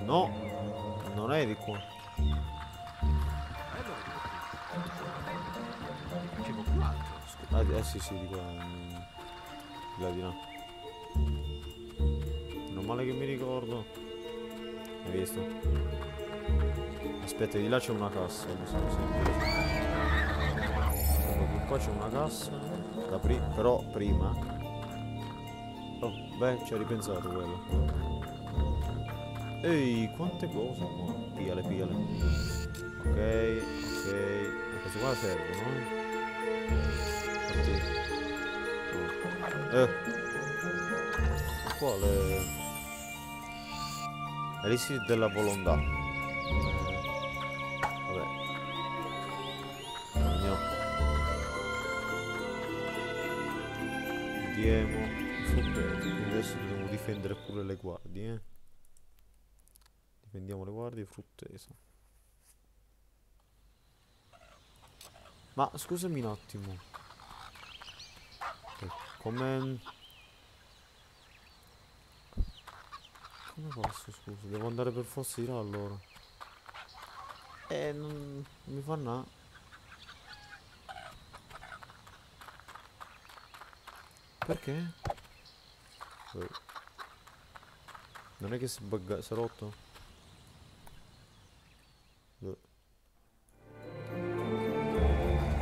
No! Non è di qua. Sì, di qua. Là di là. Non male che mi ricordo. Hai visto? Aspetta, di là c'è una cassa. Allora, qua c'è una cassa. Però prima. Oh, beh, ci ha ripensato quello. Ehi, quante cose qua. Piale, piale. Ok, ok. Queste qua servono, quale? Elixir della volontà. Vabbè. Andiamo. Andiamo. Adesso dobbiamo difendere pure le guardie. Difendiamo le guardie, fruttesa. Ma scusami un attimo. Come posso, scusa? Devo andare per forza di là allora. Non mi fa na. Perché? Non è che si bugga, si è rotto?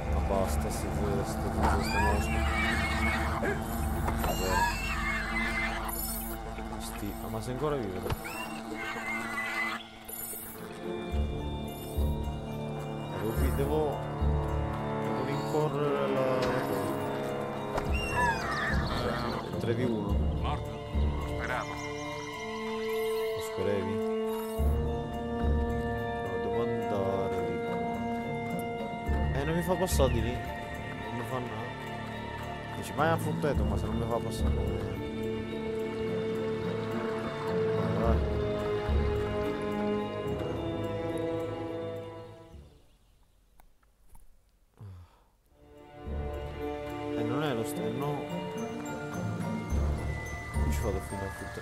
Ma basta, si vede, sta. Ma sei ancora vivo? Devo rincorrere la cosa. 3v1. Morto? Lo speravo. Lo speravi? No, devo andare di qua. mi fa passare di lì. Non mi fa nulla. Dici, vai a fotteto, ma se non mi fa passare. Vai.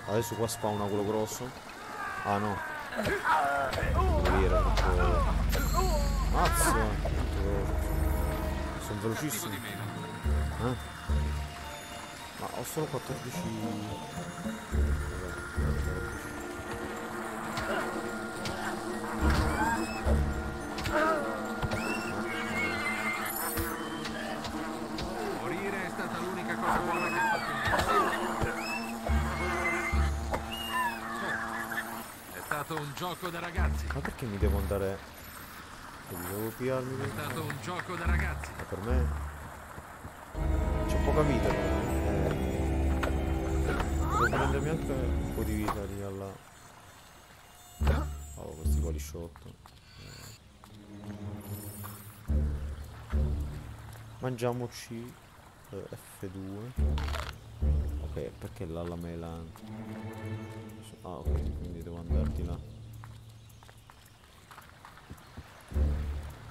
Adesso qua spawna quello grosso. Ah no. Mazza. Sono velocissimi. Ma ho solo 14. Morire è stata l'unica cosa buona che ho fatto. È stato un gioco da ragazzi. Ma perché mi devo andare? Devo piarmi. È stato un gioco da ragazzi. Ma per me c'è poca vita. Devo prendermi anche un po' di vita lì alla. Oh, questi qua li sciotto. Mangiamoci F2. Ok, perché là la mela? Ah ok, quindi devo andarti là.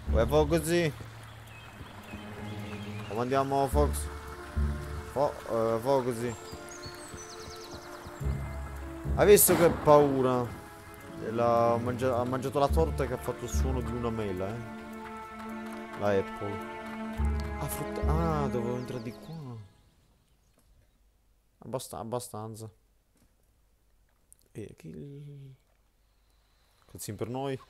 Vuoi poco così? Comandiamo Fox. Poco così. Hai visto che paura? Ha mangiato la torta che ha fatto il suono di una mela, La Apple. Ah, frutta. Ah, dovevo entrare di qua. Abbastanza. E chi... Cazzin per noi.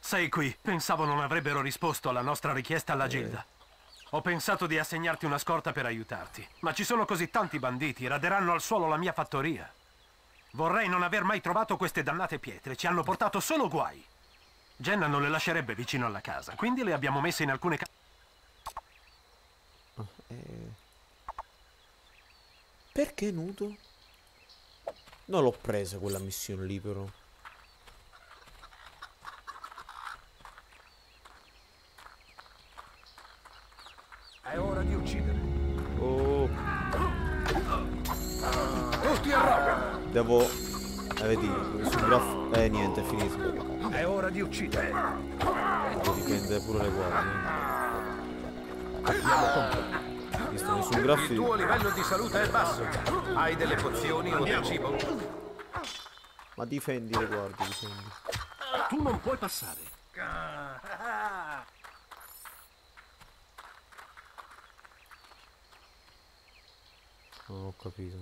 Sei qui. Pensavo non avrebbero risposto alla nostra richiesta alla Gilda. Ho pensato di assegnarti una scorta per aiutarti. Ma ci sono così tanti banditi. Raderanno al suolo la mia fattoria. Vorrei non aver mai trovato queste dannate pietre. Ci hanno portato solo guai. Jenna non le lascerebbe vicino alla casa. Quindi le abbiamo messe in alcune case. Perché è nudo? Non l'ho presa quella missione lì però. È ora di uccidere. Devo... vedi, sul grafo... niente, è finito. È ora di uccidere. Devo difendere pure le guardie. Il tuo livello di salute è basso. Hai delle pozioni o del cibo? Ma difendi le guardie, difendi. Tu non puoi passare. Non ho capito.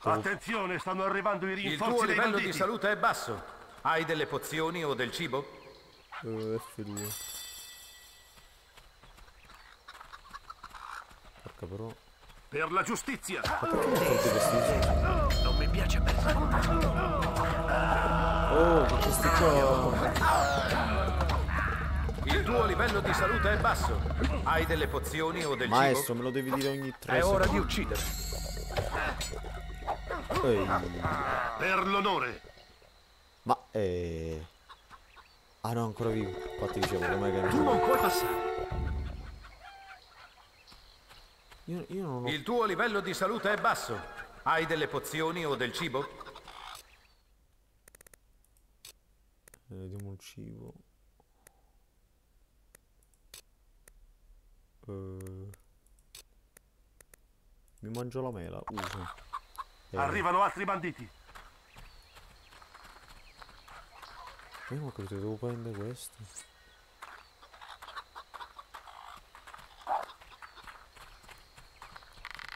Attenzione, stanno arrivando i rinforzi. Il tuo livello di salute è basso. Hai delle pozioni o del cibo? F2. Però. Per la giustizia. Non mi piace per me. Il tuo livello di salute è basso. Hai delle pozioni o del cibo? Maestro, me lo devi dire ogni 3 secondi. È ora di uccidere. Per l'onore. Ma ah no, ancora vivo. Infatti dicevo, com'è che tu non puoi passare. Io non ho... Il tuo livello di salute è basso. Hai delle pozioni o del cibo? Vediamo il cibo. Mi mangio la mela. Arrivano altri banditi. Io ma credo che devo prendere questo.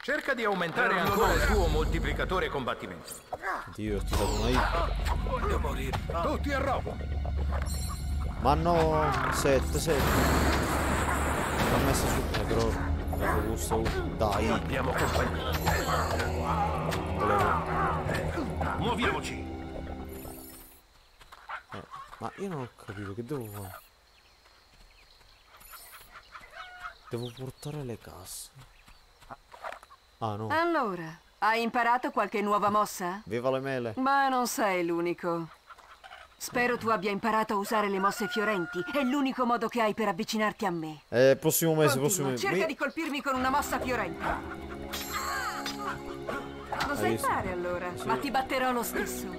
Cerca di aumentare ancora il tuo moltiplicatore combattimento. Dio, ti ho dato una hit. Voglio morire. Tutti a roba. Ma no, 7. L'ho messa su però. La robusta. Dai. Abbiamo compagnia. Muoviamoci. Ma io non ho capito che devo fare. Devo portare le casse. Ah, no. Allora, hai imparato qualche nuova mossa? Viva le mele! Ma non sei l'unico. Spero tu abbia imparato a usare le mosse fiorenti. È l'unico modo che hai per avvicinarti a me. Prossimo mese, prossimo mese. Cerca di colpirmi con una mossa fiorente. Lo sai fare allora, sì. Ma ti batterò lo stesso.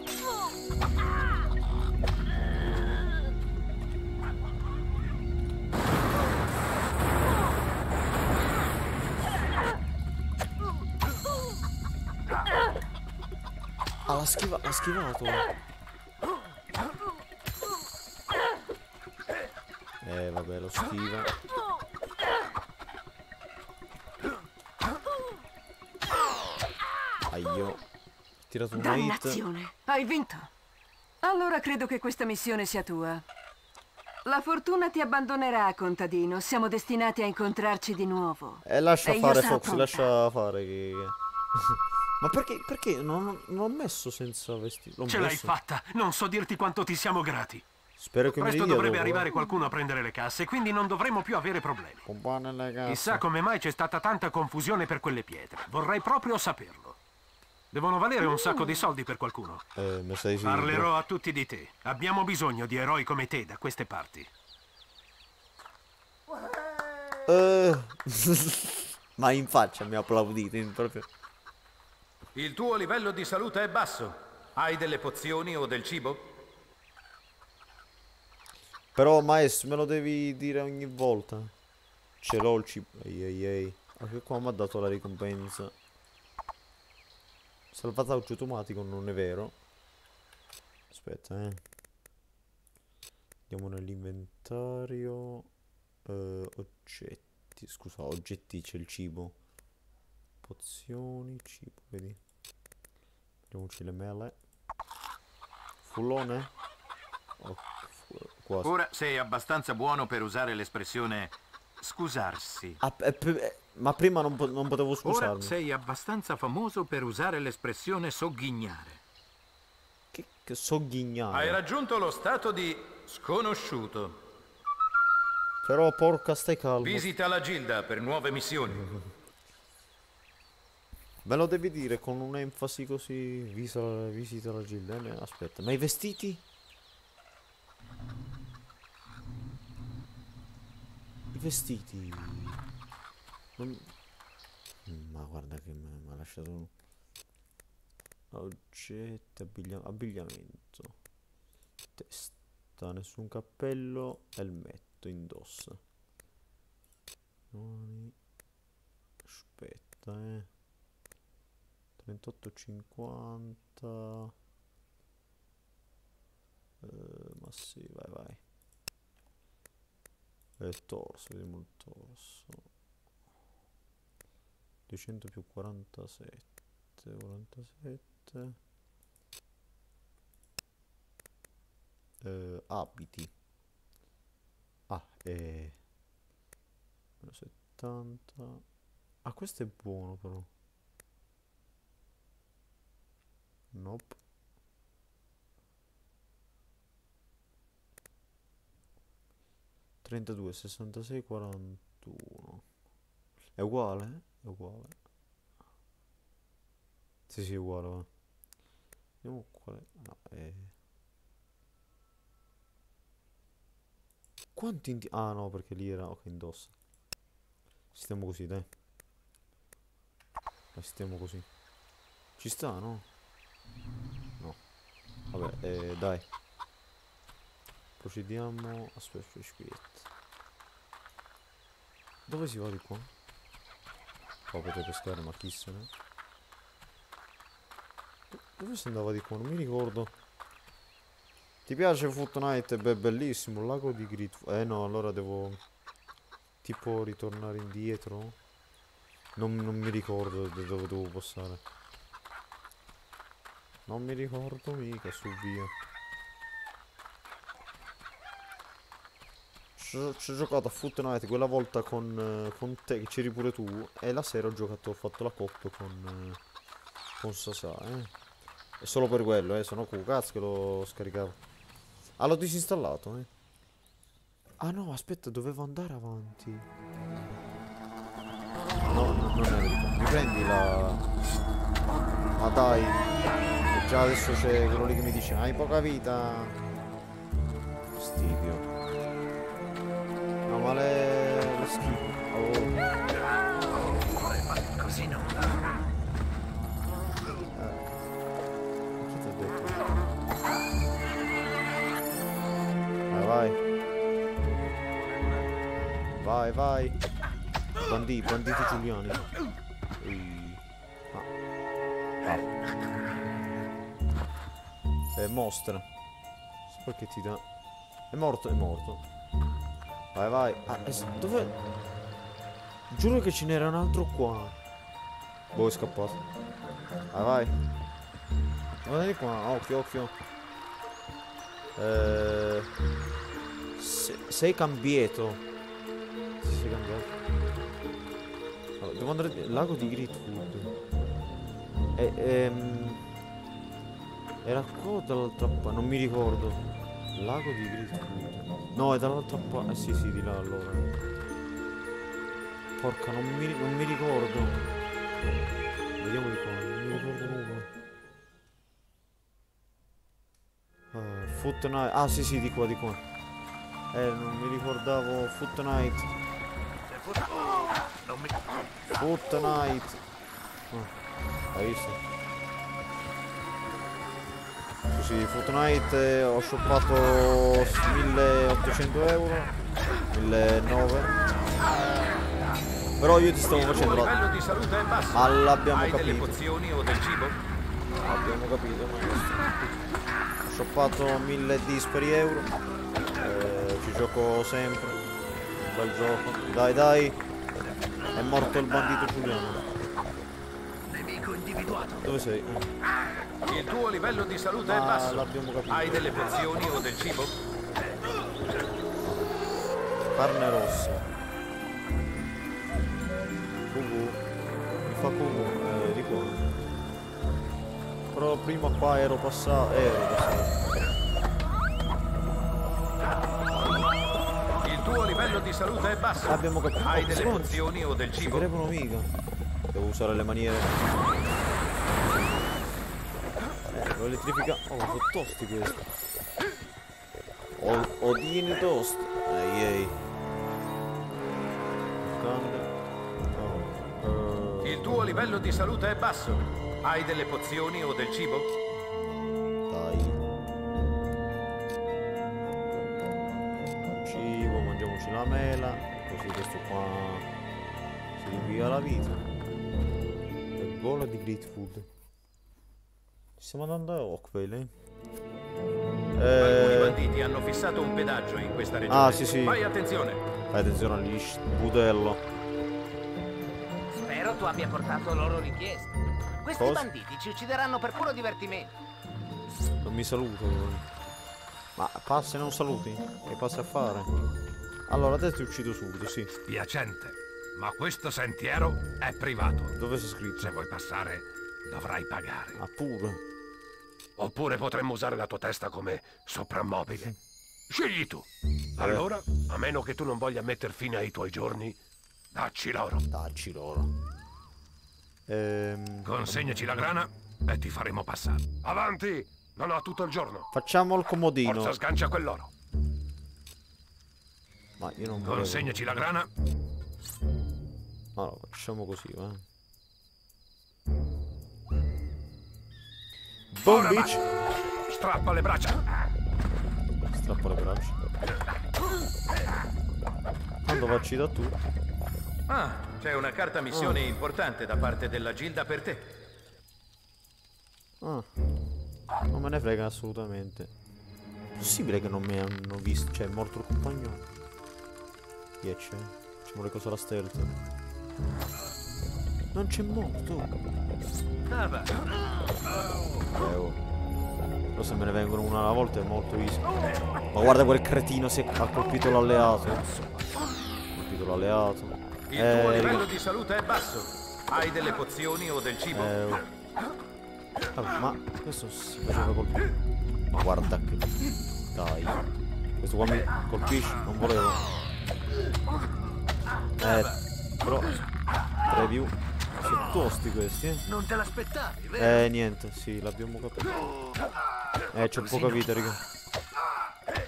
Ah, l'ha schivato. Vabbè, lo schiva. Aio. Ho tirato una hit. Dannazione, hai vinto. Allora credo che questa missione sia tua. La fortuna ti abbandonerà, contadino. Siamo destinati a incontrarci di nuovo. Lascia fare, Fox, lascia fare che... Ma perché non l'ho messo senza vestito? Ce l'hai fatta. Non so dirti quanto ti siamo grati. Spero che presto dovrebbe arrivare qualcuno a prendere le casse, quindi non dovremmo più avere problemi. Chissà come mai c'è stata tanta confusione per quelle pietre. Vorrei proprio saperlo. Devono valere un sacco di soldi per qualcuno. Parlerò a tutti di te. Abbiamo bisogno di eroi come te da queste parti. Ma in faccia mi ha applaudito proprio. Il tuo livello di salute è basso. Hai delle pozioni o del cibo? Però maestro me lo devi dire ogni volta. Ce l'ho il cibo. Ehi. Anche qua mi ha dato la ricompensa. Salvataggio automatico, non è vero. Aspetta, andiamo nell'inventario. Oggetti. Scusa, oggetti, c'è il cibo. Pozioni, cibo, vedi. Vediamoci le mele. Fullone. Ok. Quasi. Ora sei abbastanza buono per usare l'espressione scusarsi. Ma prima non potevo scusarmi. Ora sei abbastanza famoso per usare l'espressione sogghignare. Che sogghignare? Hai raggiunto lo stato di sconosciuto. Però porca stai calmo. Visita la Gilda per nuove missioni. Me lo devi dire con un'enfasi così. Visita la Gilda. Aspetta, ma i vestiti? Vestiti non... Ma guarda che mi ha lasciato. Oggetto, abbigliamento, testa, nessun cappello, elmetto indossa. Aspetta, 38,50. Ma sì, vai. Il torso, vediamo il torso. 200 più 47. Abiti. Meno 70. Ah, questo è buono però. Nope. $32, $66, $41. È uguale? È uguale. Sì, è uguale. Va. Vediamo quale. No, è... Quanti ah no, perché lì era. Ok, indossa. Stiamo così, dai. Stiamo così. Ci sta, no? No. Vabbè, dai. Procediamo. Aspetta. Dove si va di qua? Qua potete pescare, ma chi se ne... Dove si andava di qua? Non mi ricordo. Ti piace Fortnite? Beh, bellissimo. Il lago di Greatwood. No, allora devo... Tipo ritornare indietro? Non mi ricordo dove devo passare. Non mi ricordo mica, su via. Ci ho giocato a Fortnite quella volta con te, che c'eri pure tu, e la sera ho fatto la coppia con Sasà, E solo per quello, sennò con cazzo che lo scaricavo. Ah, l'ho disinstallato, Ah no, aspetta, dovevo andare avanti. No, non è vero. Mi prendi la... Ma dai. Già adesso c'è quello lì che mi dice, hai poca vita. fastidio. Ma male lo schifo. Oh. Così no. Chi ti ha detto? Vai, vai. Vai, vai. Banditi Giuliani. È mostra. So perché ti dà. È morto, è morto. Vai, vai. Ah, dove? Giuro che ce n'era un altro qua. Boh, è scappato. Vai, vai. Guarda di qua, occhio, occhio. Sei cambiato. Sei cambiato. Allora, devo andare al lago di Greatwood. Era qua o dall'altra parte? Non mi ricordo. Lago di Greatwood. No, è dall'altra parte. Eh sì, di là allora. Porca, non mi ricordo. Vediamo di qua. Non mi ricordo nulla. Fortnite. Ah sì, di qua, di qua. Non mi ricordavo. Fortnite. Fortnite. Hai visto? Così, Fortnite, ho shoppato 1800 euro, 1900. Però io ti stavo facendo la... Ma l'abbiamo capito. Abbiamo capito. Ho shoppato 1000 dispari euro. Ci gioco sempre. Un bel gioco. Dai, dai. È morto il bandito Giuliano. Dove sei? Il tuo livello di salute è basso. Hai delle pozioni o del cibo? Carne rossa. Cucù. Mi fa cucù, di qua. Però prima qua ero passato. Il tuo livello di salute è basso. Abbiamo capito. Hai delle pozioni o del cibo? Non ci credono mica. Devo usare le maniere. Lo elettrifica. Oh, sono tosti questi. Odini tosti. Ehi. Il tuo livello di salute è basso. Hai delle pozioni o del cibo? Dai. Cibo, mangiamoci la mela. Così questo qua si riviva la vita. La gola di Greatwood. Stiamo andando a Oakvale, Alcuni banditi hanno fissato un pedaggio in questa regione. Ah, sì. Fai attenzione. Fai attenzione agli budello. Spero tu abbia portato loro richieste. Questi banditi ci uccideranno per puro divertimento. Non mi saluto. Ma passa e non saluti? Che passa a fare? Allora, te ti uccido subito, sì. Spiacente, ma questo sentiero è privato. Dove si scrive? Se vuoi passare, dovrai pagare. Ah, pure. Oppure potremmo usare la tua testa come soprammobile. Scegli tu. Allora, a meno che tu non voglia metter fine ai tuoi giorni, dacci l'oro. Dacci l'oro. Consegnaci la grana e ti faremo passare. Avanti! Non ho tutto il giorno. Facciamo il comodino. Forza, sgancia quell'oro. Ma io non volevo. Consegnaci la grana. Ma lo facciamo così, va? Boom, bitch! Strappa le braccia! Strappa le braccia. Quando vacci da tu. Ah, c'è una carta missione importante da parte della Gilda per te. Ah. Non me ne frega assolutamente. Possibile che non mi hanno visto. Cioè, è morto il compagno. Chi è c'è? Ci vuole cosa la stealth. Non c'è morto. Però se me ne vengono una alla volta è molto easy. Ma guarda quel cretino, se ha colpito l'alleato. Il tuo livello di salute è basso. Hai delle pozioni o del cibo? Vabbè, ma questo si faceva colpire. Ma guarda che. Dai. Questo qua mi colpisce, non volevo. Però 3 più. Sono tosti questi, eh? Non te l'aspettavi, vero? Niente, sì, l'abbiamo capito. C'ho poca vita, raga.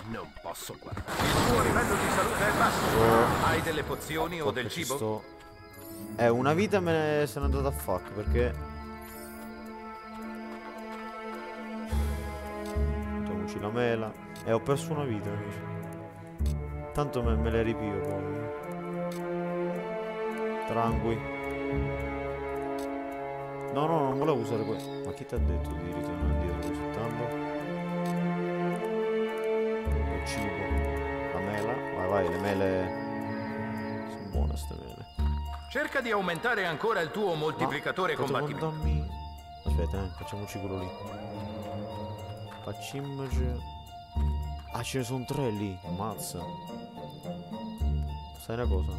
Non posso guardare. Il tuo livello di salute è basso. Hai delle pozioni o del cibo? Una vita me ne sono andato a fuck perché... Mettiamoci la mela. Ho perso una vita, amici. Tanto me le ripio poi. Tranqui. No, no, non volevo usare questo. Ma chi ti ha detto di ritornare indietro così tanto? Il cibo. La mela. Vai, vai, le mele. Sono buone ste mele. Cerca di aumentare ancora il tuo moltiplicatore combattimento. Aspetta, facciamoci quello lì. Facciamoci. Ah, ce ne sono tre lì. Ammazza. Sai una cosa?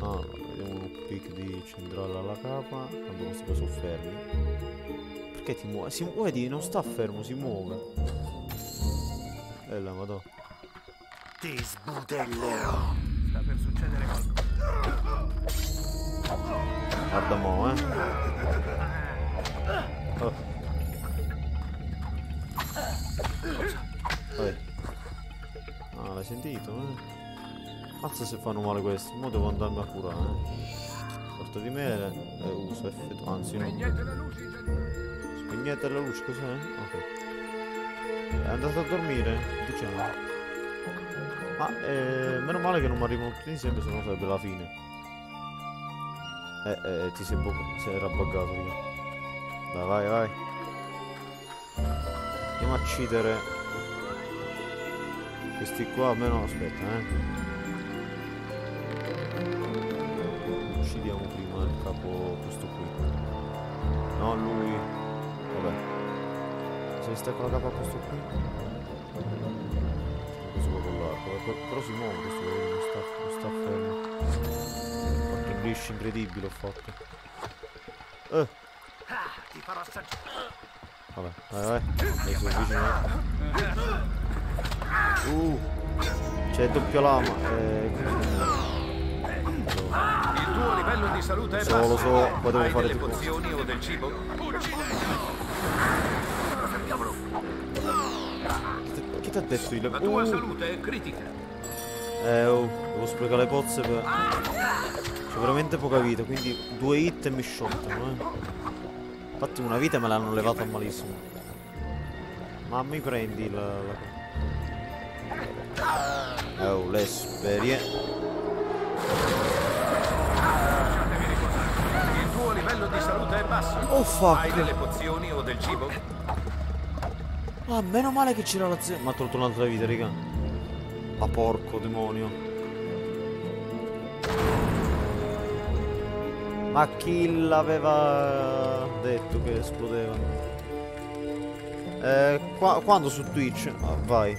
Allora, vediamo un pick di centrale alla capa. Quando questi qua sono fermi. Perché ti muove? Si muove, vedi, non sta fermo, si muove. Bella, madò. Ti sbudellerò. Sta per succedere qualcosa. Guarda mo, oh. Vabbè. Ah, l'hai sentito, Mazza se fanno male questi, mo devo andarmi a curare. Porta di mele, uso F2, anzi no. Spegnete la luce, cos'è? Ok. È andato a dormire, diciamo. Ma meno male che non mi arrivano tutti insieme, se no sarebbe la fine. Ti sei rabbaggato io. Dai, vai, vai. Andiamo a uccidere questi qua, almeno aspetta, Uccidiamo prima il capo, questo qui. No, lui. Vabbè. Se sta con la capa questo qui. Questo qua con l'arco. Però si muove questo, non sta fermo. Ho fatto un glitch incredibile, ho fatto. Ti farò assaggiare. Vabbè, vai, vai. E si avvicina. C'è doppia lama. Il tuo livello di salute è basso. Lo so, poi devo fare delle pozioni o del cibo? Chi ti ha detto il... La tua salute è critica. Devo sprecare le pozze per... C'è veramente poca vita, quindi 2 hit e mi sciottano, Infatti una vita me l'hanno levata malissimo. Ma mi prendi la... l'esperienza. Il tuo livello di salute è basso. Oh fuck. Hai delle pozioni o del cibo? Ah, meno male che c'era la zia. Ma ha tolto un'altra vita, raga. Ma porco demonio. Ma chi l'aveva detto che esplodeva? Quando su Twitch? Vai.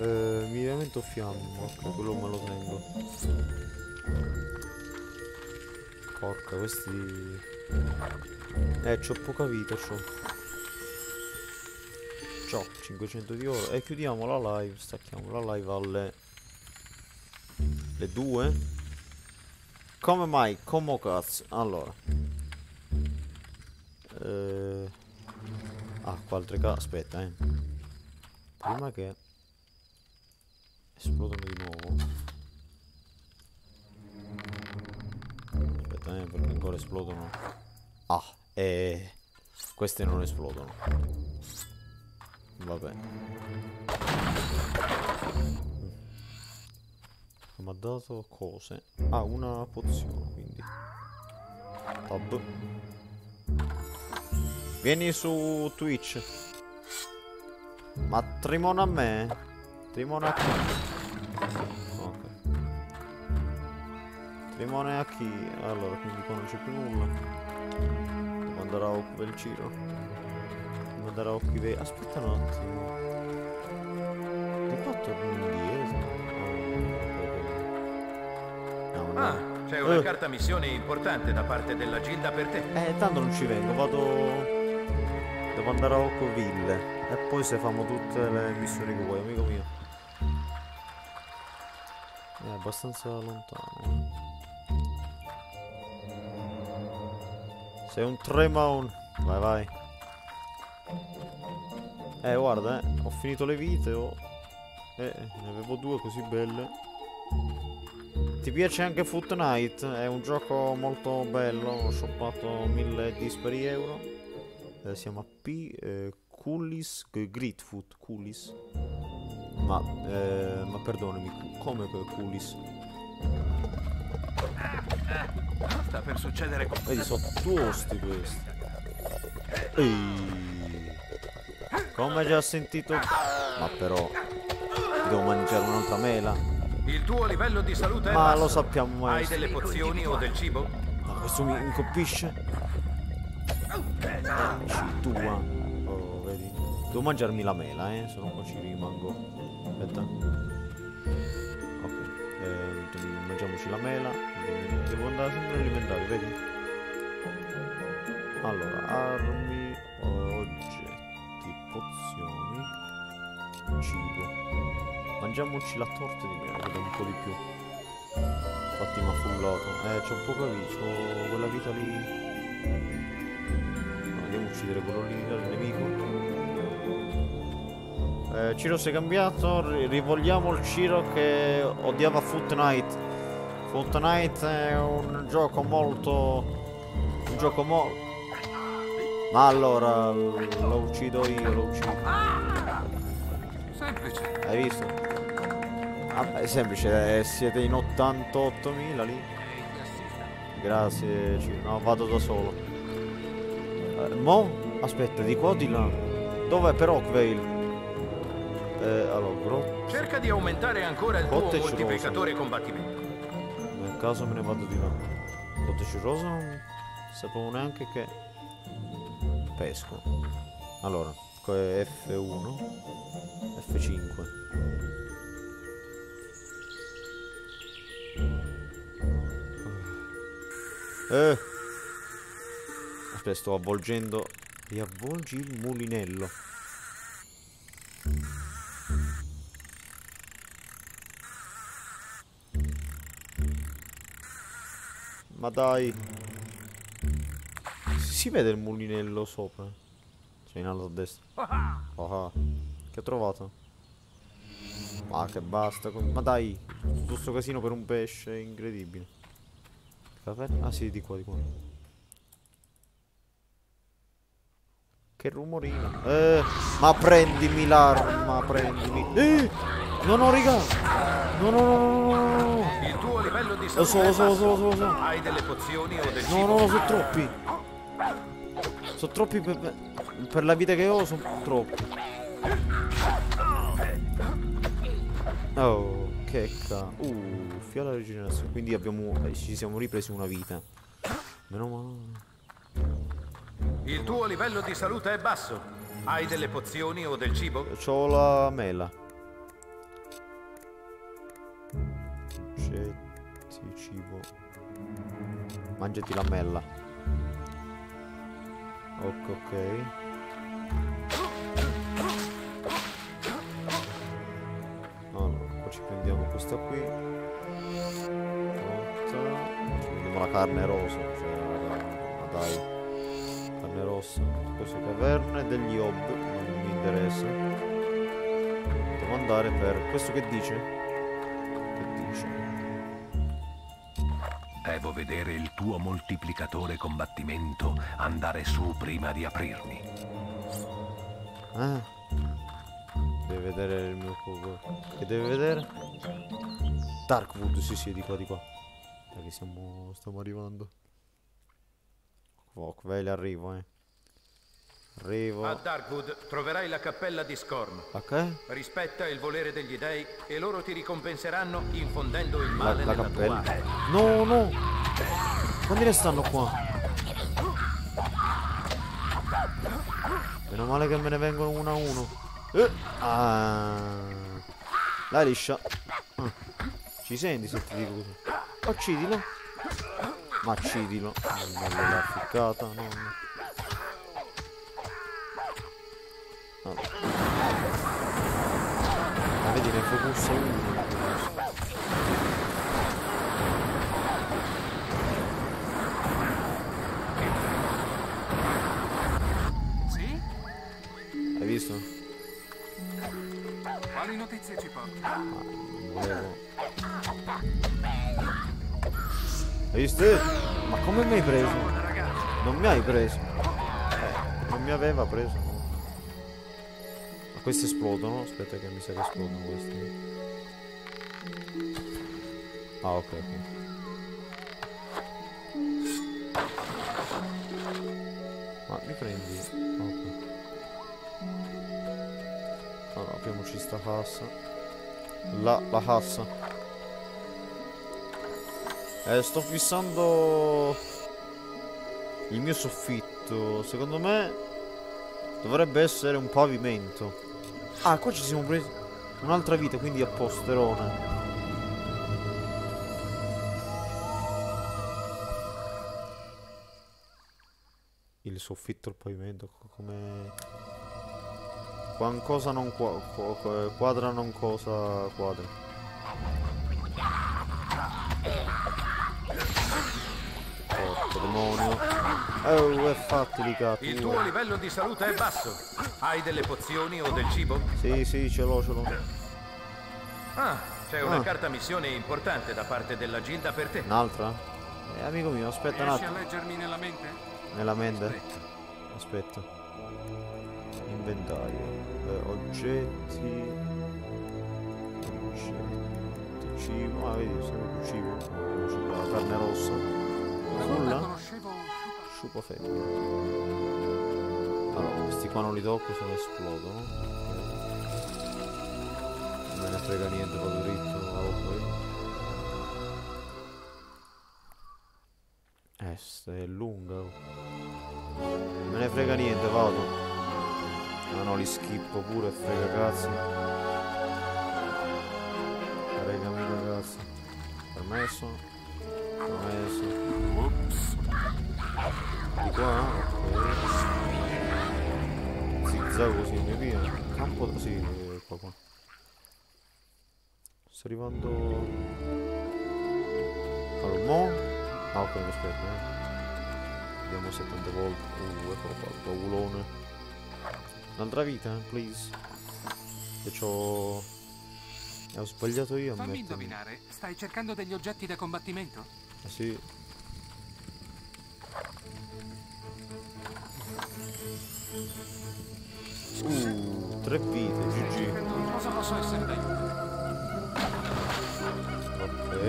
Miglioramento fiamma, ok, quello me lo tengo. Porca, questi... c'ho poca vita, c'ho 500 di oro. E chiudiamo la live, stacchiamo la live alle... Le 2? Come mai? Come cazzo? Allora. Qua altre case, aspetta, Prima che... Esplodono di nuovo. Aspetta, perché ancora esplodono. Queste non esplodono. Vabbè. Mi ha dato cose. Una pozione, quindi. Tab. Vieni su Twitch. Ma trimona a me. Trimone a chi? Ok. Trimone a chi? Allora, quindi qua non c'è più nulla. Devo andare a Oakvale Ciro. Devo andare a Oakvale. Aspetta un attimo. Di qua torno indietro. C'è una carta missione importante da parte della Gilda per te. Tanto non ci vengo, vado. Devo andare a Oakville. E poi se famo tutte le missioni che vuoi, amico mio. È abbastanza lontano. Sei un tremon. Vai, vai. Guarda, ho finito le vite, oh. Ne avevo due così belle. Ti piace anche Fortnite? È un gioco molto bello. Ho shoppato 1000 per euro. Siamo a P. Kullis Greatwood. Kullis. Ma perdonami, come Kullis? Sta per succedere qualcosa. Vedi, sono tosti questi. Ehi. Come già sentito. Ma però devo mangiare un'altra mela. Il tuo livello di salute è basso. Lo sappiamo mai. Hai delle pozioni o del cibo? Ma questo mi colpisce. Tua. Oh, vedi. Devo mangiarmi la mela, se no poi ci rimango. Aspetta. Ok. Mangiamoci la mela. Devo andare sempre all'inventario, vedi? Allora, armi, oggetti, pozioni, cibo. Mangiamoci la torta di mela, che dà un po' di più. Infatti mi ha fullato. C'ho poca vita, c'ho quella vita lì. No, andiamo a uccidere quello lì, il nemico. Ciro si è cambiato, rivogliamo il Ciro che odiava Fortnite. Fortnite è un gioco molto... Ma allora, lo uccido io, lo uccido. Semplice. Hai visto? Vabbè, è semplice, siete in 88.000 lì. Grazie, Ciro. No, vado da solo. Mo? Aspetta, di qua o di là? Dov'è per Oakvale? Allora, cerca di aumentare ancora il tuo moltiplicatore combattimento. Caso me ne vado di là. Coteci rosa non sapevo neanche che pesco. Allora, F1 F5. Aspetta, sto avvolgendo. Riavvolgi il mulinello. Ma dai. Si vede il mulinello sopra. Cioè in alto a destra. Che ho trovato? Ma che basta. Ma dai. Tutto sto casino per un pesce. Incredibile. Ah sì, di qua, di qua. Che rumorino. Ma prendimi l'arma. Prendimi. No, no, raga. No, no, no, no, no. Il tuo livello di salute è basso. Lo so. Hai delle pozioni o del cibo? No, sono troppi. Sono troppi per la vita che ho, sono troppi. Oh, che cazzo. Fia la rigenerazione. Quindi abbiamo ci siamo ripresi una vita. Meno male. Il tuo livello di salute è basso. Hai delle pozioni o del cibo? C'ho la mela. Cibo. Mangiati la mela. Ok. Allora, poi ci prendiamo questa qui. Ci prendiamo la carne rosa. Ma dai. Carne rossa. Queste caverne degli hob. Non mi interessa. Devo andare per... Questo che dice? Devo vedere il tuo moltiplicatore combattimento andare su prima di aprirmi. Deve vedere il mio cubo. Che deve vedere? Darkwood, sì, di qua, di qua. Perché stiamo arrivando. Oakvale, arrivo, Arrivo. A Darkwood troverai la Cappella di Scorn. Ok. Rispetta il volere degli dei e loro ti ricompenseranno infondendo il male nella tua anima. No. Quanti ne stanno qua? Meno male che me ne vengono uno a uno. La liscia. Ci senti se ti dico così? Uccidilo. Ma uccidilo. Non l'ha ficcata, no. Vedi, ne focussa uno. questo? Quali notizie ci porti? Hai visto? Ma come mi hai preso? Non mi hai preso. Non mi aveva preso. Ma questi esplodono? Aspetta che mi sa che esplodono questi. Ah, ok, ok. Ma mi prendi? Ok. Allora apriamoci sta cassa. La cassa. Sto fissando il mio soffitto. Secondo me dovrebbe essere un pavimento. Ah, qua ci siamo presi un'altra vita, quindi a posterone. Il soffitto, il pavimento, come... qualcosa non quadra, non cosa quadra. Porco demonio. Oh, è fatto di cazzo. Il tuo livello di salute è basso. Hai delle pozioni o del cibo? Sì, sì, ce l'ho, ce l'ho. Ah, c'è una carta missione importante da parte della Gilda per te. Un'altra? Amico mio, aspetta un attimo. Riesci a leggermi nella mente? Nella mente? Aspetta. Inventario. Oggetti. Oggetti. Cibo. Ah, vedi, serve più cibo. La carne rossa. Nulla. Sciupa femmina. Allora, questi qua non li tocco, se ne esplodono. Non me ne frega niente, vado dritto. È lunga. Non me ne frega niente, vado. Ma no, li schippo pure, frega cazzo. Frega mica cazzo. Permesso. Permesso. Di qua? Ok. Zigzag così, mio via. Campo da... sì, qua qua. Sto arrivando... allora, mo... ah, ok, aspetta, Vediamo 70 volte. Eccolo qua, paulone. Un'altra vita, please. Che c'ho... ho sbagliato io a me. Fammi indovinare, stai cercando degli oggetti da combattimento? Ah, sì. Tre vite, GG. Cosa posso essere d'aiuto? Ok.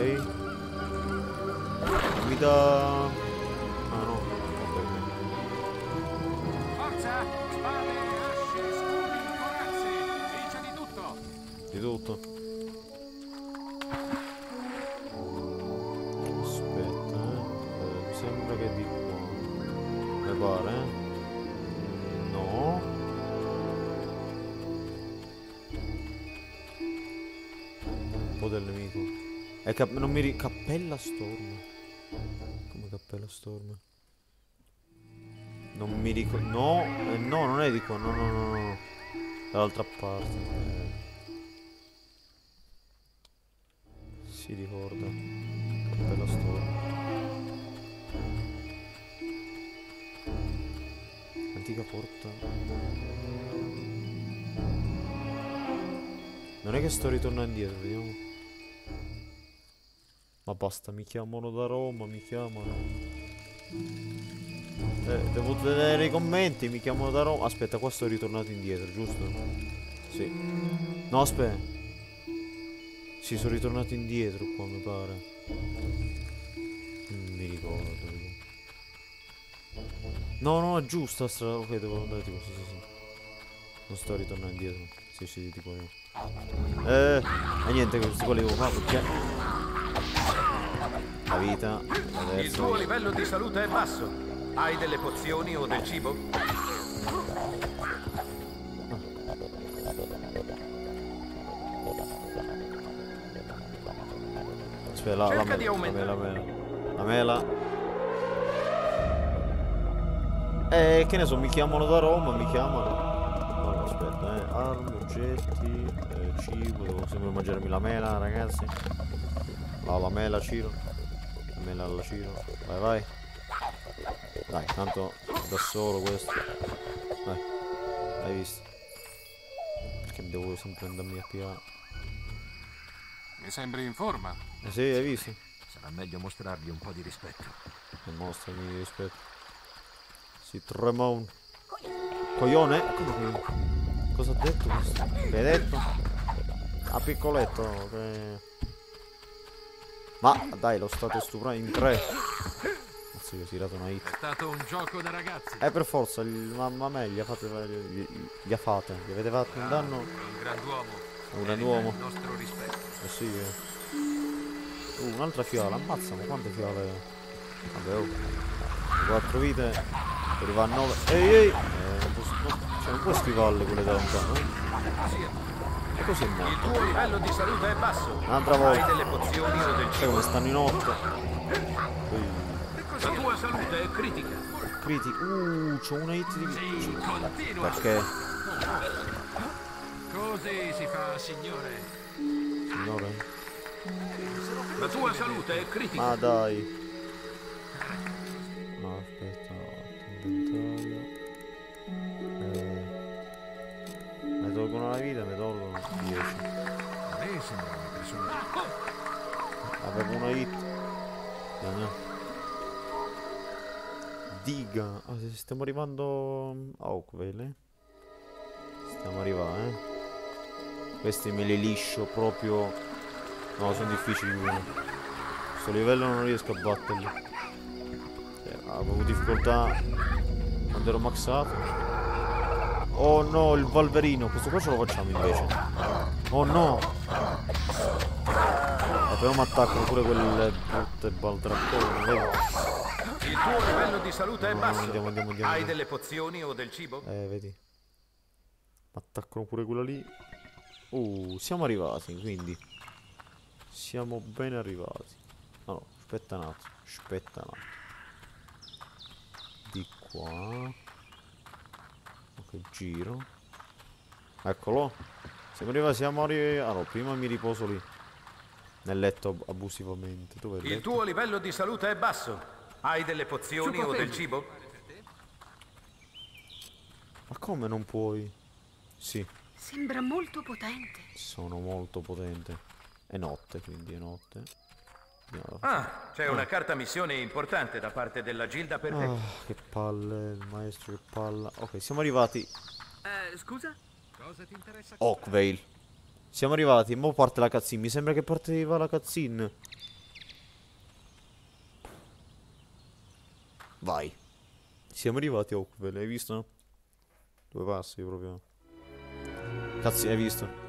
Ah no, forza, spade, asce, scudi, corazze, c'è di tutto. Di tutto. Aspetta, mi sembra che di qua. Mi pare? No. Un po' del nemico. E non mi Cappella Storm. Cappella Storm. Non mi ricordo. No, no, non è di qua. No, no, no, no. Dall'altra parte. Si ricorda. Cappella Storm. Antica porta. Non è che sto ritornando indietro, vediamo. Ma basta, mi chiamano da Roma, mi chiamano. Devo vedere i commenti, mi chiamano da Roma. Aspetta, qua sto ritornato indietro, giusto? Sì. No, aspetta. Sì, sono ritornato indietro qua, mi pare. Non mi ricordo. No, no, è giusta strada. Ok, devo andare tipo, sì, sì, sì. Non sto ritornando indietro. Sì, sì, tipo io. E niente, questo qua devo fare perché... la vita. Il tuo livello di salute è basso. Hai delle pozioni o del cibo? Aspetta, la mela. Che ne so, mi chiamano da Roma, mi chiamano. Allora, aspetta, armi, oggetti, cibo, devo sempre mangiarmi la mela, ragazzi. La mela, Ciro. Me la lascino. Vai, vai. Dai, tanto da solo questo. Hai visto? devo sempre andarmi a tirare. Mi sembri in forma? Eh sì, hai visto? Sarà meglio mostrargli un po' di rispetto. Mostrami di rispetto. Si trema un coglione. Cosa ha detto questo? Benedetto? A piccoletto che... Ma dai, lo state stuprando in tre. Cazzo, gli ho tirato una hit. È stato un gioco da ragazzi. Per forza, mamma mia, gli avete fatto un danno. Un grand'uomo. Un grand'uomo. Il nostro rispetto. Eh sì. Un'altra fiola, ammazzano, quante fiole. Vabbè, 4 vite, arriva a 9. Ehi ehi! Cioè, un po' schivalle quelle da lontano. E così è morto. Il tuo livello di salute è basso. Un'altra volta. Cioè, come stanno in 8. La tua salute è critica. Critica. C'ho una hit di vita. Perché? Così si fa, signore. Signore? La tua salute è critica. Ma dai. No, aspetta, inventario. Mi tolgono la vita, mi tolgono 10. A me sembra una persona. Avevo una hit. Diga. Stiamo arrivando a Oakvale, Stiamo arrivando, Questi me li liscio proprio. No, sono difficili. Questo livello non riesco a batterli. Avevo difficoltà quando ero maxato. Oh no, il Valverino. Questo qua ce lo facciamo invece. Oh no. Abbiamo attaccato pure quelle brutte baldraccone. Il tuo livello di salute è basso. Andiamo. Hai delle pozioni o del cibo? Vedi. Attaccano pure quella lì. Siamo arrivati, quindi. Siamo ben arrivati. No, aspetta un attimo. Di qua. Ok, giro. Eccolo. Siamo arrivati. Allora, prima mi riposo lì. Nel letto abusivamente. Dov'è il letto? Il tuo livello di salute è basso. Hai delle pozioni o del cibo? Ma come non puoi? Sì. Sembra molto potente. Sono molto potente. È notte, quindi è notte. C'è una carta missione importante da parte della Gilda per te. Che palle, il maestro, che palla. Ok, siamo arrivati. Scusa? Cosa ti interessa? Oakvale. Siamo arrivati, mo parte la cutscene. Mi sembra che partiva la cutscene. Vai. Siamo arrivati a Oakvale, hai visto? Due passi proprio. Cazzo, hai visto?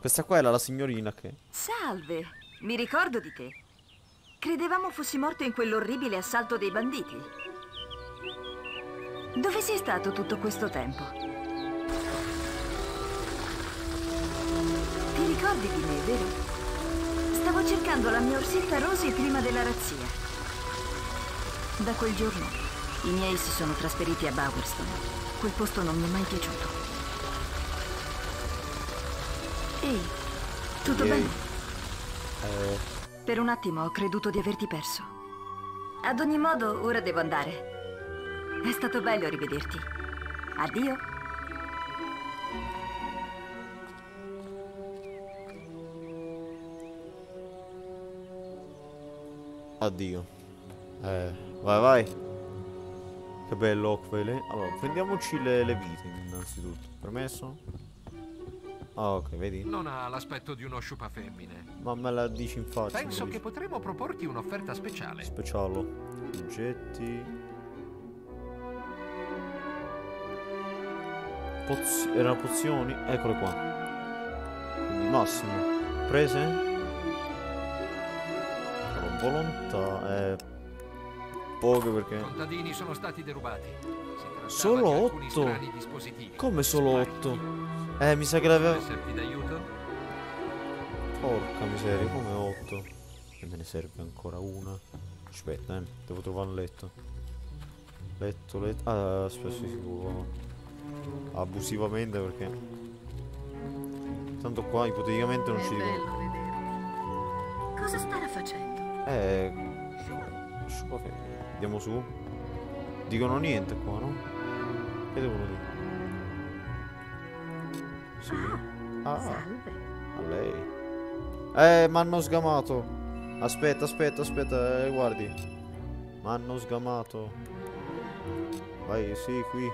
Questa qua è la signorina che... Salve, mi ricordo di te. Credevamo fossi morto in quell'orribile assalto dei banditi. Dove sei stato tutto questo tempo? Ti ricordi di me, vero? Stavo cercando la mia orsetta Rosie prima della razzia. Da quel giorno i miei si sono trasferiti a Bowerstone. Quel posto non mi è mai piaciuto. Ehi, tutto bene? Per un attimo ho creduto di averti perso. Ad ogni modo, ora devo andare. È stato bello rivederti. Addio. Addio. Vai, vai. Che bello, Oakvale. Allora, prendiamoci le vite, innanzitutto. Permesso? Ok, vedi? Non ha l'aspetto di uno sciupafemmine. Ma me la dici in faccia. Penso che potremmo proporti un'offerta speciale. Specialo. Oggetti. Erano pozioni. Eccole qua. Quindi massimo. Prese. Allora, volontà. Poche perché. I contadini sono stati derubati. Solo 8? Come solo 8? Mi sa che l'avevo. Porca miseria, come 8. E me ne serve ancora una. Aspetta, devo trovare un letto. Letto. Aspetta, si può. Abusivamente perché. Tanto qua ipoteticamente non ci dico. Cosa stava facendo? Andiamo su. Dicono niente qua, no? Che devono dire? Sì. Ah, salve. A lei. M'hanno sgamato. Aspetta, aspetta, aspetta, guardi. M'hanno sgamato. Vai, sì, qui.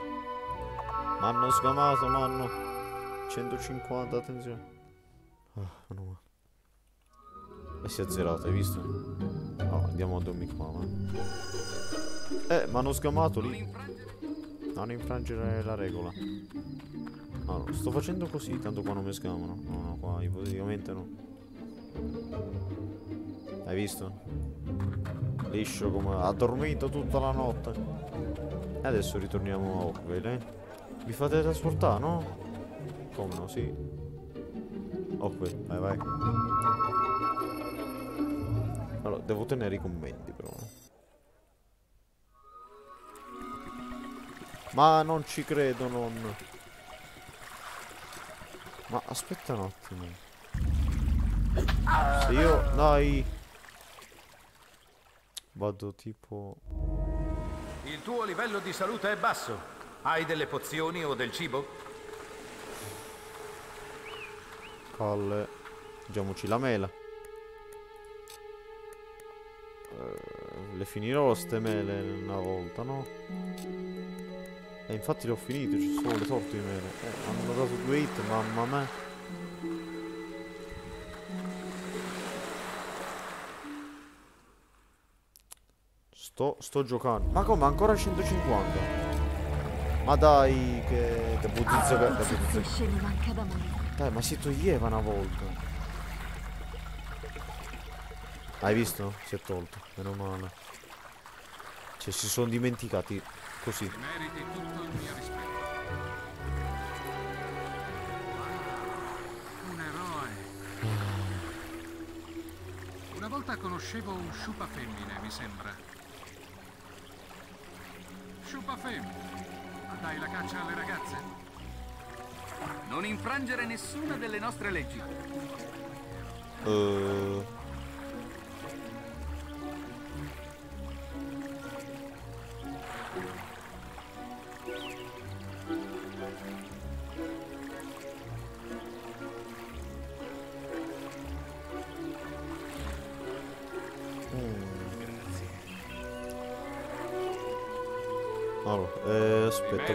M'hanno sgamato, m'hanno. 150, attenzione. Ah, no. E si è azzerato, hai visto? No, andiamo a dormire qua, ma. M'hanno sgamato lì. Non infrangere la regola. Allora, sto facendo così, tanto qua non mi sgamano. No, no, qua ipoteticamente no. Hai visto? Liscio come. Ha dormito tutta la notte. E adesso ritorniamo a Oakvale, eh? Vi fate trasportare, no? Come no, sì. Oakvale, vai, vai. Allora, devo tenere i commenti però. Ma non ci credo, non. Ma aspetta un attimo. Se io. Dai. Vado tipo. Il tuo livello di salute è basso. Hai delle pozioni o del cibo? Palle. Mangiamoci la mela. Le finirò ste mele una volta, no? E infatti l'ho finito, ci sono le sorti di mele. Hanno dato 2 hit, mamma mia. Sto giocando. Ma come? Ancora 150? Ma dai, che. Te buttizza per te. Dai, ma si toglieva una volta. Hai visto? Si è tolto, meno male. Cioè, si sono dimenticati. Così. Meriti tutto il mio rispetto. Un eroe. Una volta conoscevo un sciupa femmine, mi sembra. Sciupa femmine. Dai la caccia alle ragazze. Non infrangere nessuna delle nostre leggi. Aspetta,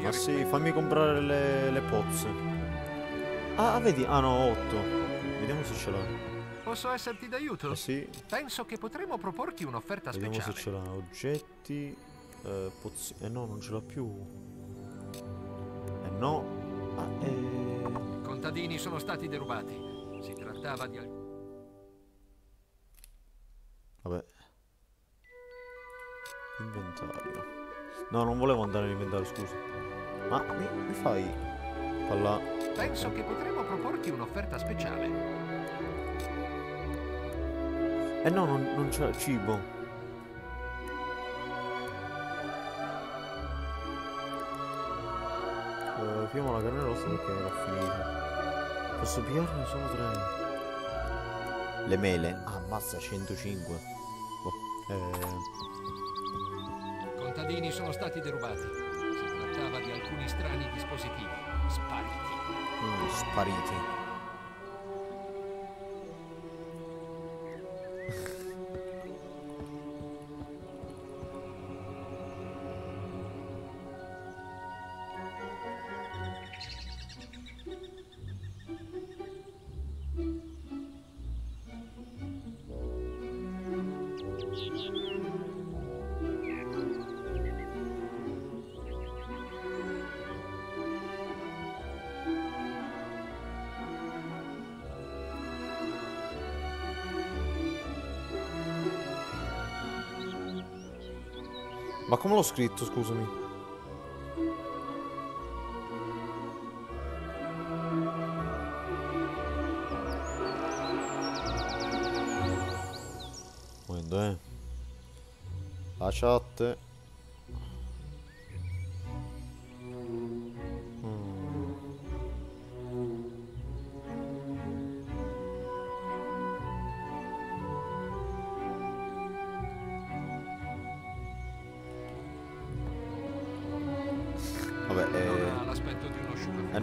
ma sì, fammi comprare le pozze. Ah, vedi? Ah no, 8. Vediamo se ce l'ha. Posso esserti d'aiuto? Sì. Penso che potremmo proporti un'offerta speciale. Vediamo se ce l'ha. Oggetti, pozze. No, non ce l'ha più. No. Contadini sono stati derubati. Si trattava di. Vabbè. Inventario. No, non volevo andare all'inventario, scusa. Ma mi fai palla. Penso che potremmo proporti un'offerta speciale. Eh no, non c'è cibo. Piamo la carne rossa perché era finita. Posso pigliarne solo 3. Le mele? Ah, ammazza, 105. I cittadini sono stati derubati. Si trattava di alcuni strani dispositivi spariti. Ma come l'ho scritto, scusami? Momento, La chat.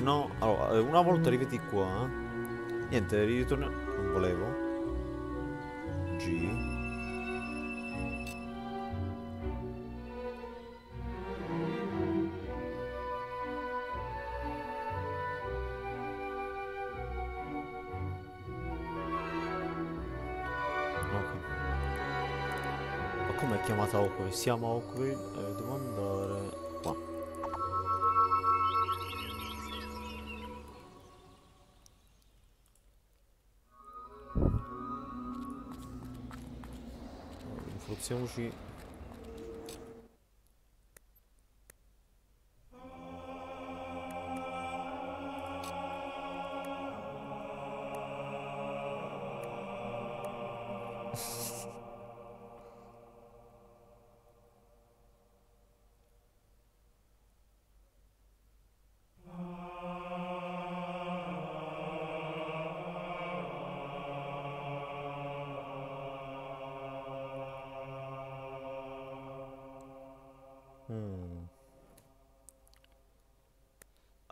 no. Allora, una volta arrivati qua, niente, ritorniamo. Non volevo. G. Chiamata Oakvale, siamo a Oakvale, devo andare qua. Forziamoci.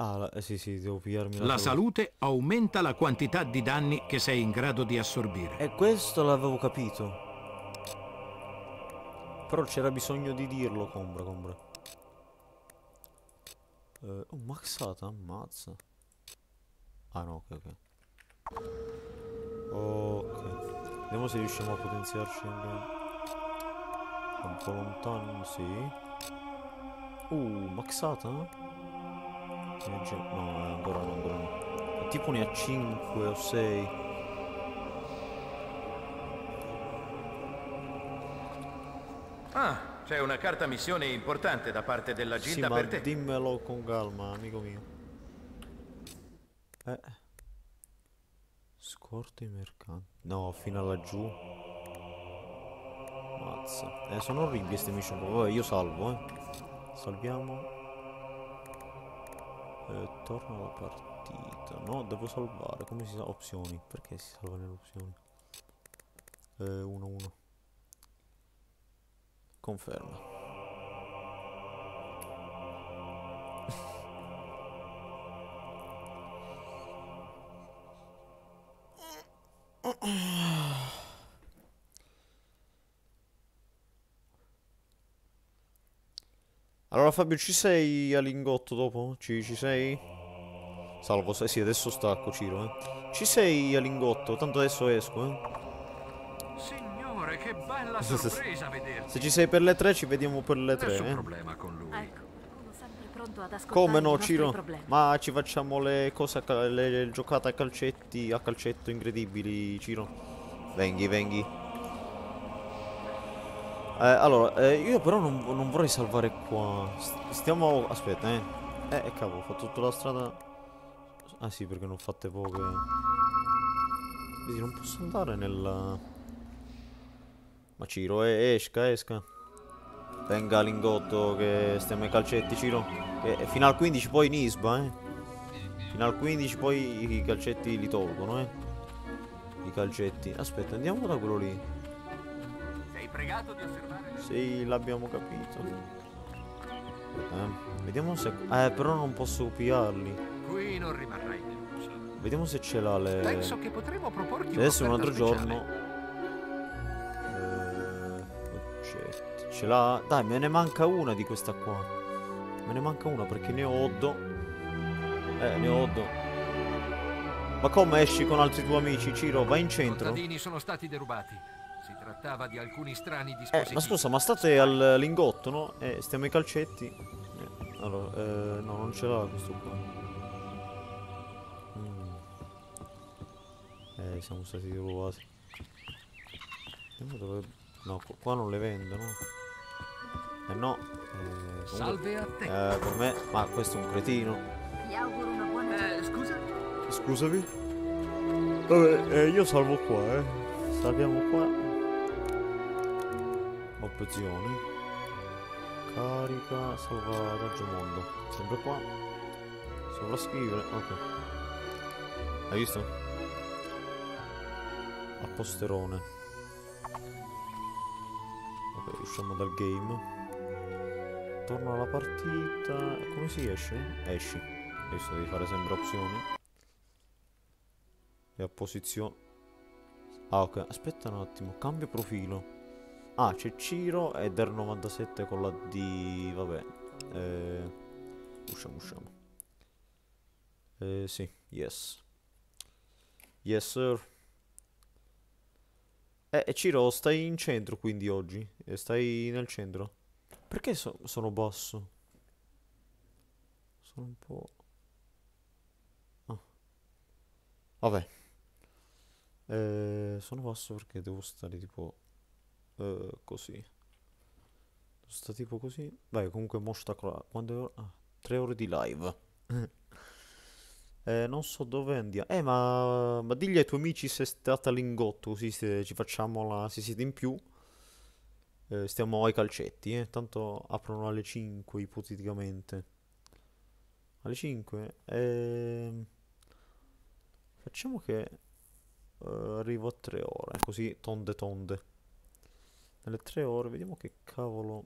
Ah, sì, devo pigliarmi la salute. Aumenta la quantità di danni che sei in grado di assorbire. E questo l'avevo capito. Però c'era bisogno di dirlo, Combra. Oh, maxata, ammazza. Ah no, ok. Ok. Vediamo se riusciamo a potenziarci un po' lontano, sì. Maxata? No, ancora no, È tipo ne ha 5 o 6. Ah, c'è una carta missione importante da parte della Gilda per te. Dimmelo con calma, amico mio. Scorte mercanti. No, fino a laggiù. Mazza. Sono orribili queste mission. Vabbè, io salvo, Salviamo. Torno alla partita. No, devo salvare. Come si sa? Opzioni. Perché si salva nelle opzioni? 1-1. Conferma. Allora Fabio, ci sei a Lingotto dopo? Ci sei? Salvo, sì, adesso stacco Ciro, Ci sei a Lingotto, tanto adesso esco, Signore, che bella sorpresa vederti. Se ci sei per le 3 ci vediamo per le 3, problema con lui. Ecco, sono sempre pronto ad ascoltare. Come no, Ciro? Ma ci facciamo le cose, le giocate a calcetto incredibili, Ciro. Venghi. Allora, io però non vorrei salvare qua. Stiamo... aspetta, cavolo, ho fatto tutta la strada. Ah sì, perché non fate poche. Vedi, non posso andare nella... Ma Ciro, esca. Venga Lingotto, che stiamo ai calcetti, Ciro. Fino al 15 poi Nisba, Fino al 15 poi i calcetti li tolgono, I calcetti. Aspetta, andiamo da quello lì. Sì, l'abbiamo capito. Vediamo se... però non posso copiarli. Qui non rimarrai deluso. Vediamo se ce l'ha le... Penso che potremmo proporti adesso un altro speciale. Giorno. Ce l'ha... Dai, me ne manca una di questa qua. Me ne manca una perché ne ho 8. Ne ho 8. Ma come esci con altri tuoi amici, Ciro? Vai in centro. I cittadini sono stati derubati. Si trattava di alcuni strani dispositivi. Ma scusa, ma state al Lingotto, no? Stiamo ai calcetti. Allora, no, non ce l'ha questo qua. Siamo stati rubati. No, qua non le vendono. No. Salve a te. Per me. Ma questo è un cretino. Ti auguro una buona. Scusami. Vabbè, io salvo qua, Salviamo qua. Opzioni. Carica, salvataggio mondo. Sempre qua. Sovrascrivere, ok. Hai visto? A posterone. Ok, usciamo dal game. Torno alla partita. Come si esce? Esci. Questo devi fare sempre opzioni. E a posizione. Ah, ok. Aspetta un attimo. Cambio profilo. Ah, c'è Ciro e Der 97 con la D. Vabbè. Usciamo. Sì, yes. Yes, sir. Ciro, stai in centro quindi oggi? Stai nel centro? Perché sono basso? Sono un po'... Ah. Vabbè. Sono basso perché devo stare tipo... così. Devo stare tipo così. Vai, comunque mostra qua. Quando è... 3 ore di live. Non so dove andiamo. Ma digli ai tuoi amici se è stata lingotto. Così se ci facciamo la... Se siete in più. Stiamo ai calcetti, eh. Tanto aprono alle 5 ipoteticamente. Alle 5. Facciamo che arrivo a 3 ore. Così tonde. Nelle 3 ore vediamo che cavolo.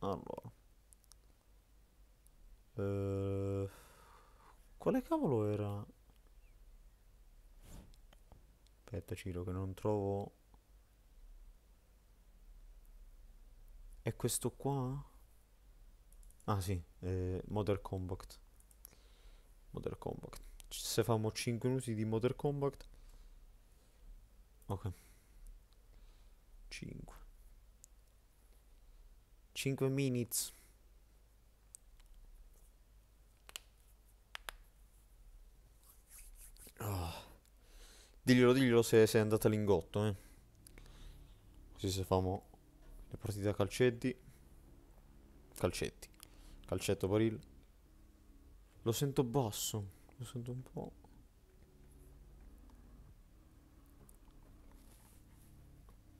Allora. Quale cavolo era? Aspetta Ciro che non trovo. È questo qua? Ah sì, Modern Combat. Modern Combat. Se famo 5 minuti di Modern Combat. Ok. 5. 5 minutes. Oh. Diglielo se è andata lingotto, eh. Così se famo le partite a calcetti. Calcetto paril. Lo sento basso. Lo sento un po'.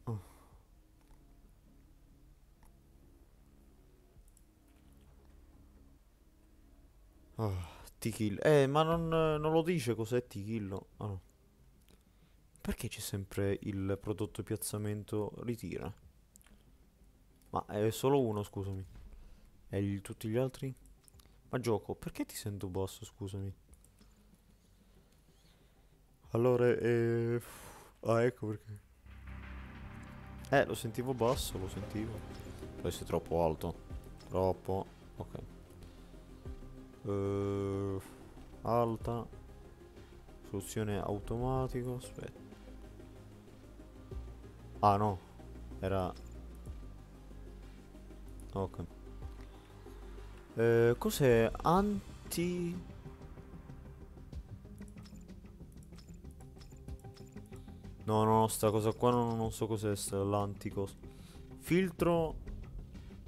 Oh. Oh. TI-KILLO. Ma non lo dice cos'è TI-KILLO. Ah, no. Perché c'è sempre il prodotto piazzamento ritira? Ma è solo uno, scusami. E tutti gli altri? Ma gioco, perché ti sento basso, scusami? Allora, ah, ecco perché. Lo sentivo basso, lo sentivo. Questo è troppo alto. Troppo. Ok. Alta soluzione automatico, aspetta. Ah no, era ok. Cos'è no, sta cosa qua non so cos'è, l'antico filtro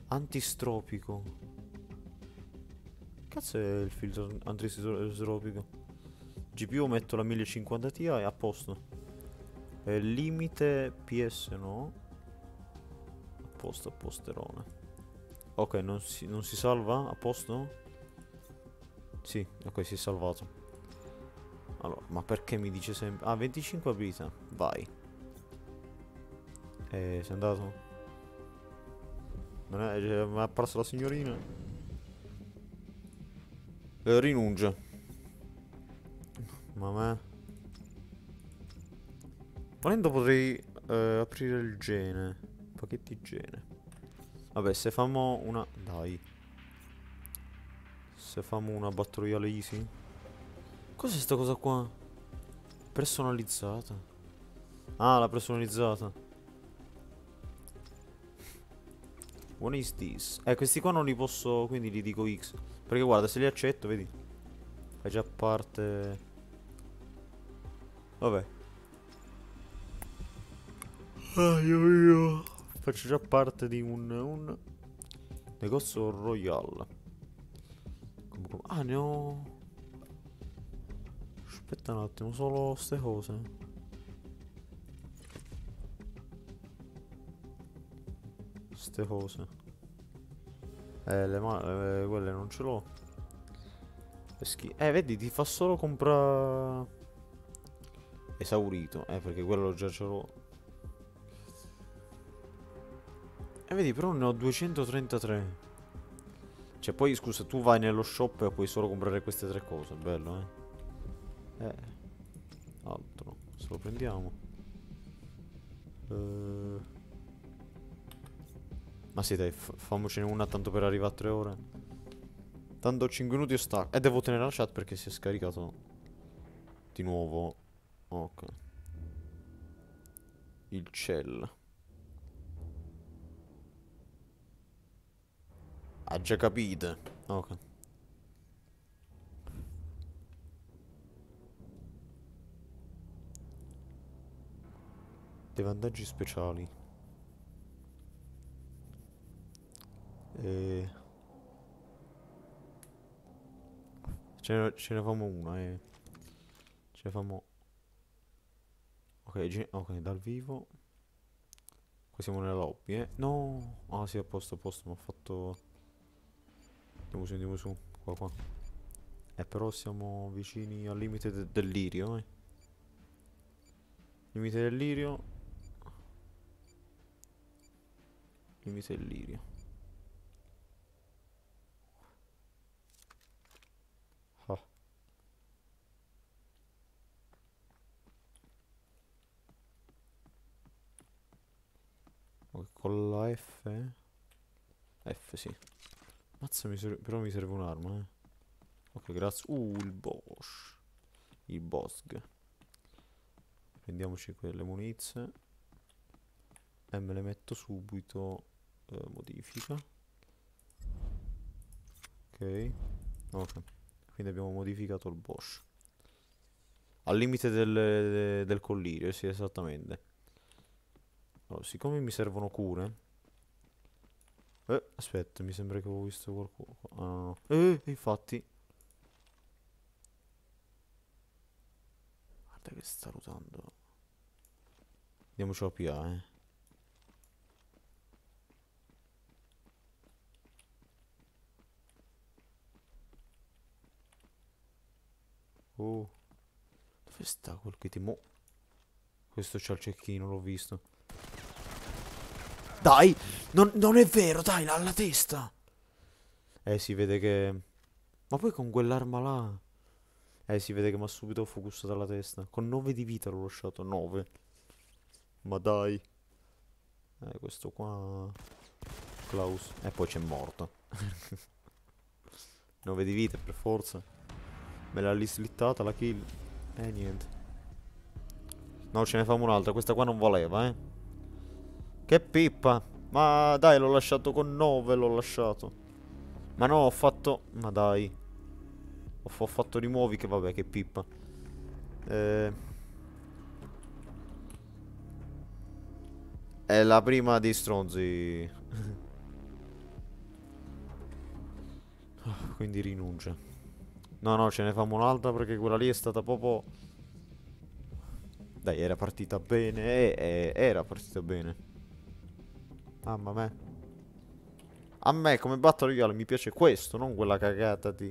antistropico. Cazzo è il filtro antistropico? GPU metto la 1050 Ti e a posto. Limite PS no. A posterone. Ok, non si salva? A posto? Sì, ok, si è salvato. Allora, ma perché mi dice sempre... Ah, 25 abilità. Vai. Sei andato? Non è... mi è apparsa la signorina. Rinuncia. Mamma. Volendo potrei aprire il gene. Pacchetti gene. Vabbè, se famo una... Dai. Se famo una battle royale easy. Cos'è sta cosa qua? Personalizzata. Ah, la personalizzata. What is this? Questi qua non li posso, quindi li dico X. Perché guarda, se li accetto, vedi. Fai già parte. Vabbè. Ah, io. Faccio già parte di un negozio royale. Ah, ne ho. Aspetta un attimo, solo ste cose. Cose quelle non ce l'ho. Vedi, ti fa solo comprare esaurito, perché quello già ce l'ho. Vedi, però ne ho 233. Cioè poi scusa, tu vai nello shop e puoi solo comprare queste tre cose. Bello, eh. Altro. Se lo prendiamo. Ma sì dai, famocene una tanto per arrivare a 3 ore. Tanto 5 minuti e stacco. E devo tenere la chat perché si è scaricato di nuovo. Ok. Il cell. Ha già capito. Ok. Dei vantaggi speciali. Ce ne famo una, eh. Ce ne famo. Ok, ok, dal vivo. Qua siamo nella lobby, eh. No. Ah sì, a posto, mi ha fatto. Andiamo su, qua qua. Però siamo vicini al limite del lirio, eh. Limite del lirio. Limite del lirio. Ah. Okay, con la F. F sì. Mazza, però mi serve un'arma, eh. Ok, grazie. Il Bosch. Il Bosch. Prendiamoci quelle munizie. E me le metto subito. Modifica. Ok. Ok. Quindi abbiamo modificato il Bosch. Al limite del collirio, sì, esattamente. Allora, siccome mi servono cure... aspetta, mi sembra che avevo visto qualcuno. Ah, no, no. Infatti. Guarda che sta rotando. Andiamoci a PA, eh. Oh. Dove sta quel che ti mo? Questo c'ha il cecchino, l'ho visto. Dai, non è vero, dai, alla testa. Si vede che... Ma poi con quell'arma là... si vede che mi ha subito focussato alla testa. Con 9 di vita l'ho lasciato, 9. Ma dai. Questo qua... Klaus. Poi c'è morto. 9 di vita per forza. Me l'ha lì slittata la kill. Niente. No, ce ne famo un'altra. Questa qua non valeva, eh. Che pippa. Ma dai, l'ho lasciato con 9, l'ho lasciato. Ma no, ho fatto... Ma dai. Ho fatto rimuovi che vabbè, che pippa. È la prima di stronzi. Quindi rinuncia. No, no, ce ne famo un'altra perché quella lì è stata proprio... Dai, era partita bene. Era partita bene. Mamma me. A me come battle royale mi piace questo, non quella cagata di...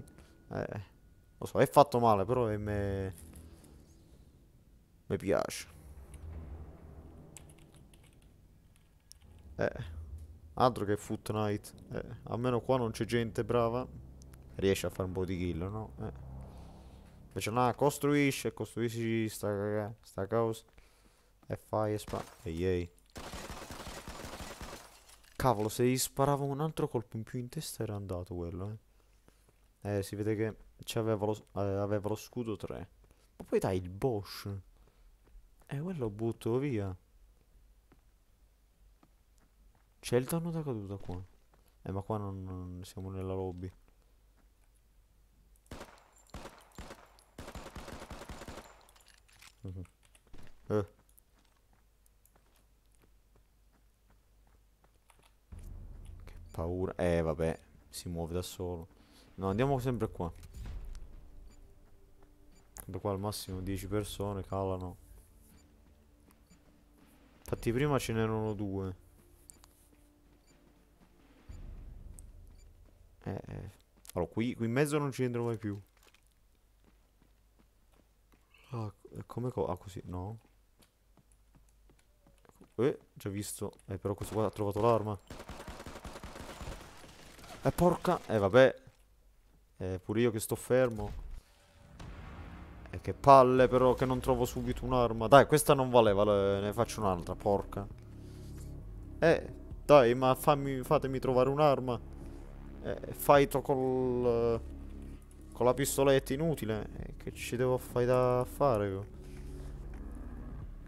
lo so, è fatto male, però me piace. Altro che Fortnite. Almeno qua non c'è gente brava. Riesce a fare un po' di kill, no? Invece no, costruisci sta cosa. E fai e spa. Ehi. Cavolo, se gli sparavo un altro colpo in più in testa era andato quello, eh. Si vede che aveva lo scudo 3. Ma poi dai, il Bosch. Quello butto via. C'è il danno da caduta qua. Ma qua non siamo nella lobby. Paura. Vabbè, si muove da solo. No, andiamo sempre qua. Sempre qua al massimo 10 persone calano. Infatti prima ce n'erano 2. Allora, qui in mezzo non ci entro mai più. Come così? No. Già visto. Però questo qua ha trovato l'arma. Porca... vabbè. Pure io che sto fermo. E che palle però che non trovo subito un'arma. Dai, questa non valeva, ne faccio un'altra, porca. Dai, ma fatemi trovare un'arma. Fighto con la pistoletta inutile. Che ci devo fare io?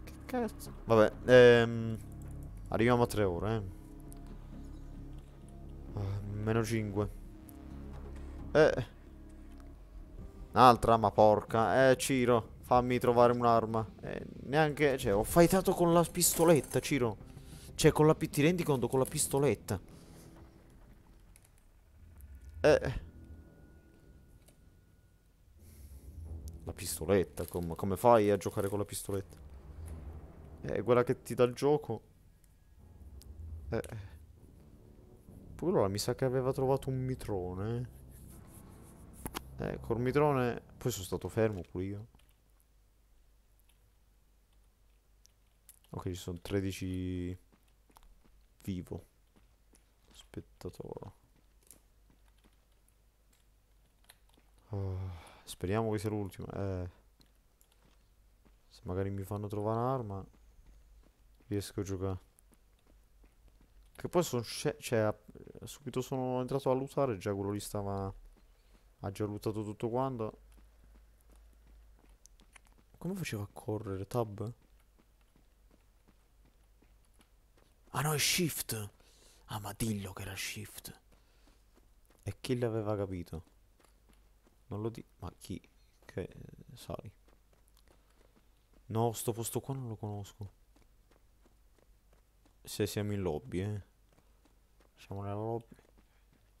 Che cazzo? Vabbè, arriviamo a 3 ore, Meno 5. Un'altra, ma porca. Ciro, fammi trovare un'arma. Neanche... cioè, ho fightato con la pistoletta, Ciro. Cioè, con la... ti rendi conto? Con la pistoletta. La pistoletta, come fai a giocare con la pistoletta? È quella che ti dà il gioco. Pure allora mi sa che aveva trovato un mitrone. Col mitrone... poi sono stato fermo pure io. Ok, ci sono 13... vivo. Spettatore. Speriamo che sia l'ultima. Se magari mi fanno trovare un'arma, riesco a giocare. Che poi sono... cioè, subito sono entrato a lootare, già quello lì stava... ha già lootato tutto quanto. Come faceva a correre? Tab? Ah no, è shift. Ah, ma dillo che era shift. E chi l'aveva capito? Non lo dico. Ma chi? Che sai? No, sto posto qua non lo conosco. Se siamo in lobby, siamo nella lobby.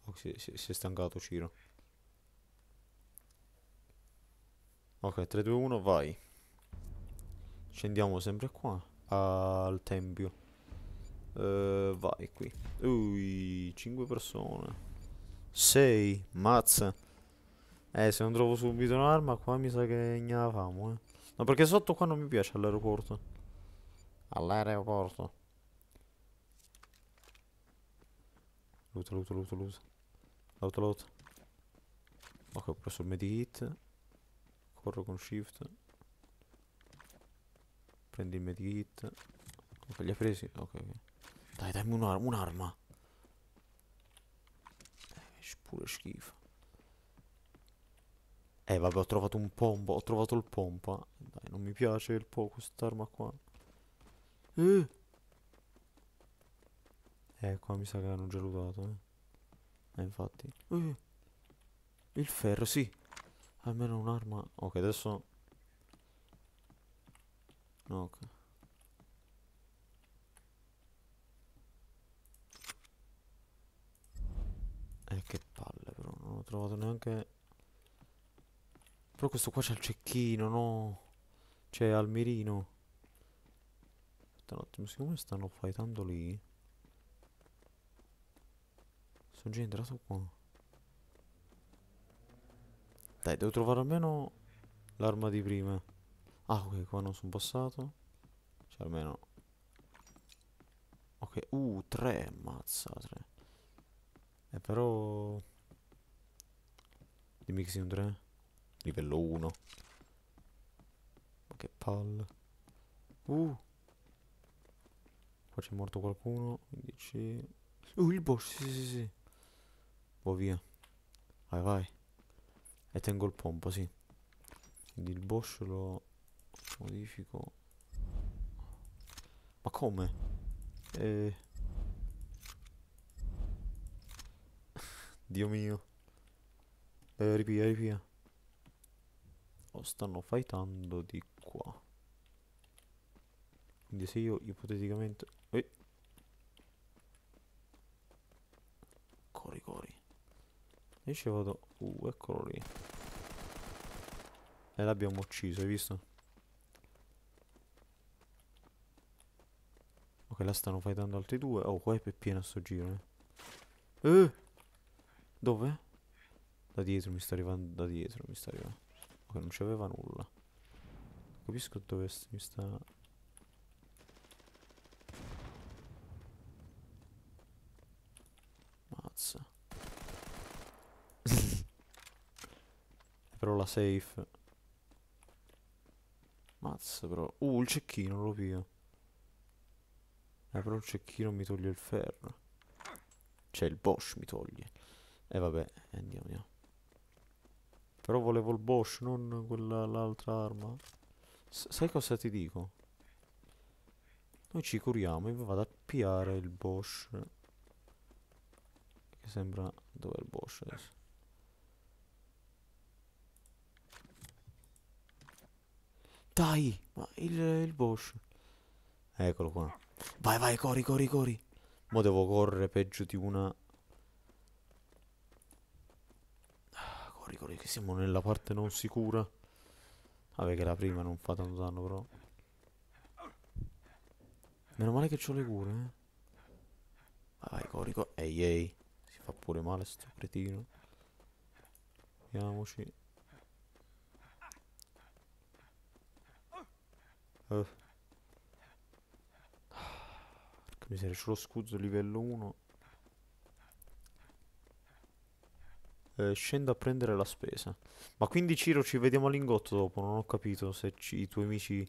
Oh, si è stancato Ciro. Ok, 3, 2, 1, vai. Scendiamo sempre qua al tempio. Vai qui. Ui, 5 persone. 6, mazza. Se non trovo subito un'arma qua mi sa che gnala famo, No, perché sotto qua non mi piace all'aeroporto. All'aeroporto. Luta, luta, luta, luta. Luta, luta. Ok, ho preso il medikit. Corro con shift. Prendi il medikit. Ok, li ha presi? Ok. Dai, dammi un'arma. Pure schifo. Vabbè, ho trovato un pompa. Ho trovato il pompa. Dai, non mi piace il po' quest'arma qua. Qua mi sa che hanno già lootato, infatti. Il ferro, sì. Almeno un'arma. Ok, adesso. No, ok. Che palle, però. Non ho trovato neanche. Però questo qua c'ha il cecchino, no? C'è al mirino. Aspetta un attimo, siccome stanno fightando lì. Sono già entrato qua. Dai, devo trovare almeno l'arma di prima. Ah, ok, qua non sono passato. Cioè, almeno. Ok, 3, mazza, 3. Però... dimmi che sia un 3. Livello 1. Ma che palle. Qua c'è morto qualcuno. 15. Il boss, sì. Boh, via. Vai, vai. E tengo il pompa, sì. Quindi il boss lo modifico. Ma come? Dio mio. Ripia, ripia. Oh, stanno fightando di qua. Quindi se io ipoteticamente... Cori, cori. Io ci vado. Eccolo lì. E l'abbiamo ucciso, hai visto? Ok, là stanno fightando altri 2. Oh, qua è pieno sto giro. Dove? Da dietro mi sta arrivando. Ok, non c'aveva nulla. Capisco dove mi sta. Mazza. però la safe. Mazza però. Il cecchino lo pio. Però il cecchino mi toglie il ferro. Cioè il Bosch mi toglie. E vabbè, andiamo, andiamo. Però volevo il Bosch, non quella, l'altra arma. Sai cosa ti dico? Noi ci curiamo, io vado a piare il Bosch. Che sembra... Dov'è il Bosch adesso? Dai! Ma il Bosch! Eccolo qua. Vai, vai, corri, corri, corri. Mo' devo correre peggio di una... Corri, corri, che siamo nella parte non sicura. Vabbè che la prima non fa tanto danno però. Meno male che c'ho le cure, eh. Vai, vai, corri, corri. Ehi, ehi. Si fa pure male sto cretino. Andiamoci. Mi serve solo scudo livello 1. Scendo a prendere la spesa. Ma quindi Ciro ci vediamo all'ingotto dopo. Non ho capito se i tuoi amici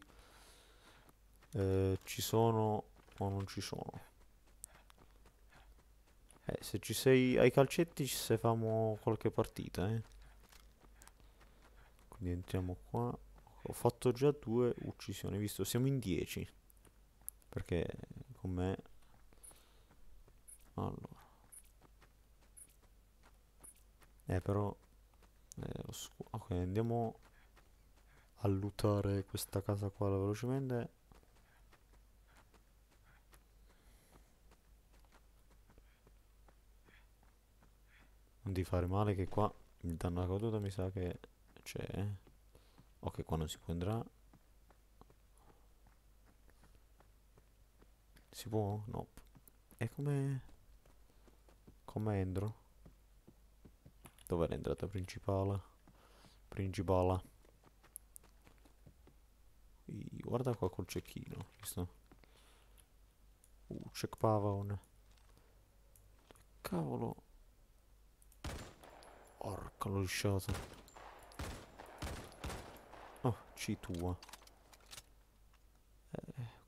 ci sono o non ci sono. Se ci sei ai calcetti ci se famo qualche partita, eh. Quindi entriamo qua. Ho fatto già 2 uccisioni, visto? Siamo in 10. Perché con me... Allora... però... ok, andiamo a lootare questa casa qua velocemente. Non ti fare male che qua il danno alla caduta mi sa che c'è. Ok, qua non si può entrare. Si può? No. E come... come entro? Dov'è l'entrata principale? Principale. Guarda qua col cecchino, visto? Check pavone. Cavolo. Porca l'ho lisciato. Oh, ci tua.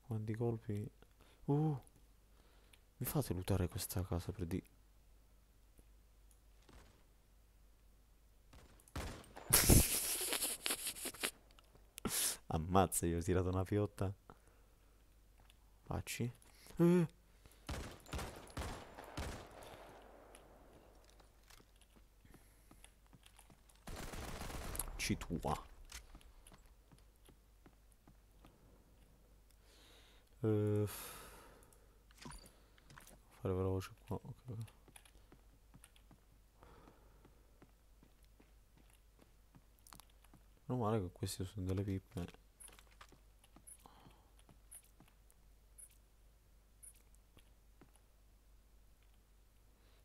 Quanti colpi... mi fate lootare questa casa per di... Ammazza, gli ho tirato una piotta. Facci. Ci tua. Fare veloce qua, ok. Non male che queste sono delle pippe.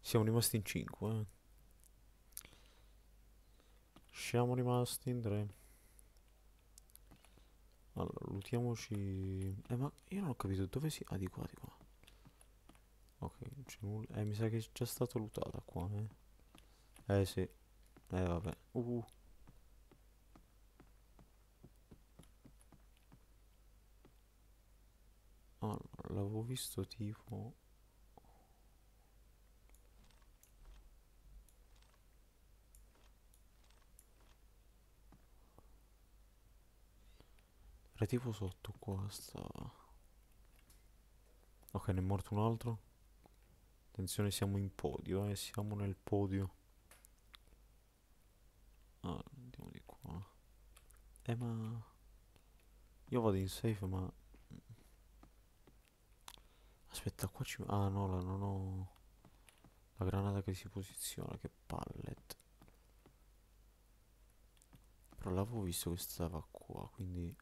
Siamo rimasti in 5, eh. Siamo rimasti in 3. Allora, luttiamoci. Ma io non ho capito dove si... Ah, di qua, di qua. Ok, non c'è nulla. Mi sa che è già stato lootata qua, eh. Sì. Vabbè. Allora, l'avevo visto tipo... Era tipo sotto qua, sta... Ok, ne è morto un altro. Attenzione, siamo in podio, siamo nel podio. Andiamo di qua. Ma... Io vado in safe, ma... Aspetta, qua ci... no, non ho... La granata che si posiziona, che pallet. Però l'avevo visto che stava qua, quindi...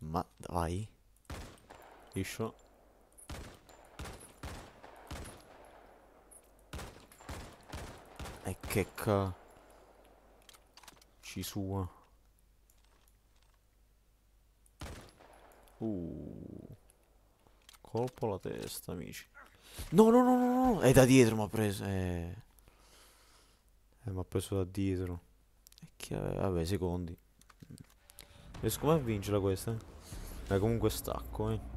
Ma dai. Liscio. E che ca... Ci sua. Colpo alla testa, amici. No, no, no, no, no. È da dietro mi ha preso. Mi ha preso da dietro. Vabbè, secondi. Riesco mai a vincerla questa? Comunque stacco,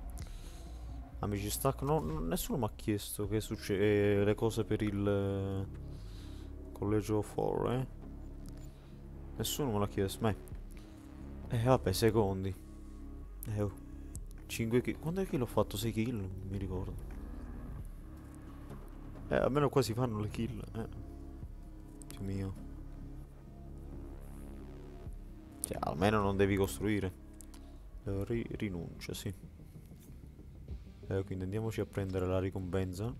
Amici, stacco. No, nessuno mi ha chiesto che succede. Le cose per il collegio 4, Nessuno me l'ha chiesto. Ma vabbè, secondi. 5 kill. Quando è che l'ho fatto? 6 kill? Non mi ricordo. Almeno qua si fanno le kill. Dio mio. Cioè, almeno non devi costruire. Rinuncia, sì. Quindi andiamoci a prendere la ricompensa.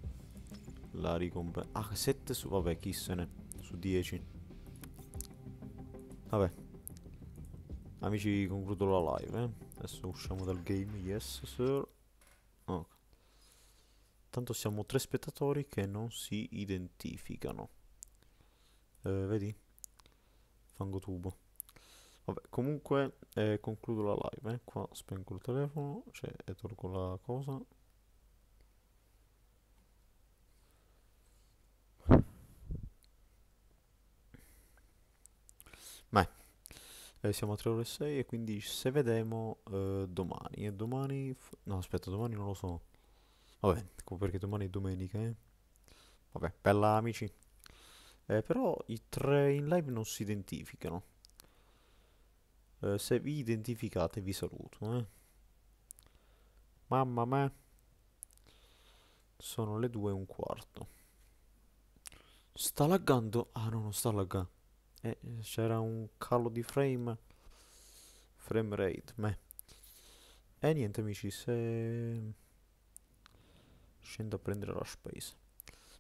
La ricompensa. Ah, 7 su. Vabbè, chi se ne. Su 10. Vabbè. Amici, concludo la live, Adesso usciamo dal game, yes sir. Ok. Tanto siamo 3 spettatori che non si identificano. Vedi? Fango tubo. Vabbè, comunque concludo la live, Qua spengo il telefono, e tolgo la cosa. Beh. Siamo a 3 ore e 6, e quindi se vedremo domani. E domani... no, aspetta, domani non lo so. Vabbè, perché domani è domenica, Vabbè, bella amici. Però i 3 in live non si identificano. Se vi identificate vi saluto, Mamma me. Sono le 2:15. Sta laggando? Ah no, non sta laggando. C'era un calo di frame rate, niente amici, se scendo a prendere la space.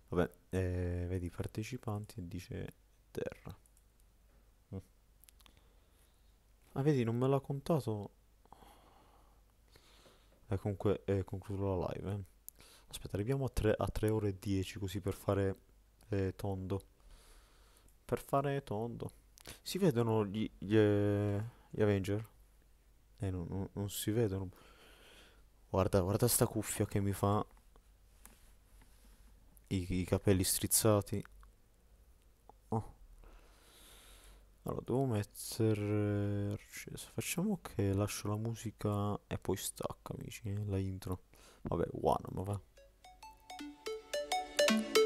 Vabbè, vedi i partecipanti e dice terra. Ah, vedi, non me l'ha contato. Comunque concludo la live, Aspetta, arriviamo a 3 ore e 10, così per fare tondo. Si vedono gli Avenger? Non si vedono. Guarda, guarda sta cuffia che mi fa i capelli strizzati. Allora, devo mettere... facciamo che lascio la musica e poi stacca, amici, la intro. Vabbè, ma va.